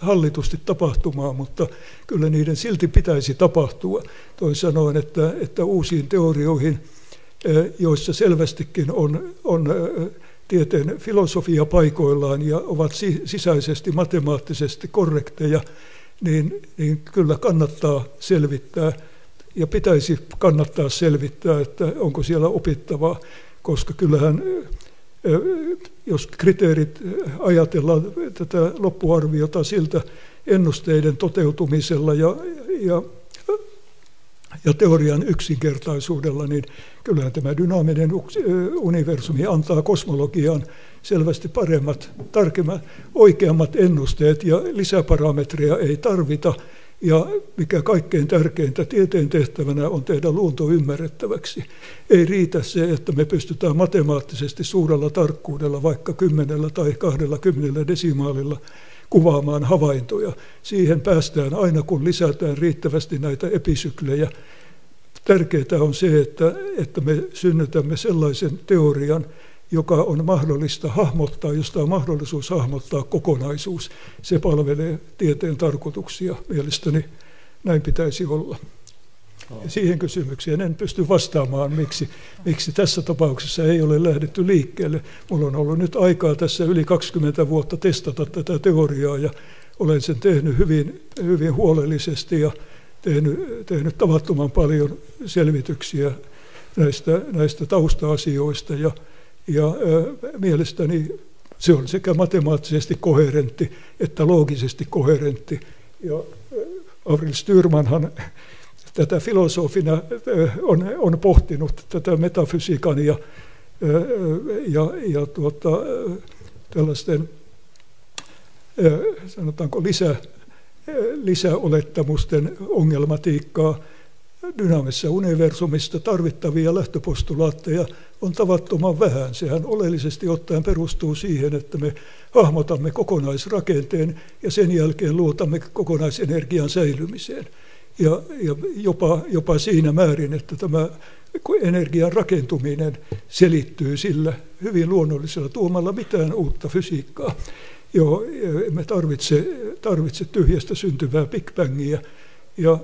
hallitusti tapahtumaan, mutta kyllä niiden silti pitäisi tapahtua. Toisin sanoen, että uusiin teorioihin, joissa selvästikin on tieteen filosofia paikoillaan ja ovat sisäisesti matemaattisesti korrekteja, niin kyllä kannattaa selvittää ja pitäisi kannattaa selvittää, että onko siellä opittavaa, koska kyllähän jos kriteerit ajatellaan tätä loppuarviota siltä ennusteiden toteutumisella ja teorian yksinkertaisuudella, niin kyllähän tämä dynaaminen universumi antaa kosmologiaan selvästi paremmat, tarkemmat, oikeammat ennusteet, ja lisäparametreja ei tarvita. Ja mikä kaikkein tärkeintä, tieteen tehtävänä on tehdä luonto ymmärrettäväksi. Ei riitä se, että me pystytään matemaattisesti suurella tarkkuudella, vaikka 10 tai 20 desimaalilla, kuvaamaan havaintoja. Siihen päästään aina, kun lisätään riittävästi näitä episyklejä. Tärkeää on se, että me synnytämme sellaisen teorian, joka on mahdollista hahmottaa, josta on mahdollisuus hahmottaa kokonaisuus. Se palvelee tieteen tarkoituksia. Mielestäni näin pitäisi olla. Ja siihen kysymykseen en pysty vastaamaan, miksi tässä tapauksessa ei ole lähdetty liikkeelle. Minulla on ollut nyt aikaa tässä yli 20 vuotta testata tätä teoriaa, ja olen sen tehnyt hyvin huolellisesti ja tehnyt tavattoman paljon selvityksiä näistä tausta-asioista, ja mielestäni se on sekä matemaattisesti koherentti että loogisesti koherentti. Ja Avril Styrmanhan tätä filosofina on pohtinut tätä metafysiikan ja tällaisten, sanotaanko, lisäolettamusten ongelmatiikkaa. Dynaamisessa universumista tarvittavia lähtöpostulaatteja on tavattoman vähän. Sehän oleellisesti ottaen perustuu siihen, että me hahmotamme kokonaisrakenteen ja sen jälkeen luotamme kokonaisenergian säilymiseen. Ja jopa siinä määrin, että tämä energian rakentuminen selittyy sillä hyvin luonnollisella tuomalla mitään uutta fysiikkaa. Joo, emme tarvitse tyhjästä syntyvää Big Bangia. Ja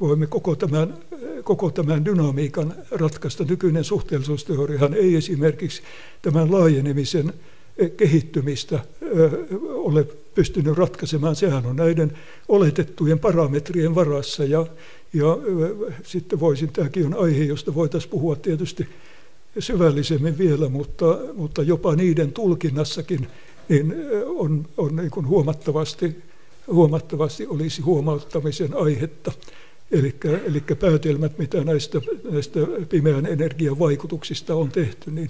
voimme koko tämän dynamiikan ratkaista. Nykyinen suhteellisuusteoriahan ei esimerkiksi tämän laajenemisen kehittymistä ole pystynyt ratkaisemaan. Sehän on näiden oletettujen parametrien varassa. Ja sitten tämäkin on aihe, josta voitaisiin puhua tietysti syvällisemmin vielä, mutta jopa niiden tulkinnassakin niin on niin kuin huomattavasti huomattavasti olisi huomauttamisen aihetta. Eli päätelmät, mitä näistä pimeän energian vaikutuksista on tehty, niin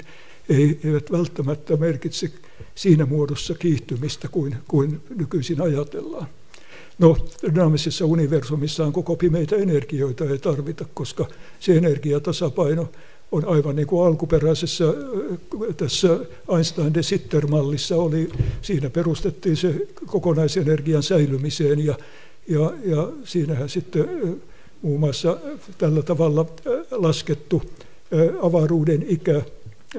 eivät välttämättä merkitse siinä muodossa kiihtymistä kuin nykyisin ajatellaan. No, dynaamisessa universumissaan koko pimeitä energioita ei tarvita, koska se energiatasapaino on aivan niin kuin alkuperäisessä tässä Einstein de Sitter-mallissa oli. Siinä perustettiin se kokonaisenergian säilymiseen ja siinähän sitten muun muassa tällä tavalla laskettu avaruuden ikä,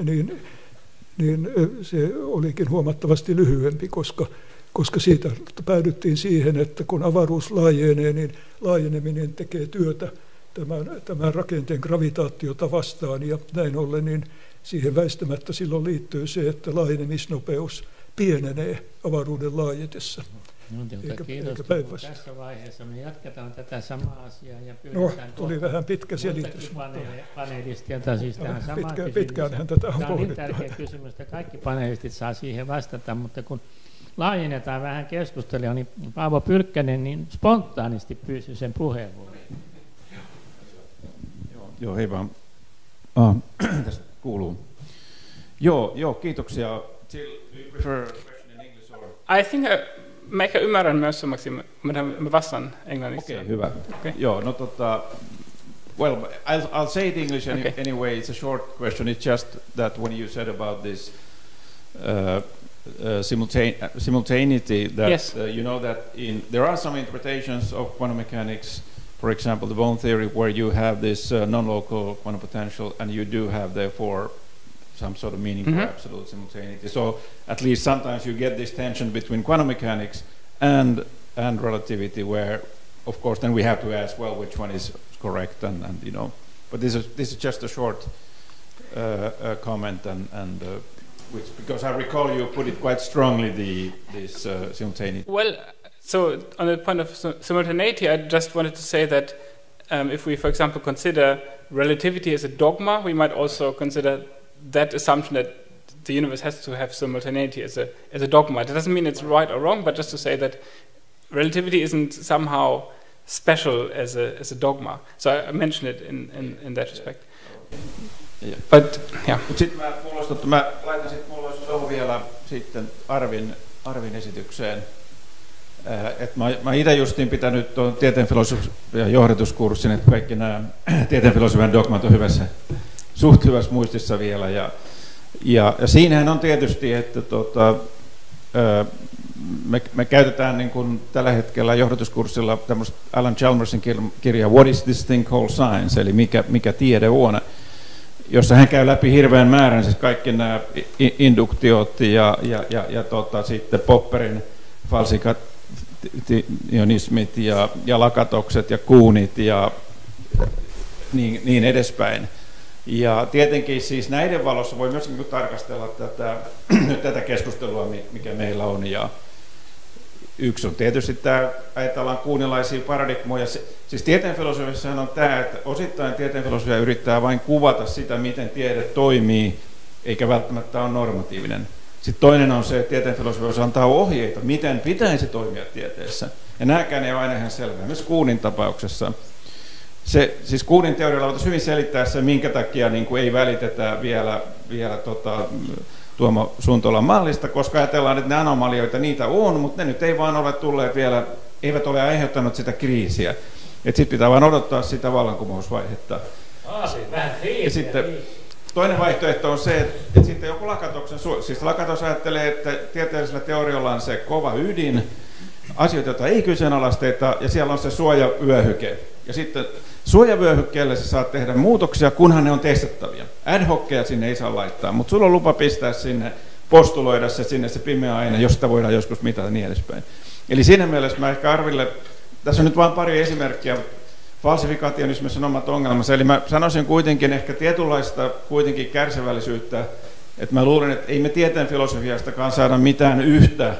niin se olikin huomattavasti lyhyempi, koska siitä päädyttiin siihen, että kun avaruus laajenee, niin laajeneminen tekee työtä tämän rakenteen gravitaatiota vastaan, ja näin ollen niin siihen väistämättä silloin liittyy se, että laajenemisnopeus pienenee avaruuden laajetessa. Kiitos. Tässä vaiheessa me jatketaan tätä samaa asiaa ja pyydetään tuli vähän pitkä selitys. Paneelistilta siis tähän samaan kysymykseen. Tätä on niin tärkeä kysymys, että kaikki paneelistit saa siihen vastata, mutta kun laajennetaan vähän keskustelua, niin Paavo Pyrkkänen niin spontaanisti pyysi sen puheenvuoron. Joo, hei vaan. Tästä kuuluu. Joo, kiitoksia. Mä ehkä ymmärrän myös suomaksi, mä vastaan englanniksi. Okei, hyvä. Okay. Joo, no well, I'll say it in English anyway, it's a short question. It's just that when you said about this simultaneity, that yes. You know that there are some interpretations of quantum mechanics, for example, the Bohm theory, where you have this non-local quantum potential, and you do have, therefore, some sort of meaning for absolute simultaneity. So at least sometimes you get this tension between quantum mechanics and relativity, where, of course, then we have to ask, well, which one is correct, and you know. But this is just a short comment, and which, because I recall you put it quite strongly, this simultaneity. Well. So on the point of simultaneity, I just wanted to say that if we, for example, consider relativity as a dogma, we might also consider that assumption that the universe has to have simultaneity as a dogma. That doesn't mean it's right or wrong, but just to say that relativity isn't somehow special as a dogma. So I mentioned it in that respect. Yeah. But yeah. Mä laitan sitten tuohon vielä sitten Arvin esitykseen. Et mä itse justiin pitänyt tuon tieteenfilosofian johdatuskurssin, että kaikki nämä tieteenfilosofian dogmat on suht hyvässä muistissa vielä. Ja siinähän on tietysti, että me käytetään niin kuin tällä hetkellä johdatuskurssilla tämmöistä Alan Chalmersin kirjaa What is this thing called science, eli mikä tiede on, jossa hän käy läpi hirveän määrän, siis kaikki nämä induktiot ja sitten Popperin falsikat, ionismit ja Lakatokset ja Kuhnit ja niin edespäin. Ja tietenkin siis näiden valossa voi myöskin tarkastella tätä keskustelua, mikä meillä on. Ja yksi on tietysti tämä, ajatellaan kuunilaisia paradigmoja. Siis tieteenfilosofiassahan on tämä, että osittain tieteenfilosofia yrittää vain kuvata sitä, miten tiede toimii, eikä välttämättä ole normatiivinen. Sitten toinen on se, että tieteenfilosofia antaa ohjeita, miten pitäisi toimia tieteessä. Ja nääkään ei ole aina ihan selvää, myös Kuhnin tapauksessa. Siis Kuhnin teorialla voitaisiin hyvin selittää se, minkä takia niin kuin ei välitetä vielä Tuomo Suntolan mallista, koska ajatellaan, että ne anomalioita niitä on, mutta ne nyt ei vaan ole tulleet vielä, eivät ole aiheuttaneet sitä kriisiä. Sitten pitää vaan odottaa sitä vallankumousvaihetta. Toinen vaihtoehto on se, että sitten joku Lakatos ajattelee, että tieteellisellä teorialla on se kova ydin, asioita, joita ei kyseenalaisteta, ja siellä on se suojavyöhyke. Ja sitten suojavyöhykkeelle sä saat tehdä muutoksia, kunhan ne on testattavia. Ad hockeja sinne ei saa laittaa, mutta sulla on lupa pistää sinne, postuloida se sinne se pimeä aine, josta voidaan joskus mitata niin edespäin. Eli siinä mielessä mä ehkä Arville, tässä on nyt vain pari esimerkkiä, falsifikationismissa on omat ongelmansa, eli mä sanoisin kuitenkin ehkä tietynlaista kärsivällisyyttä, että mä luulen, että ei me tieteen filosofiastakaan saada mitään yhtä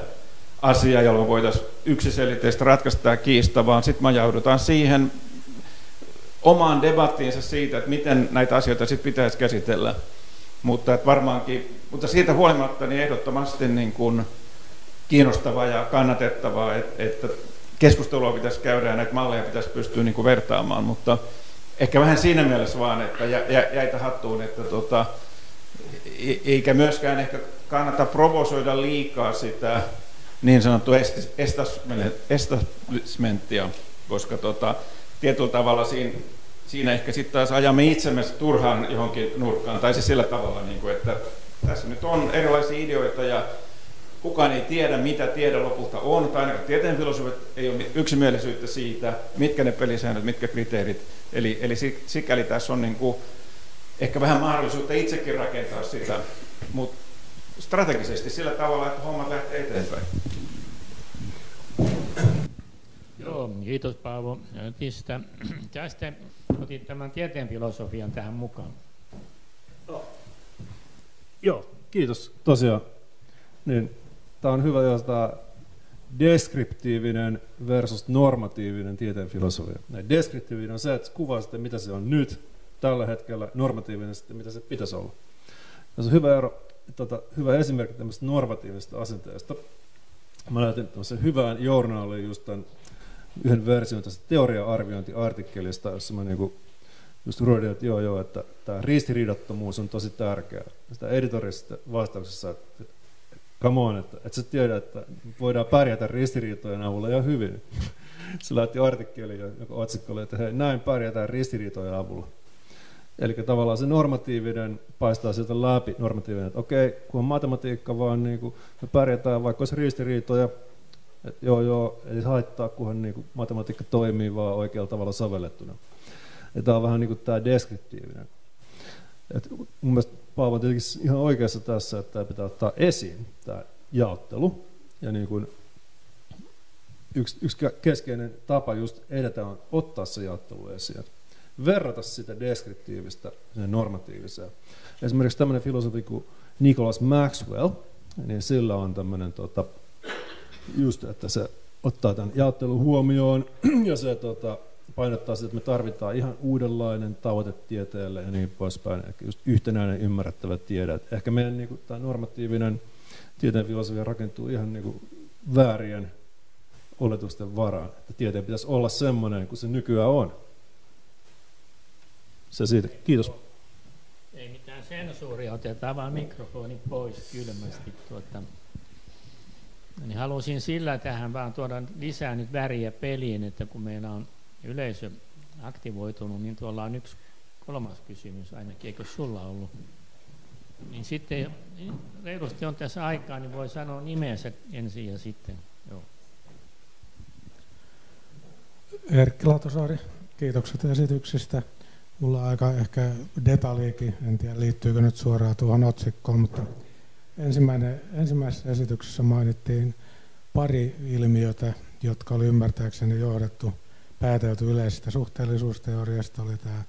asiaa, jolla voitaisiin yksiselitteistä ratkaista tämä kiista, vaan sitten me joudutaan siihen omaan debattiinsa siitä, että miten näitä asioita sitten pitäisi käsitellä, mutta siitä huolimatta niin ehdottomasti niin kuin kiinnostavaa ja kannatettavaa, että keskustelua pitäisi käydä ja näitä malleja pitäisi pystyä niin kuin vertaamaan, mutta ehkä vähän siinä mielessä vaan, että jäitä hattuun, että eikä myöskään ehkä kannata provosoida liikaa sitä niin sanottua establishmenttia, koska tietyllä tavalla siinä ehkä sitten taas ajamme itsemme turhaan johonkin nurkkaan, tai siis sillä tavalla, niin kuin, että tässä nyt on erilaisia ideoita ja kukaan ei tiedä, mitä tiede lopulta on, tai ainakaan tieteen filosofit ei ole yksimielisyyttä siitä, mitkä ne pelisäännöt, mitkä kriteerit. Eli sikäli tässä on niin kuin ehkä vähän mahdollisuutta itsekin rakentaa sitä, mutta strategisesti sillä tavalla, että hommat lähtee eteenpäin. Joo, kiitos Paavo. Tästä otin tämän tieteen filosofian tähän mukaan. No. Joo, kiitos tosiaan. Niin, tämä on hyvä, jos tämä deskriptiivinen versus normatiivinen tieteen filosofia. Deskriptiivinen on se, että kuvaa sitä, mitä se on nyt tällä hetkellä, normatiivinen sitten, mitä se pitäisi olla. Ja se on hyvä, hyvä esimerkki tämmöisestä normatiivisesta asenteesta. Mä näytin tämmöisen hyvään journaaliin just tämän yhden version tästä teoria-arviointiartikkelista, jossa mä niinku just ruodin, että joo, että tämä ristiriidattomuus on tosi tärkeää. Sitä editorista vastauksessa, että come on, että sä tiedät, että voidaan pärjätä ristiriitojen avulla ihan hyvin. Se lähti artikkeli, joka otsikolle, että hei, näin pärjätään ristiriitojen avulla. Eli tavallaan se normatiivinen paistaa sieltä läpi, normatiivinen, että okei, kun on matematiikka, vaan niin kuin me pärjätään, vaikka olisi ristiriitoja, että joo, ei haittaa, kunhan niin kuin matematiikka toimii vaan oikealla tavalla sovellettuna. Ja tämä on vähän niin kuin tämä deskriptiivinen. Et mun mielestä Paavo on tietenkin ihan oikeassa tässä, että tämä pitää ottaa esiin, tämä jaottelu. Ja niin kuin yksi keskeinen tapa just edetä on ottaa se jaottelu esiin. Verrata sitä deskriptiivistä sinne normatiiviseen. Esimerkiksi tämmöinen filosofi kuin Nicholas Maxwell, niin sillä on tämmöinen, just, että se ottaa tämän jaottelun huomioon ja se painottaa sitä, että me tarvitaan ihan uudenlainen tavoite tieteelle ja niin poispäin. Ehkä just yhtenäinen ymmärrettävä tiede. Et ehkä meidän niin kuin, tämä normatiivinen tieteen filosofia rakentuu ihan niin kuin, väärien oletusten varaan. Että tieteen pitäisi olla semmoinen kuin se nykyään on. Se siitä. Kiitos. Ei mitään sensuuria, otetaan vaan mikrofoni pois kylmästi. Niin halusin sillä tähän vaan tuoda lisää nyt väriä peliin, että kun meillä on yleisö aktivoitunut, niin tuolla on yksi kolmas kysymys ainakin, eikö sulla ollut? Niin sitten, reilusti on tässä aikaa, niin voi sanoa nimensä ensin ja sitten. Joo. Erkki Lautosaari, kiitokset esityksestä. Mulla on aika ehkä detaljiikin, en tiedä liittyykö nyt suoraan tuohon otsikkoon, mutta ensimmäisessä esityksessä mainittiin pari ilmiötä, jotka oli ymmärtääkseni johdettu, päätelty yleisestä suhteellisuusteoriasta, oli tämä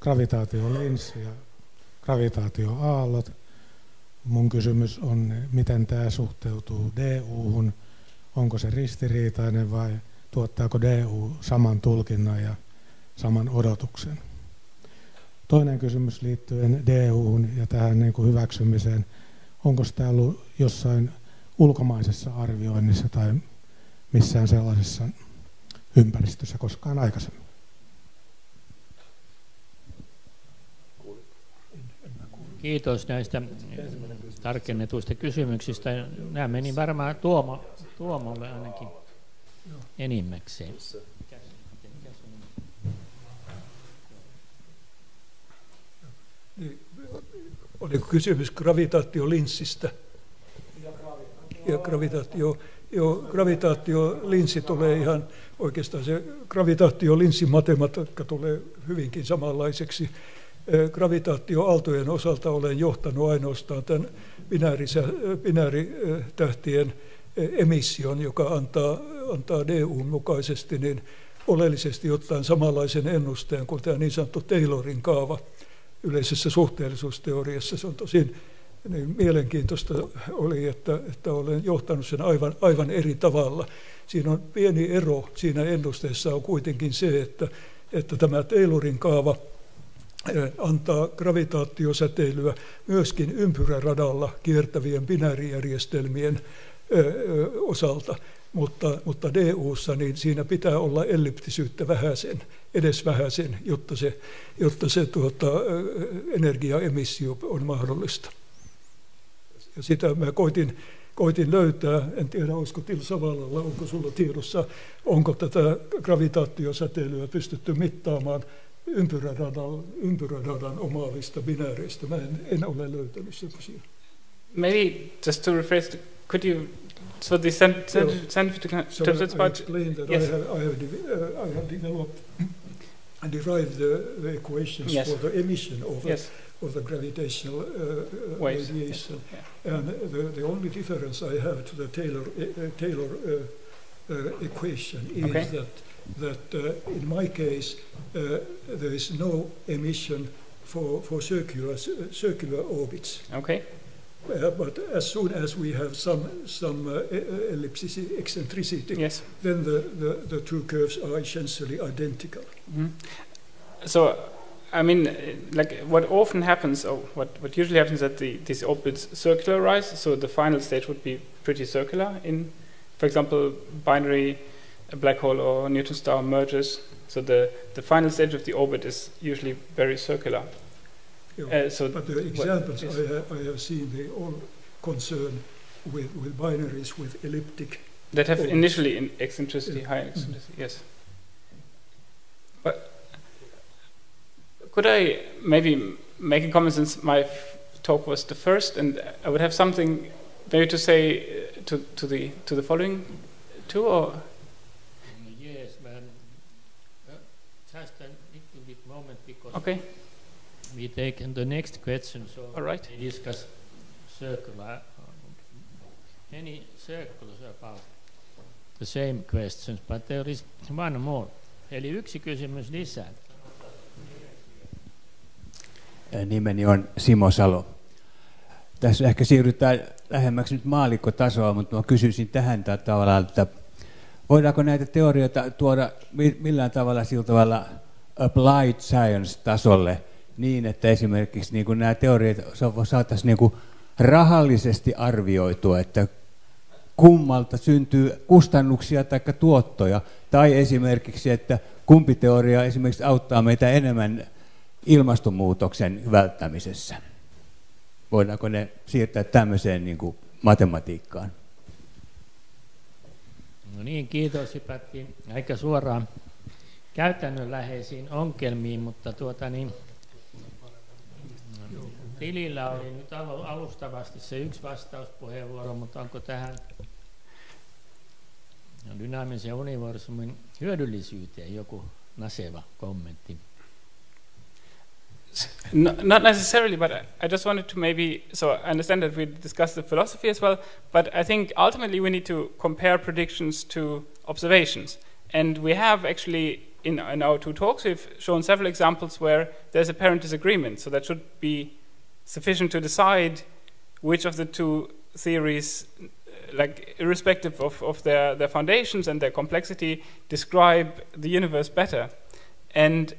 gravitaatiolinssi ja gravitaatioaallot. Mun kysymys on, miten tämä suhteutuu DU:hun, onko se ristiriitainen vai tuottaako DU saman tulkinnan ja saman odotuksen? Toinen kysymys liittyen DU:hun ja tähän niin kuin hyväksymiseen. Onko tämä ollut jossain ulkomaisessa arvioinnissa tai missään sellaisessa ympäristössä koskaan aikaisemmin? Kiitos näistä tarkennetuista kysymyksistä. Nämä meni varmaan Tuomolle ainakin enimmäkseen. Oliko kysymys gravitaatiolinssistä? Ja gravitaatiolinssi tulee ihan, oikeastaan se gravitaatiolinssimatematiikka tulee hyvinkin samanlaiseksi. Gravitaatioaaltojen osalta olen johtanut ainoastaan tämän binääritähtien emission, joka antaa DU:n mukaisesti, niin oleellisesti ottaen samanlaisen ennusteen kuin tämä niin sanottu Taylorin kaava. Yleisessä suhteellisuusteoriassa se on tosin niin mielenkiintoista oli, että olen johtanut sen aivan eri tavalla. Siinä on pieni ero, siinä ennusteessa on kuitenkin se, että tämä Taylorin kaava antaa gravitaatiosäteilyä myöskin ympyräradalla kiertävien binäärijärjestelmien osalta, mutta DU:ssa niin siinä pitää olla elliptisyyttä vähäsen, edes vähäsen, jotta se energiaemissio on mahdollista. Ja sitä mä koitin löytää, en tiedä olisiko Till Savalalla, onko sulla tiedossa, onko tätä gravitaatiosäteilyä pystytty mittaamaan ympyräradan omaavista binääreistä. Mä en ole löytänyt semmoisia. Maybe just to rephrase, could you, so the scientific terms about... explain that, yes. I have developed and derived the equations, yes, for the emission of, yes, of the gravitational radiation. Yes. Yeah. And the only difference I have to the Taylor equation is, okay, that in my case there is no emission for circular orbits. Okay. But as soon as we have some eccentricity, yes, then the two curves are essentially identical. Mm-hmm. So, I mean, like what often happens, or what usually happens, that these orbits circularize. So the final stage would be pretty circular in, for example, binary, a black hole or Newton's star mergers. So the final stage of the orbit is usually very circular. So but the examples I have seen, they all concern with binaries with elliptic that have orbits. Initially in eccentricity, high eccentricity. Mm-hmm. Yes. But could I maybe make a comment, since my talk was the first, and I would have something maybe to say to the following two, or yes, just a little bit moment, because okay. We take in the next question, so all right. We discuss circular, many circles about the same questions, but there is one more. Eli yksi kysymys lisää. Nimeni on Simo Salo. Tässä ehkä siirrytään lähemmäksi nyt maallikkotasoa, mutta mä kysyisin tähän tavallaan, että voidaanko näitä teorioita tuoda millään tavalla sillä tavalla applied science-tasolle, niin, että esimerkiksi niin kuin nämä teoriat saataisiin niin kuin rahallisesti arvioitua, että kummalta syntyy kustannuksia tai tuottoja, tai esimerkiksi, että kumpi teoria esimerkiksi auttaa meitä enemmän ilmastonmuutoksen välttämisessä. Voidaanko ne siirtää tämmöiseen niin kuin matematiikkaan? No niin, kiitos. Hypättiin aika suoraan käytännönläheisiin ongelmiin, mutta Tilillä oli nyt alustavasti se yksi vastauspuheenvuoro, mutta onko tähän dynaamisen universumin hyödyllisyyteen joku naseva kommentti? No, not necessarily, but I just wanted to maybe, so I understand that we discussed the philosophy as well, but I think ultimately we need to compare predictions to observations. And we have actually, in our two talks, we've shown several examples where there's apparent disagreement. So that should be sufficient to decide which of the two theories, like irrespective of their foundations and their complexity, describe the universe better. And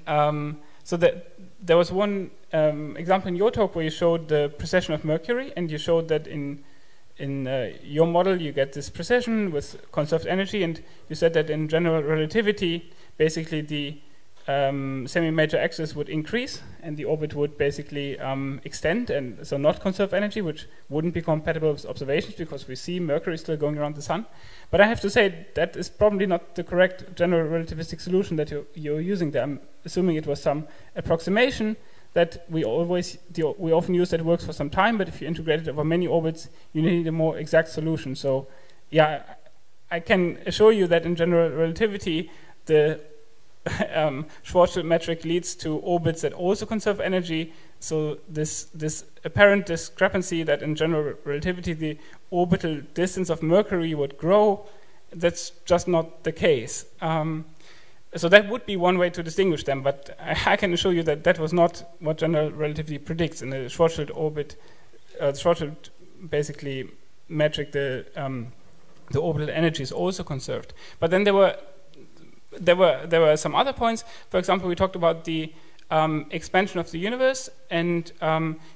so that there was one example in your talk where you showed the precession of Mercury, and you showed that in your model you get this precession with conserved energy, and you said that in general relativity, basically the semi-major axis would increase and the orbit would basically extend, and so not conserve energy, which wouldn't be compatible with observations because we see Mercury still going around the sun. But I have to say that is probably not the correct general relativistic solution that you're using there. I'm assuming it was some approximation that we often use that works for some time, but if you integrate it over many orbits, you need a more exact solution. So yeah, I can assure you that in general relativity, the Schwarzschild metric leads to orbits that also conserve energy. So this apparent discrepancy that in general relativity the orbital distance of Mercury would grow, that's just not the case. So that would be one way to distinguish them, but I can assure you that that was not what general relativity predicts. In the Schwarzschild orbit, Schwarzschild basically metric, the orbital energy is also conserved. But then there were some other points. For example, we talked about the expansion of the universe, and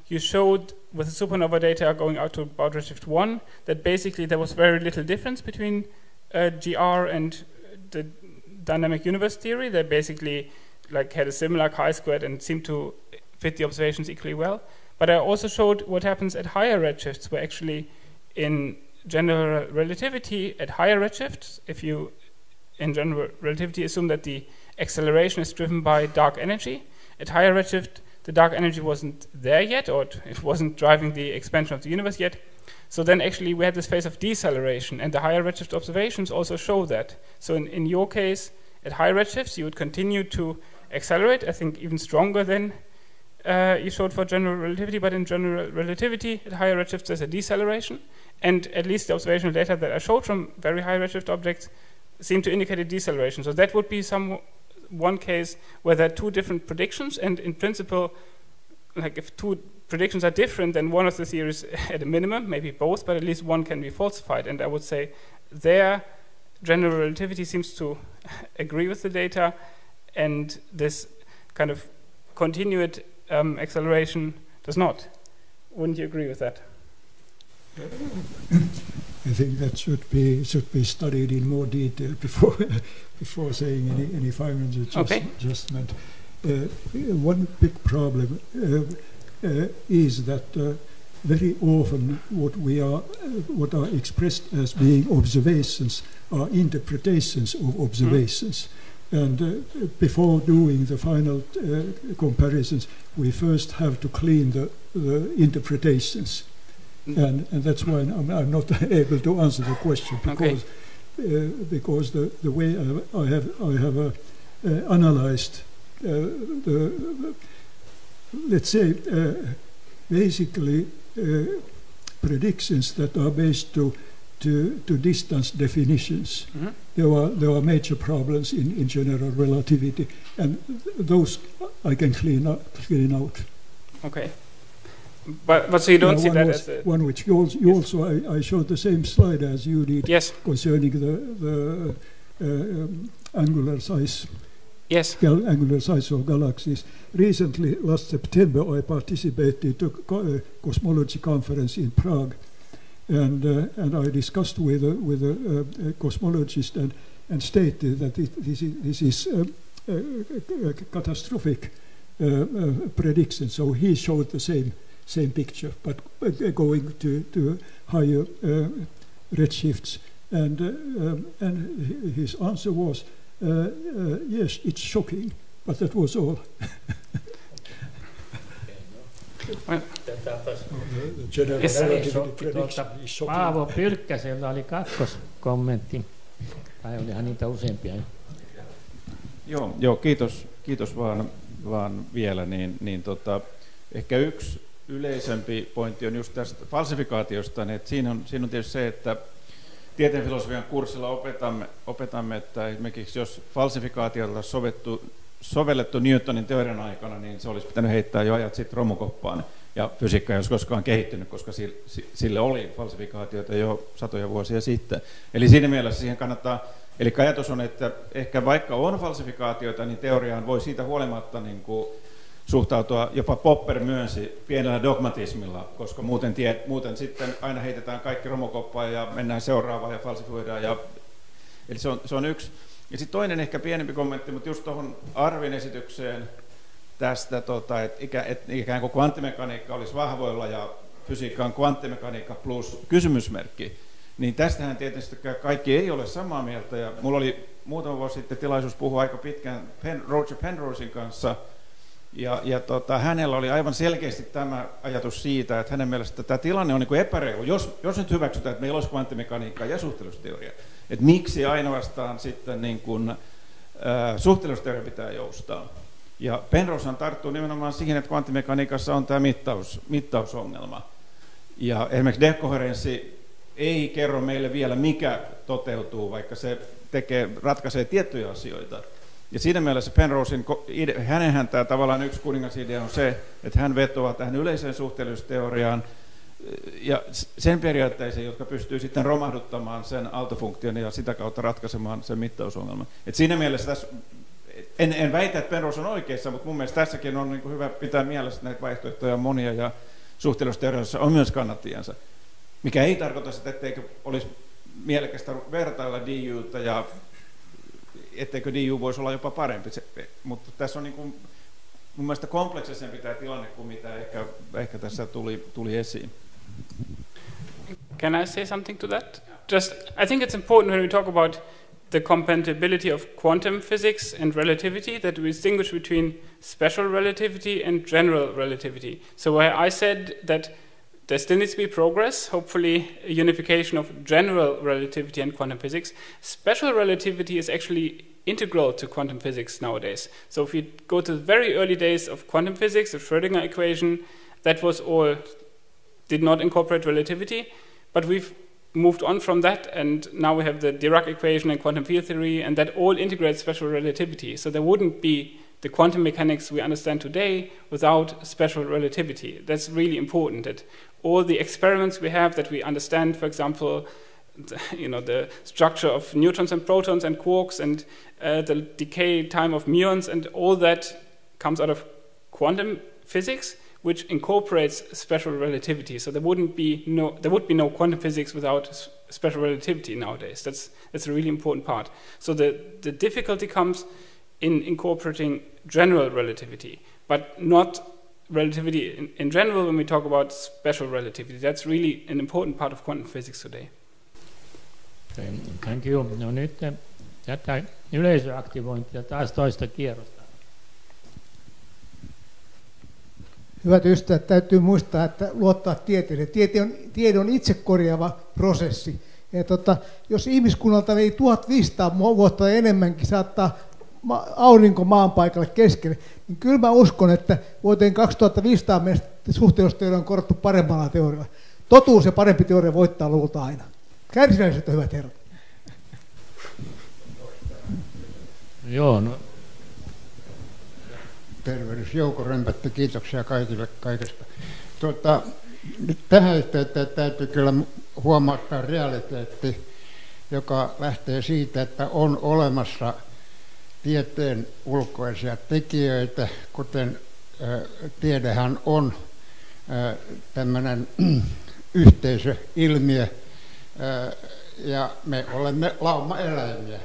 you showed with the supernova data going out to boundary shift 1, that basically there was very little difference between GR and the dynamic universe theory. They basically like had a similar chi-squared and seemed to fit the observations equally well. But I also showed what happens at higher redshifts, where actually in general relativity, at higher redshifts, if you in general relativity assume that the acceleration is driven by dark energy, at higher redshift the dark energy wasn't there yet, or it wasn't driving the expansion of the universe yet. So then actually we had this phase of deceleration, and the higher redshift observations also show that. So in your case, at higher redshifts you would continue to accelerate, I think even stronger than you showed for general relativity, but in general relativity at higher redshifts there's a deceleration, and at least the observational data that I showed from very high redshift objects seem to indicate a deceleration. So that would be one case where there are two different predictions, and in principle, like if two predictions are different, then one of the theories at a minimum, maybe both, but at least one can be falsified. And I would say there general relativity seems to agree with the data, and this kind of continued acceleration does not. Wouldn't you agree with that? I think that should be studied in more detail before before saying any final adjustment. One big problem is that very often what are expressed as being observations are interpretations of observations, and before doing the final comparisons, we first have to clean the interpretations. And that's why I'm not able to answer the question, because okay. Because the way I have analyzed the let's say basically predictions that are based to distance definitions. Mm-hmm. There are major problems in general relativity, and those I can clean out. Okay. But so you don't see that as a one which you also I showed the same slide as you did, yes, concerning the angular size, yes, angular size of galaxies. Recently, last September, I participated to a cosmology conference in Prague, and I discussed with a cosmologist and stated that this is a catastrophic prediction. So he showed the same picture, but going to higher redshifts, and his answer was, yes, it's shocking, but that was all. Well, Paavo Pyrkkäsellä oli kakkoskommentti, tai olihan niitä useampia. Joo, kiitos vaan vielä, niin ehkä yksi yleisempi pointti on just tästä falsifikaatiosta, että siinä on tietysti se, että tieteenfilosofian kurssilla opetamme, että esimerkiksi jos falsifikaatiota sovellettu Newtonin teorian aikana, niin se olisi pitänyt heittää jo ajat sitten romukoppaan, ja fysiikka ei olisi koskaan kehittynyt, koska sille oli falsifikaatioita jo satoja vuosia sitten. Eli siinä mielessä siihen kannattaa, eli ajatus on, että ehkä vaikka on falsifikaatioita, niin teoriaan voi siitä huolimatta niin kuin suhtautua, jopa Popper myönsi, pienellä dogmatismilla, koska muuten sitten aina heitetään kaikki romukoppaan ja mennään seuraavaan ja falsifoidaan. Eli se on yksi. Ja sitten toinen ehkä pienempi kommentti, mutta just tuohon Arvin esitykseen tästä, että ikään kuin kvanttimekaniikka olisi vahvoilla ja fysiikka on kvanttimekaniikka plus kysymysmerkki, niin tästähän tietysti kaikki ei ole samaa mieltä. Ja mulla oli muutama vuosi sitten tilaisuus puhua aika pitkään Roger Penrosen kanssa, ja hänellä oli aivan selkeästi tämä ajatus siitä, että hänen mielestään tämä tilanne on niin kuin epäreilu, jos nyt hyväksytään, että meillä olisi kvanttimekaniikkaa ja suhteellisuusteoria, että miksi ainoastaan sitten niin kuin, suhteellisuusteoria pitää joustaa. Ja Penrosehan tarttuu nimenomaan siihen, että kvanttimekaniikassa on tämä mittausongelma. Ja esimerkiksi dekoherenssi ei kerro meille vielä, mikä toteutuu, vaikka se ratkaisee tiettyjä asioita. Ja siinä mielessä Penrosen, hänenhän tämä tavallaan yksi kuningasidea on se, että hän vetoaa tähän yleiseen suhteellisuusteoriaan ja sen periaatteeseen, jotka pystyy sitten romahduttamaan sen aaltofunktion ja sitä kautta ratkaisemaan sen mittausongelman. Et siinä mielessä tässä, en väitä, että Penrose on oikeassa, mutta mun mielestä tässäkin on niin kuin hyvä pitää mielessä, että näitä vaihtoehtoja on monia ja suhteellisuusteoriassa on myös kannattajansa, mikä ei tarkoita sitä, etteikö olisi mielekästä vertailla DU:ta ja etteikö DU voisi olla jopa parempi, mutta tässä on niin kuin mun mielestä kompleksisempi tämä tilanne kuin mitä ehkä tässä tuli esiin. Can I say something to that? Just, I think it's important when we talk about the compatibility of quantum physics and relativity that we distinguish between special relativity and general relativity. So where I said that there still needs to be progress, hopefully a unification of general relativity and quantum physics, special relativity is actually integral to quantum physics nowadays. So if we go to the very early days of quantum physics, the Schrödinger equation, that was all, did not incorporate relativity, but we've moved on from that, and now we have the Dirac equation and quantum field theory, and that all integrates special relativity. So there wouldn't be the quantum mechanics we understand today without special relativity. That's really important, that all the experiments we have that we understand, for example, the structure of neutrons and protons and quarks and the decay time of muons, and all that comes out of quantum physics, which incorporates special relativity. So there would be no quantum physics without special relativity nowadays. That's a really important part. So the difficulty comes in incorporating general relativity, but not relativity in general when we talk about special relativity. That's really an important part of quantum physics today. Okay, thank you. No nyt tätä yleisöaktivointia taas toista kierrosta. Hyvät ystävät, täytyy muistaa, että luottaa tieteelle. Tiede on itsekorjaava prosessi. Ja jos ihmiskunnalta ei 1500 vuotta enemmänkin saattaa aurinko maan paikalle keskelle, niin kyllä mä uskon, että vuoteen 2500 mennessä suhteellisuusteoria on korottu paremmalla teorialla. Totuus ja parempi teoria voittaa luvulta aina. Kärsivällisyyttä, hyvät herrat. Joo, no. Tervehdysjouko Römpättä, kiitoksia kaikille kaikesta. Nyt tähän yhteyteen täytyy kyllä huomauttaa realiteetti, joka lähtee siitä, että on olemassa tieteen ulkoisia tekijöitä, kuten tiedehän on tämmöinen yhteisöilmiö, ja me olemme laumaeläimiä.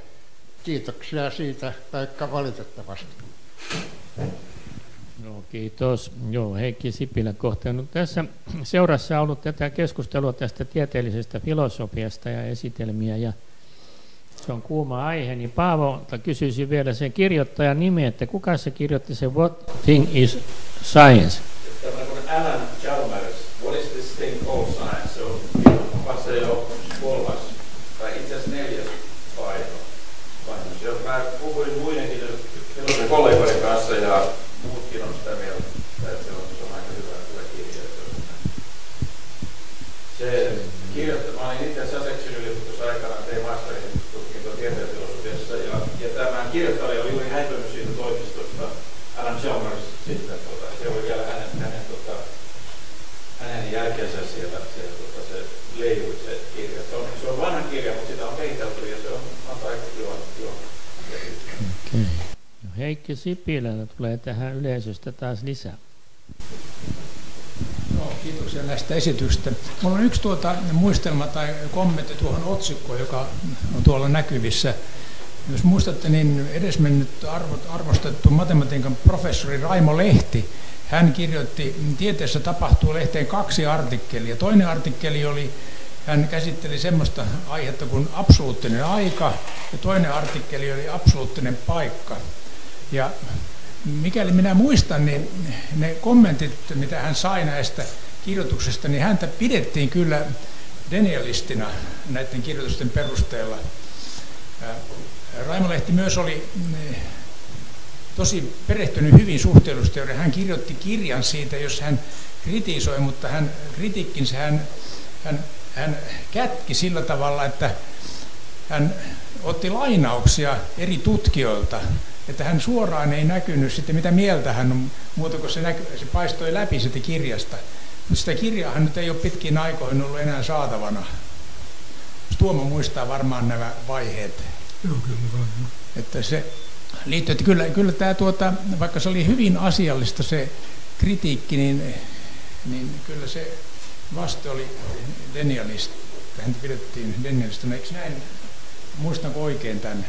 Kiitoksia siitä, taikka valitettavasti. No, kiitos. Joo, Heikki Sipilä kohta. No, tässä seurassa on ollut tätä keskustelua tästä tieteellisestä filosofiasta ja esitelmiä, ja se on kuuma aihe, niin Paavolta kysyisin vielä sen kirjoittajan nimen, että kuka se kirjoitti sen What Thing is Science? Alan Chalmers, What is this thing called science? Se on Paseo kolmas, tai itse asiassa neljäs paino. Mä puhuin muidenkin kollegoiden kanssa ja muutkin on sitä mieltä, että se on aika hyvä kirjoittaa. Se kirjoittaa, mä olin itse asiassa seksyyliopistossa aikanaan, tein masterin tutkintoa tieteenfilosofiassa, ja tämän kirjoittaja oli juuri häipynyt siitä toimistosta, Alan Chalmers, sitten se oli vielä hänen jälkeensä siellä se leijui se kirja. Se on vanha kirja, mutta sitä on kehitelty ja se on aika kiva. Heikki Sipilällä tulee tähän yleisöstä taas lisää. No, kiitoksia näistä esitystä. Minulla on yksi muistelma tai kommentti tuohon otsikkoon, joka on tuolla näkyvissä. Jos muistatte, niin edesmennyt arvostettu matematiikan professori Raimo Lehti, hän kirjoitti Tieteessä tapahtuu -lehteen 2 artikkelia. Toinen artikkeli oli, hän käsitteli semmoista aihetta kuin absoluuttinen aika, ja toinen artikkeli oli absoluuttinen paikka. Ja mikäli minä muistan, niin ne kommentit, mitä hän sai näistä kirjoituksista, niin häntä pidettiin kyllä denialistina näiden kirjoitusten perusteella. Raimo Lehti myös oli tosi perehtynyt hyvin suhteellisuusteoriaan. Hän kirjoitti kirjan siitä, jos hän kritisoi, mutta hän kätki sillä tavalla, että hän otti lainauksia eri tutkijoilta, että hän suoraan ei näkynyt sitten, mitä mieltä hän on, muuta kuin se paistoi läpi sitä kirjasta. Mutta sitä kirjaahan nyt ei ole pitkin aikoihin ollut enää saatavana. Tuomo muistaa varmaan nämä vaiheet. Joo, kyllä. Että se liittyy, että kyllä tämä, vaikka se oli hyvin asiallista se kritiikki, niin niin kyllä se vaste oli denialista. Häntä pidettiin denialistona. Eikö näin? Muistanko oikein tämän?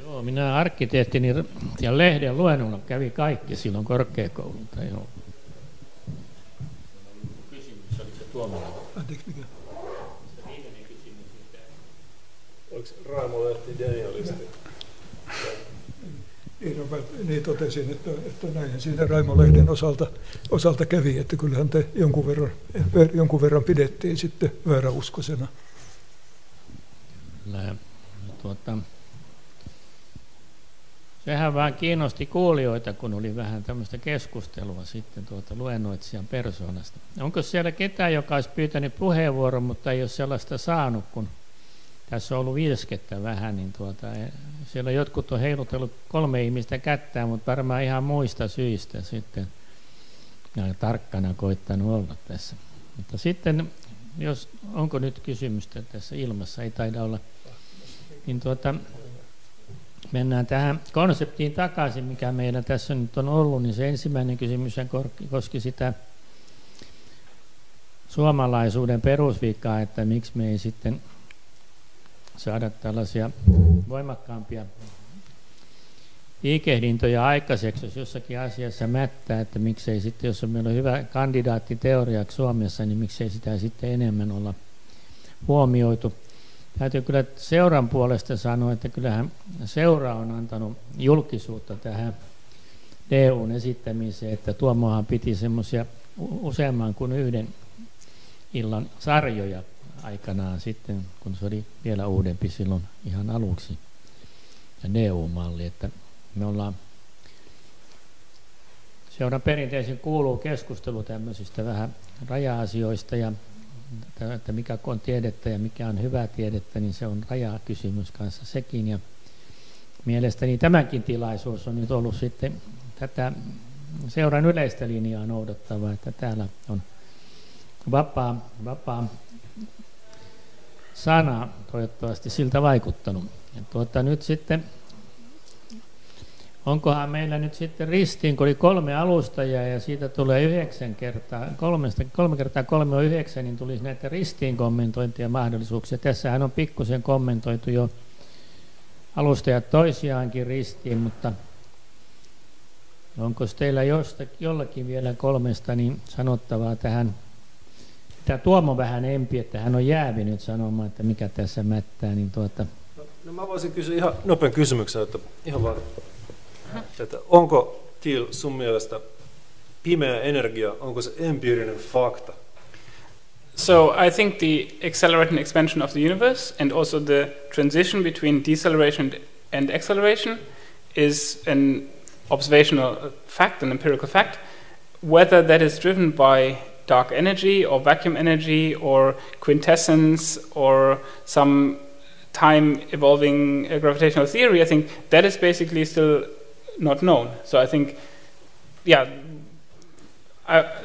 Joo, minä arkkitehtini ja lehden luennolla kävi kaikki silloin korkeakoulun. Kysymys oli se Tuomola. Anteeksi, mikä? Se viimeinen kysymys. Oliko Raimo Lehti denialisti? Niin totesin, että näinhän siinä Raimo Lehden osalta kävi, että kyllähän te jonkun verran pidettiin sitten vääräuskoisena. Sehän vaan kiinnosti kuulijoita, kun oli vähän tämmöistä keskustelua sitten luennoitsijan persoonasta. Onko siellä ketään, joka olisi pyytänyt puheenvuoron, mutta ei ole sellaista saanut, kun tässä on ollut vilskettä vähän, niin siellä jotkut on heilutellut 3 ihmistä kättään, mutta varmaan ihan muista syistä sitten. Minä olen tarkkana koittanut olla tässä. Mutta sitten, jos onko nyt kysymystä tässä ilmassa, ei taida olla, niin mennään tähän konseptiin takaisin, mikä meillä tässä nyt on ollut, niin se ensimmäinen kysymys koski sitä suomalaisuuden perusvikaa, että miksi me ei sitten saada tällaisia voimakkaampia liikehdintoja aikaiseksi, jos jossakin asiassa mättää, että miksei sitten, jos meillä on hyvä kandidaatti teoriaksi Suomessa, niin miksei sitä sitten enemmän olla huomioitu. Täytyy kyllä seuran puolesta sanoa, että kyllähän seura on antanut julkisuutta tähän DU:n esittämiseen, että Tuomohan piti semmoisia useamman kuin yhden illan sarjoja aikanaan sitten, kun se oli vielä uudempi silloin ihan aluksi, ja DU-malli, että me ollaan seuran perinteisiin kuuluu keskustelu tämmöisistä vähän raja-asioista ja että mikä on tiedettä ja mikä on hyvää tiedettä, niin se on rajakysymys kanssa sekin. Ja mielestäni tämäkin tilaisuus on nyt ollut sitten tätä seuran yleistä linjaa noudattavaa, että täällä on vapaa sana toivottavasti siltä vaikuttanut. Ja nyt sitten, onkohan meillä nyt sitten ristiin, kun oli 3 alustajaa ja siitä tulee 3 kertaa 3 on 9, niin tulisi näitä ristiin kommentointia mahdollisuuksia. Tässähän on pikkusen kommentoitu jo alustajat toisiaankin ristiin, mutta onko teillä jollakin vielä 3 niin sanottavaa tähän? Tämä Tuomo vähän empi, että hän on jäävinyt sanomaan, että mikä tässä mättää. Niin No mä voisin kysyä ihan nopean kysymyksen, että ihan vaan. Että onko Till sun mielestä pimeä energia, onko se empiirinen fakta? So I think the acceleration and expansion of the universe and also the transition between deceleration and acceleration is an observational fact, an empirical fact. Whether that is driven by dark energy or vacuum energy or quintessence or some time evolving gravitational theory, I think that is basically still not known. So I think, yeah,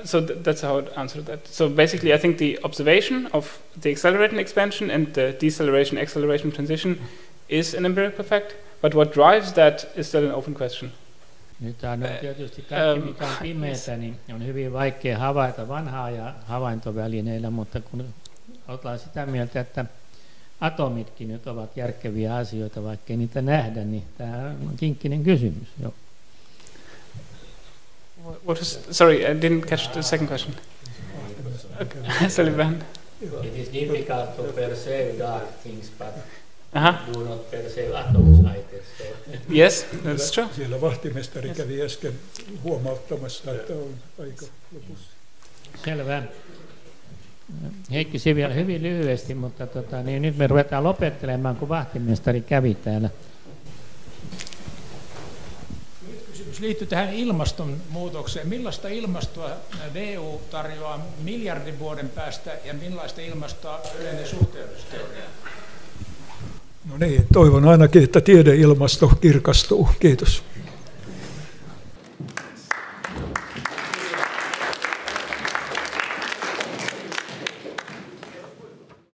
so that's how I'd answer that. So basically I think the observation of the acceleration expansion and the deceleration acceleration transition is an empirical fact, but what drives that is still an open question. Nyt on tietysti kaikki, mikä on pimeätä, niin on hyvin vaikea havaita vanhaa ja havaintovälineillä, mutta kun ollaan sitä mieltä, että atomitkin nyt ovat järkeviä asioita, vaikkei niitä nähdä, niin tämä on kinkkinen kysymys. Joo. Sorry, I didn't catch the second question. Se oli vähän. It is difficult to perceive dark things, but do not perceive atoms either. So. Yes, that's true. Siellä vahtimestari kävi äsken huomauttamassa, että on aika lopussa. Selvä. Heikki Sipilä hyvin lyhyesti, mutta niin nyt me ruvetaan lopettelemaan, kun vahtimestari kävi täällä. Nyt kysymys liittyy tähän ilmastonmuutokseen. Millaista ilmastoa DU tarjoaa miljardin vuoden päästä ja millaista ilmastoa yleinen suhteellisuusteoria? No niin, toivon ainakin, että tiedeilmasto kirkastuu. Kiitos.